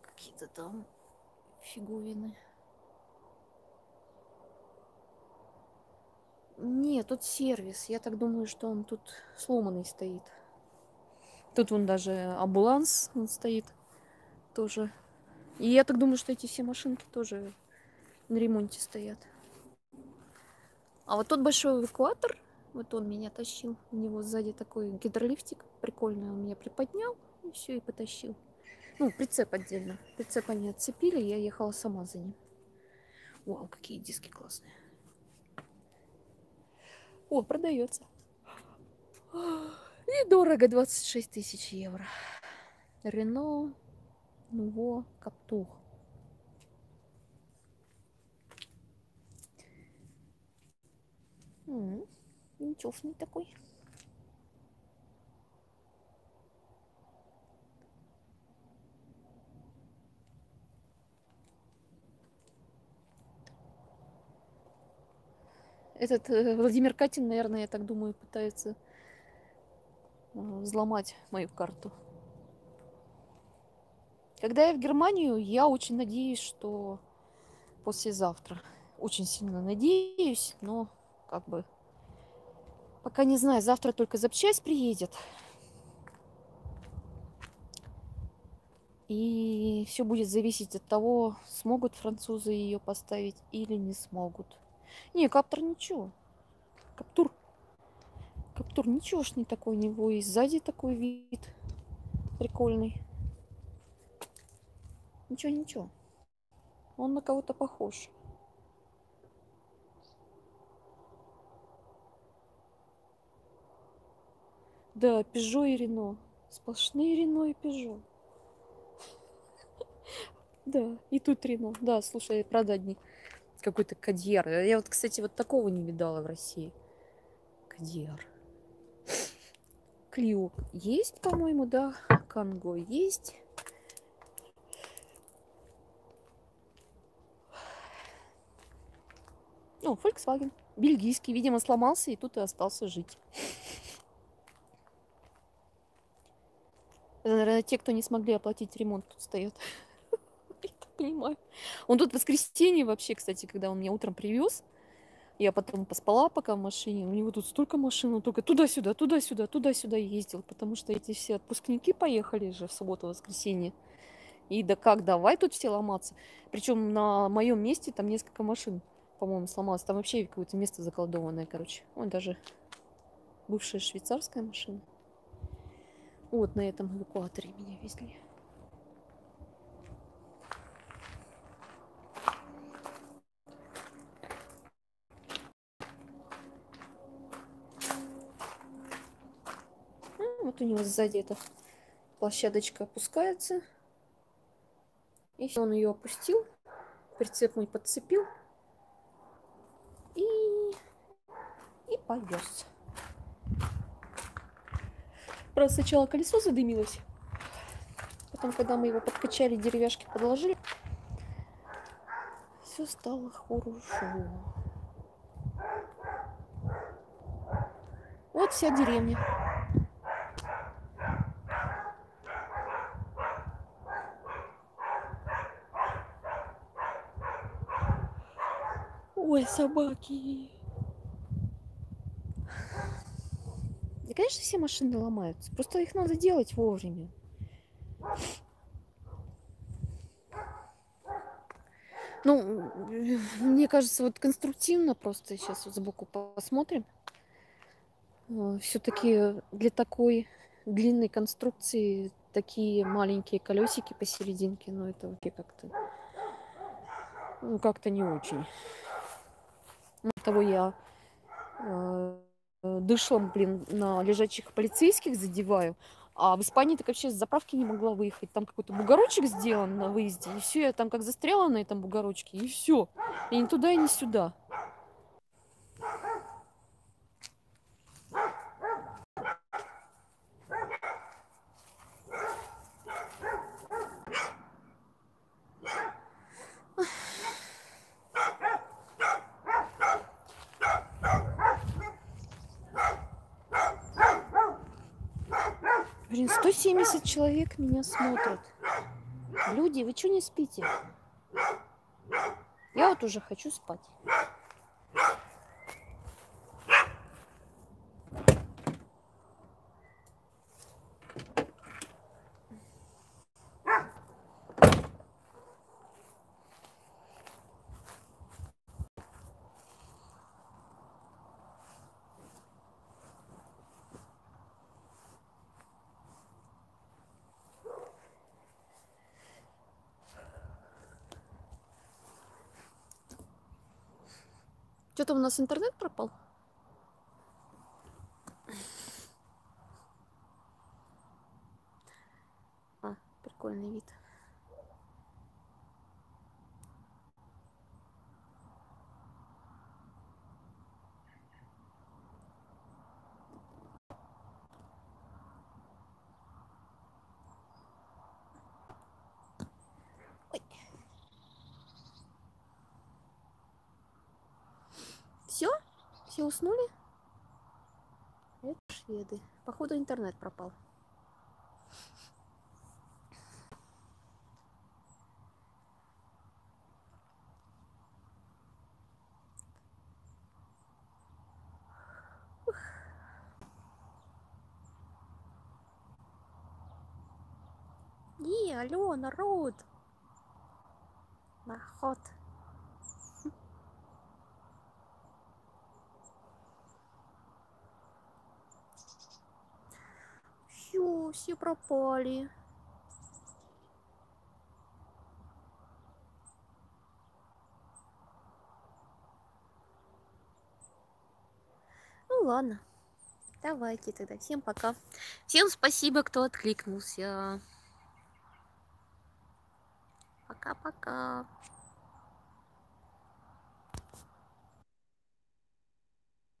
Какие-то там фиговины. Нет, тут сервис. Я так думаю, что он тут сломанный стоит. Тут вон даже амбуланс он стоит тоже. И я так думаю, что эти все машинки тоже на ремонте стоят. А вот тот большой эвакуатор, вот он меня тащил. У него сзади такой гидролифтик прикольный. Он меня приподнял и все, и потащил. Ну, прицеп отдельно. Прицеп они отцепили, я ехала сама за ним. Вау, какие диски классные. О, продается. Недорого, 26 000 евро. Renault Nouveau Captur. Ничевный такой. Этот Владимир Катин, наверное, я так думаю, пытается взломать мою карту. Когда я в Германию, я очень надеюсь, что послезавтра. Очень сильно надеюсь, но как бы пока не знаю. Завтра только запчасть приедет. И все будет зависеть от того, смогут французы ее поставить или не смогут. Не, Captur ничего. Captur ничегошный такой у него. И сзади такой вид прикольный. Ничего. Он на кого-то похож. Да, Peugeot и Renault. Сплошные Renault и Peugeot. Да, и тут Renault. Да, слушай, продадник. Какой-то Кадьер. Я вот, кстати, вот такого не видала в России. Кадьер. Клио есть, по-моему, да. Конго есть. Ну, Volkswagen. Бельгийский, видимо, сломался и тут и остался жить. Это, наверное, те, кто не смогли оплатить ремонт, тут стоят. Я так понимаю. Он тут в воскресенье вообще, кстати, когда он меня утром привез, я потом поспала пока в машине, у него тут столько машин, он только туда-сюда, туда-сюда, туда-сюда ездил, потому что эти все отпускники поехали же в субботу-воскресенье. И да как, давай тут все ломаться. Причем на моем месте там несколько машин, по-моему, сломалось. Там вообще какое-то место заколдованное, короче. Вон даже бывшая швейцарская машина. Вот на этом эвакуаторе меня везли. Вот у него сзади эта площадочка опускается. И он ее опустил, прицеп мой подцепил и повез. Просто сначала колесо задымилось, потом, когда мы его подкачали, деревяшки подложили, все стало хорошо. Вот вся деревня. Ой, собаки. Да, конечно, все машины ломаются. Просто их надо делать вовремя. Ну, мне кажется, вот конструктивно просто сейчас вот сбоку посмотрим. Все-таки для такой длинной конструкции такие маленькие колесики посерединке, но это вообще как-то, ну, как-то не очень. Того я дышлом, блин, на лежачих полицейских задеваю. А в Испании так вообще с заправки не могла выехать. Там какой-то бугорочек сделан на выезде. И все, я там как застряла на этом бугорочке. И все. И ни туда, и ни сюда. Блин, 170 человек меня смотрят. Люди, вы что не спите? Я вот уже хочу спать. Что-то у нас интернет пропал. А, прикольный вид. Все уснули? Это шведы. Походу, интернет пропал. Где? Алло, народ! Наход! Фью, все пропали. Ну ладно. Давайте тогда. Всем пока. Всем спасибо, кто откликнулся. Пока-пока.